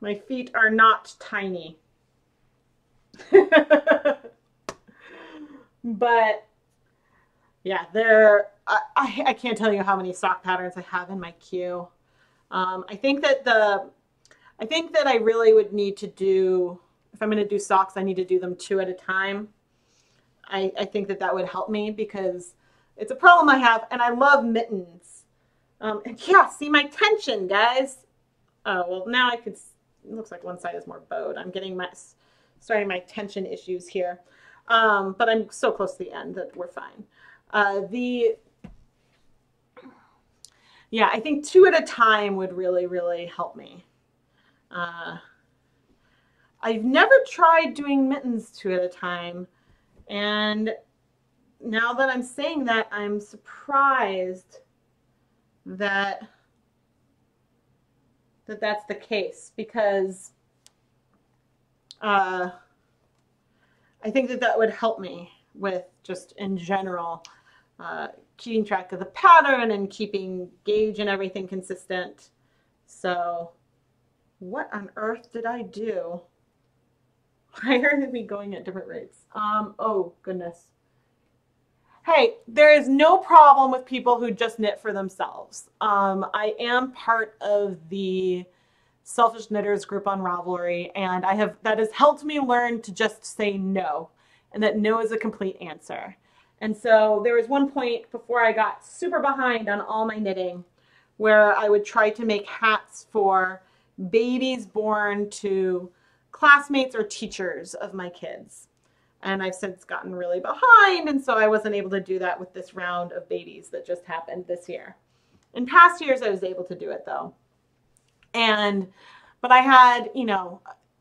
My feet are not tiny. But yeah, they're, I, I, I can't tell you how many sock patterns I have in my queue. Um, I think that the, I think that I really would need to do, if I'm going to do socks, I need to do them two at a time. I, I think that that would help me because it's a problem I have, and I love mittens. Um, and yeah, see my tension, guys. Oh, well, now I could, it looks like one side is more bowed. I'm getting my, starting my tension issues here. Um, but I'm so close to the end that we're fine. Uh, the, yeah, I think two at a time would really, really help me. Uh, I've never tried doing mittens two at a time, and now that I'm saying that, I'm surprised that, that that's the case, because uh, I think that that would help me with just in general uh, keeping track of the pattern and keeping gauge and everything consistent. So what on earth did I do? Why are we going at different rates? Um, oh, goodness. Hey, there is no problem with people who just knit for themselves. Um, I am part of the Selfish Knitters group on Ravelry, and I have, that has helped me learn to just say no, and that no is a complete answer. And so there was one point before I got super behind on all my knitting where I would try to make hats for babies born to classmates or teachers of my kids, and I've since gotten really behind, and so I wasn't able to do that with this round of babies that just happened this year. In past years I was able to do it though, and but I had, you know,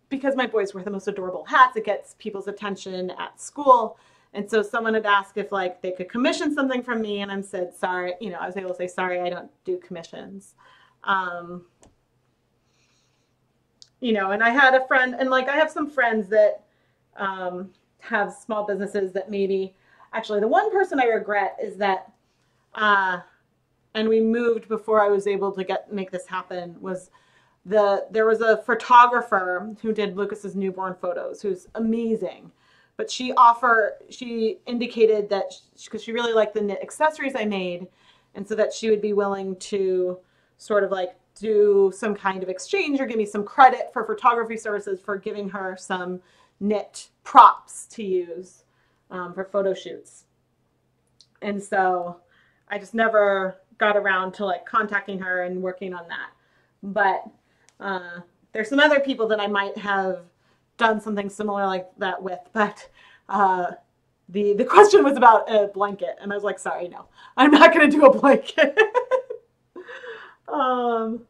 because my boys wear the most adorable hats, it gets people's attention at school, and so someone had asked if like they could commission something from me, and I said sorry, you know, I was able to say sorry, I don't do commissions. um You know, and I had a friend, and like I have some friends that um, have small businesses that maybe, actually the one person I regret is that, uh, and we moved before I was able to get make this happen, was the, there was a photographer who did Lucas's newborn photos, who's amazing, but she offered, she indicated that, because she, she really liked the knit accessories I made, and so that she would be willing to sort of like do some kind of exchange or give me some credit for photography services for giving her some knit props to use um, for photo shoots. And so I just never got around to like contacting her and working on that. But uh, there's some other people that I might have done something similar like that with, but uh, the, the question was about a blanket, and I was like, sorry, no, I'm not going to do a blanket. Um,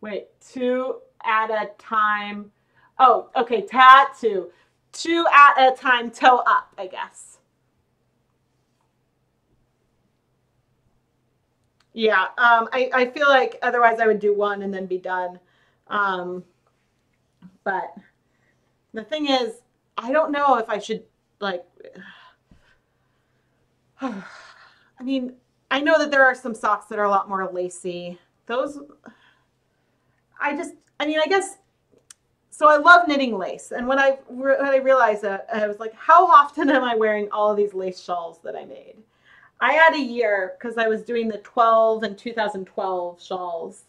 wait, two at a time. Oh, okay, tattoo. Two at a time, toe up, I guess. Yeah, um, I, I feel like otherwise I would do one and then be done. Um, but the thing is, I don't know if I should like, I mean, I know that there are some socks that are a lot more lacy. Those, I just, I mean, I guess, so I love knitting lace. And when I, when I realized that, I was like, how often am I wearing all of these lace shawls that I made? I had a year, cause I was doing the twelve and two thousand twelve shawls.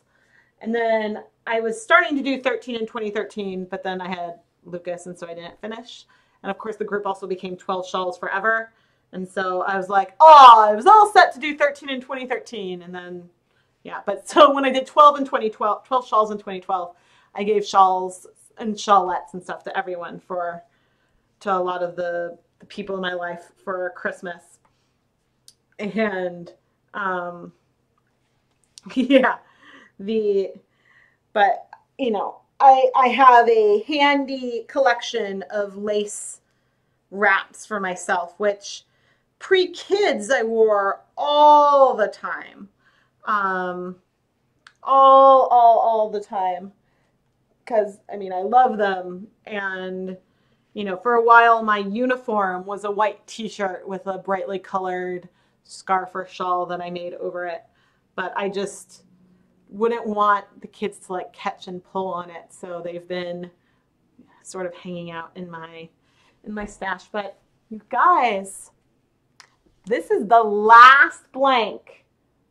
And then I was starting to do thirteen in twenty thirteen, but then I had Lucas, and so I didn't finish. And of course, the group also became twelve Shawls Forever. And so I was like, oh, I was all set to do thirteen in twenty thirteen. And then, yeah, but so when I did twelve in twenty twelve, twelve Shawls in twenty twelve, I gave shawls and shawlettes and stuff to everyone for to a lot of the, the people in my life for Christmas. And um, yeah, the, but you know, I, I have a handy collection of lace wraps for myself, which pre-kids I wore all the time. Um, all, all, all the time. Because, I mean, I love them. And, you know, for a while my uniform was a white t-shirt with a brightly colored scarf or shawl that I made over it. But I just wouldn't want the kids to like catch and pull on it. So they've been sort of hanging out in my, in my stash. But you guys, this is the last blank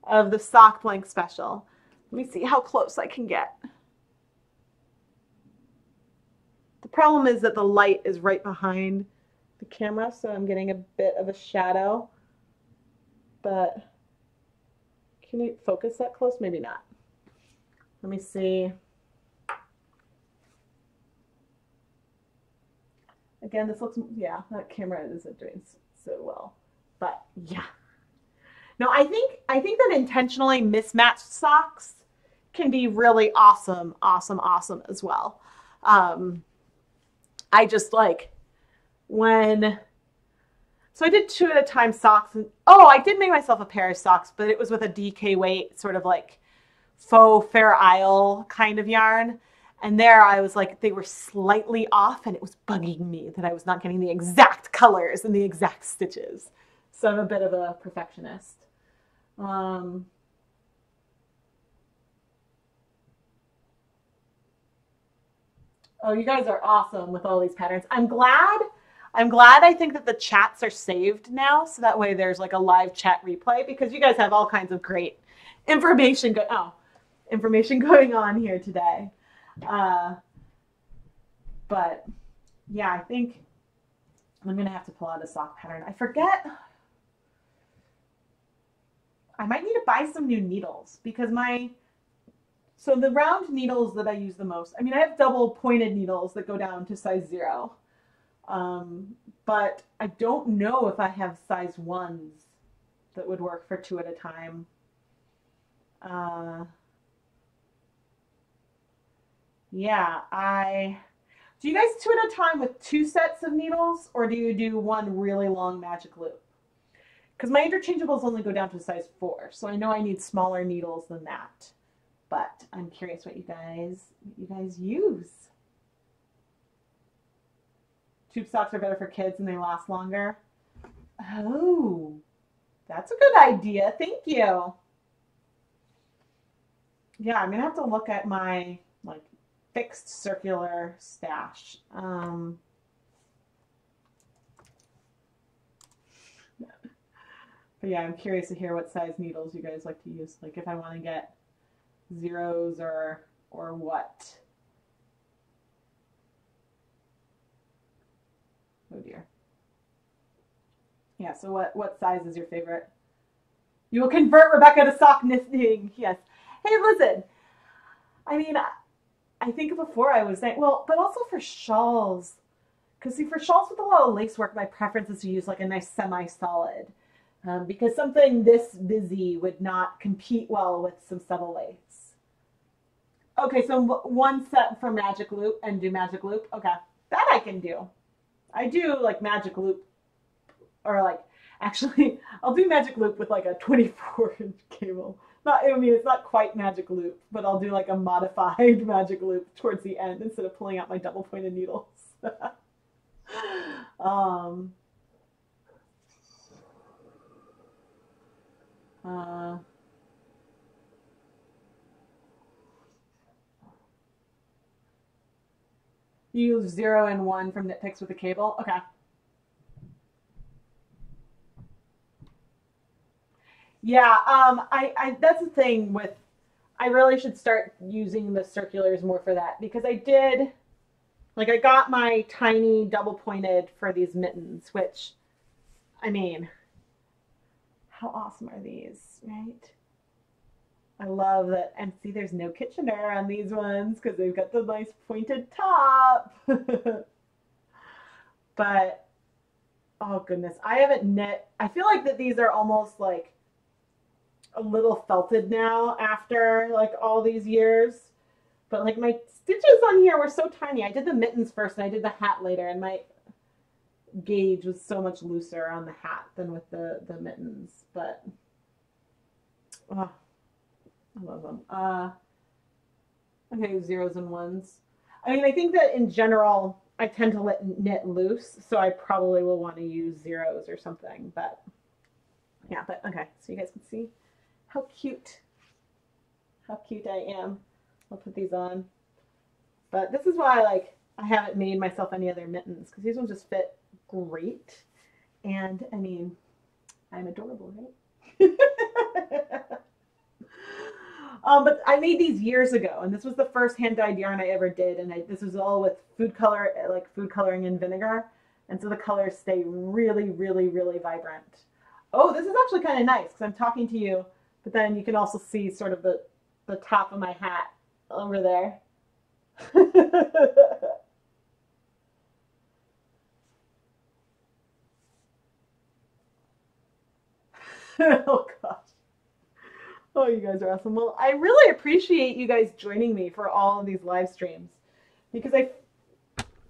of the sock blank special. Let me see how close I can get. The problem is that the light is right behind the camera, so I'm getting a bit of a shadow. But can you focus that close? Maybe not. Let me see. Again, this looks, yeah, that camera isn't doing so well, but yeah. No, I think, I think that intentionally mismatched socks can be really awesome, awesome, awesome as well. Um, I just like when, so I did two at a time socks. And, oh, I did make myself a pair of socks, but it was with a D K weight, sort of like faux Fair Isle kind of yarn. And there I was like, they were slightly off and it was bugging me that I was not getting the exact colors and the exact stitches. So I'm a bit of a perfectionist. Um, oh, you guys are awesome with all these patterns. I'm glad, I'm glad I think that the chats are saved now. So that way there's like a live chat replay because you guys have all kinds of great information, go oh, information going on here today. Uh, but yeah, I think I'm going to have to pull out a sock pattern. I forget. I might need to buy some new needles because my, so the round needles that I use the most, I mean, I have double pointed needles that go down to size zero. Um, but I don't know if I have size ones that would work for two at a time. Uh, yeah, I, do you guys two at a time with two sets of needles or do you do one really long magic loop? Because my interchangeables only go down to size four, so I know I need smaller needles than that. But I'm curious what you guys what you guys use. Tube socks are better for kids and they last longer. Oh, that's a good idea. Thank you. Yeah, I'm gonna have to look at my like fixed circular stash. Um, but yeah, I'm curious to hear what size needles you guys like to use. Like if I want to get zeros or or what. Oh dear. Yeah. So what what size is your favorite? You will convert Rebecca to sock knitting. Yes. Hey, listen. I mean. I, I think before I was saying, well, but also for shawls, because see, for shawls with a lot of lace work, my preference is to use like a nice semi-solid, um, because something this busy would not compete well with some subtle lace. Okay, so one set for magic loop and do magic loop. Okay, that I can do. I do like magic loop, or like actually, I'll do magic loop with like a twenty-four inch cable. Not, I mean, it's not quite magic loop, but I'll do like a modified magic loop towards the end instead of pulling out my double pointed needles. um, uh, you use zero and one from KnitPicks with a cable. Okay. Yeah, um, I, I, that's the thing with, I really should start using the circulars more for that because I did, like I got my tiny double pointed for these mittens, which, I mean, how awesome are these, right? I love that, and see there's no Kitchener on these ones because they've got the nice pointed top. But oh goodness, I haven't knit. I feel like that these are almost like a little felted now after like all these years. But like my stitches on here were so tiny. I did the mittens first and I did the hat later, and my gauge was so much looser on the hat than with the, the mittens. But oh, I love them. Uh, okay, zeros and ones. I mean, I think that in general, I tend to let knit loose, so I probably will want to use zeros or something, but yeah, but okay, so you guys can see how cute, how cute I am. I'll put these on, but this is why I like, I haven't made myself any other mittens, because these ones just fit great, and I mean, I'm adorable, right? Um, but I made these years ago, and this was the first hand dyed yarn I ever did, and I, this was all with food color, like food coloring and vinegar, and so the colors stay really, really, really vibrant. Oh, this is actually kind of nice because I'm talking to you, but then you can also see sort of the the top of my hat over there. Oh gosh. Oh, you guys are awesome. Well, I really appreciate you guys joining me for all of these live streams, because I,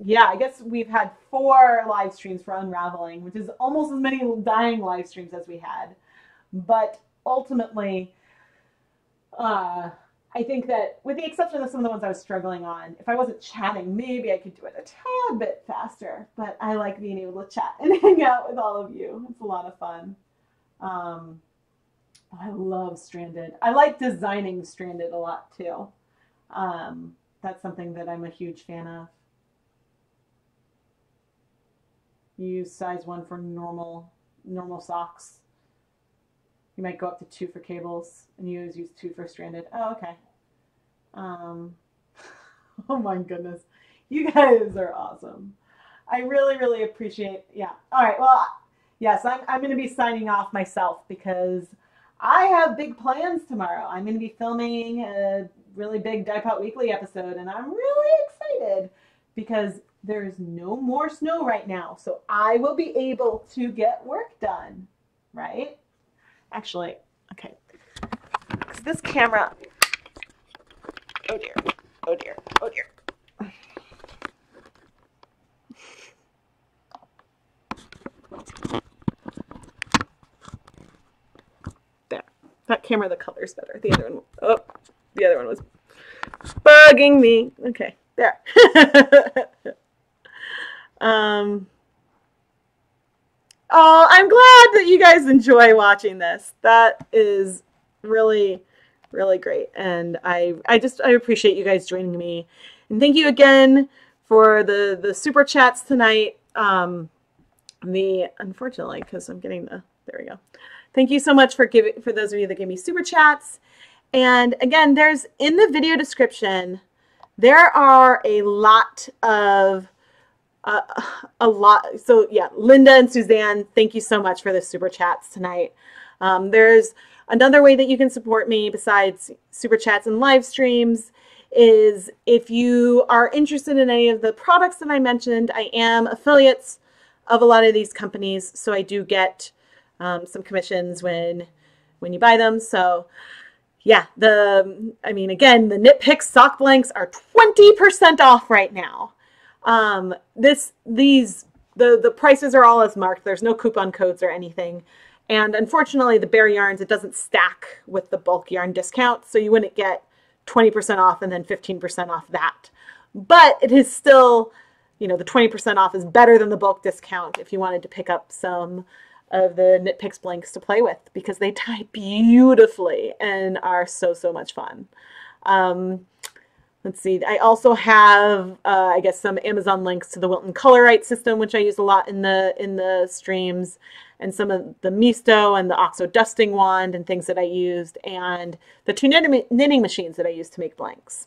yeah, I guess we've had four live streams for Unraveling, which is almost as many dying live streams as we had. But ultimately, uh, I think that with the exception of some of the ones I was struggling on, if I wasn't chatting, maybe I could do it a tad bit faster, but I like being able to chat and hang out with all of you. It's a lot of fun. Um, I love Stranded. I like designing Stranded a lot too. Um, that's something that I'm a huge fan of. You use size one for normal normal socks. You might go up to two for cables, and you always use two for Stranded. Oh, okay. Um, oh my goodness. You guys are awesome. I really, really appreciate, yeah. All right, well, yes, I'm, I'm going to be signing off myself because I have big plans tomorrow. I'm going to be filming a really big Dye Pot Weekly episode, and I'm really excited because there is no more snow right now, so I will be able to get work done, right? Actually, okay, because this camera, oh dear, oh dear, oh dear. That camera, the color's better. The other one, oh, the other one was bugging me. Okay, there. um, oh, I'm glad that you guys enjoy watching this. That is really, really great. And I, I just, I appreciate you guys joining me. And thank you again for the, the super chats tonight. Um, the, unfortunately, because I'm getting the, there we go. Thank you so much for giving, for those of you that gave me super chats. And again, there's in the video description, there are a lot of, uh, a lot. So yeah, Linda and Suzanne, thank you so much for the super chats tonight. Um, there's another way that you can support me besides super chats and live streams is if you are interested in any of the products that I mentioned, I am affiliates of a lot of these companies. So I do get Um, some commissions when when you buy them. So yeah, the I mean again, the KnitPicks sock blanks are twenty percent off right now. Um, this these the the prices are all as marked. There's no coupon codes or anything. And unfortunately, the bare yarns, it doesn't stack with the bulk yarn discount, so you wouldn't get twenty percent off and then fifteen percent off that. But it is still, you know, the twenty percent off is better than the bulk discount if you wanted to pick up some of the KnitPicks blanks to play with, because they tie beautifully and are so, so much fun. Um, let's see. I also have, uh, I guess, some Amazon links to the Wilton Colorite system, which I use a lot in the in the streams, and some of the Misto and the Oxo dusting wand and things that I used, and the two knitting, knitting machines that I use to make blanks.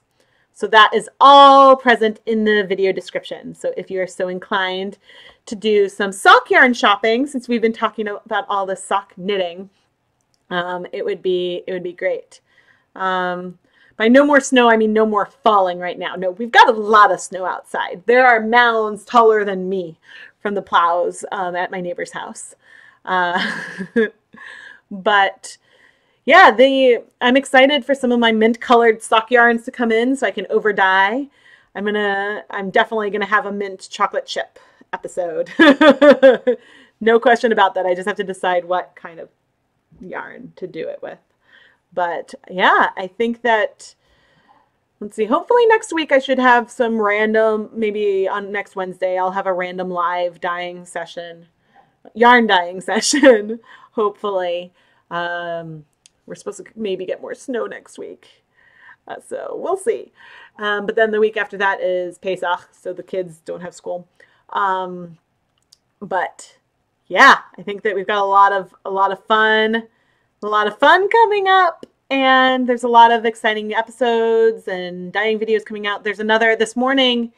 So that is all present in the video description. So if you are so inclined to do some sock yarn shopping, since we've been talking about all the sock knitting, um, it would be it would be great. Um, by no more snow, I mean no more falling right now. No, we've got a lot of snow outside. There are mounds taller than me from the plows um, at my neighbor's house. Uh, but yeah, the, I'm excited for some of my mint colored sock yarns to come in so I can over dye. I'm gonna, I'm definitely gonna have a mint chocolate chip episode. No question about that. I just have to decide what kind of yarn to do it with. But yeah, I think that, let's see, hopefully next week I should have some random, maybe on next Wednesday, I'll have a random live dyeing session, yarn dyeing session, hopefully. Um, we're supposed to maybe get more snow next week. Uh, so we'll see. Um, but then the week after that is Pesach, so the kids don't have school. Um, but yeah, I think that we've got a lot of, a lot of fun, a lot of fun coming up. And there's a lot of exciting episodes and dyeing videos coming out. There's another this morning,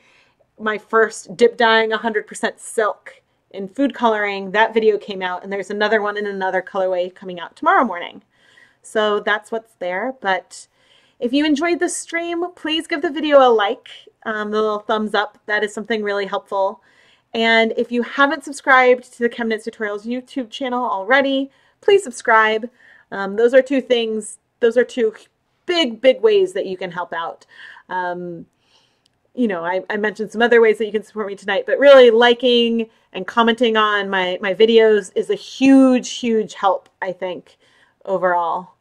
my first dip dyeing one hundred percent silk in food coloring. That video came out, and there's another one in another colorway coming out tomorrow morning. So that's what's there. But if you enjoyed the stream, please give the video a like, um, the little thumbs up. That is something really helpful. And if you haven't subscribed to the ChemKnits Tutorials YouTube channel already, please subscribe. Um, those are two things. Those are two big, big ways that you can help out. Um, you know, I, I mentioned some other ways that you can support me tonight, but really liking and commenting on my, my videos is a huge, huge help, I think, overall.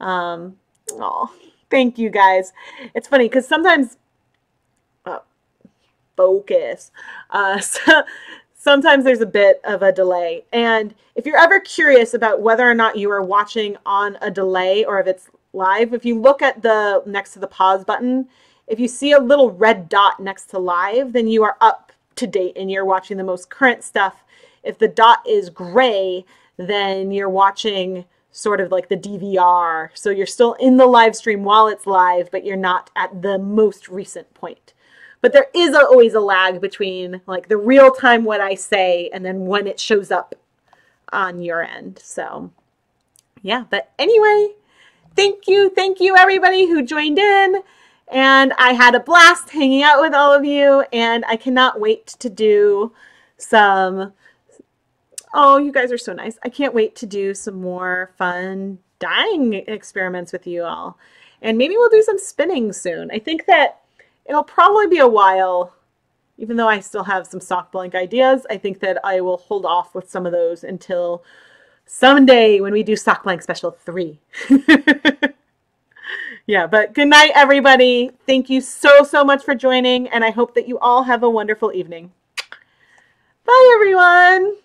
Um, oh, thank you guys. It's funny because sometimes, oh, focus, uh, so, sometimes there's a bit of a delay. And if you're ever curious about whether or not you are watching on a delay or if it's live, if you look at the next to the pause button, if you see a little red dot next to live, then you are up to date and you're watching the most current stuff. If the dot is gray, then you're watching sort of like the D V R. So you're still in the live stream while it's live, but you're not at the most recent point. But there is a, always a lag between like the real time what I say and then when it shows up on your end. So yeah, but anyway, thank you. Thank you everybody who joined in, and I had a blast hanging out with all of you, and I cannot wait to do some, oh, you guys are so nice. I can't wait to do some more fun dyeing experiments with you all. And maybe we'll do some spinning soon. I think that it'll probably be a while, even though I still have some sock blank ideas. I think that I will hold off with some of those until someday when we do sock blank special three. Yeah, but good night, everybody. Thank you so, so much for joining, and I hope that you all have a wonderful evening. Bye, everyone.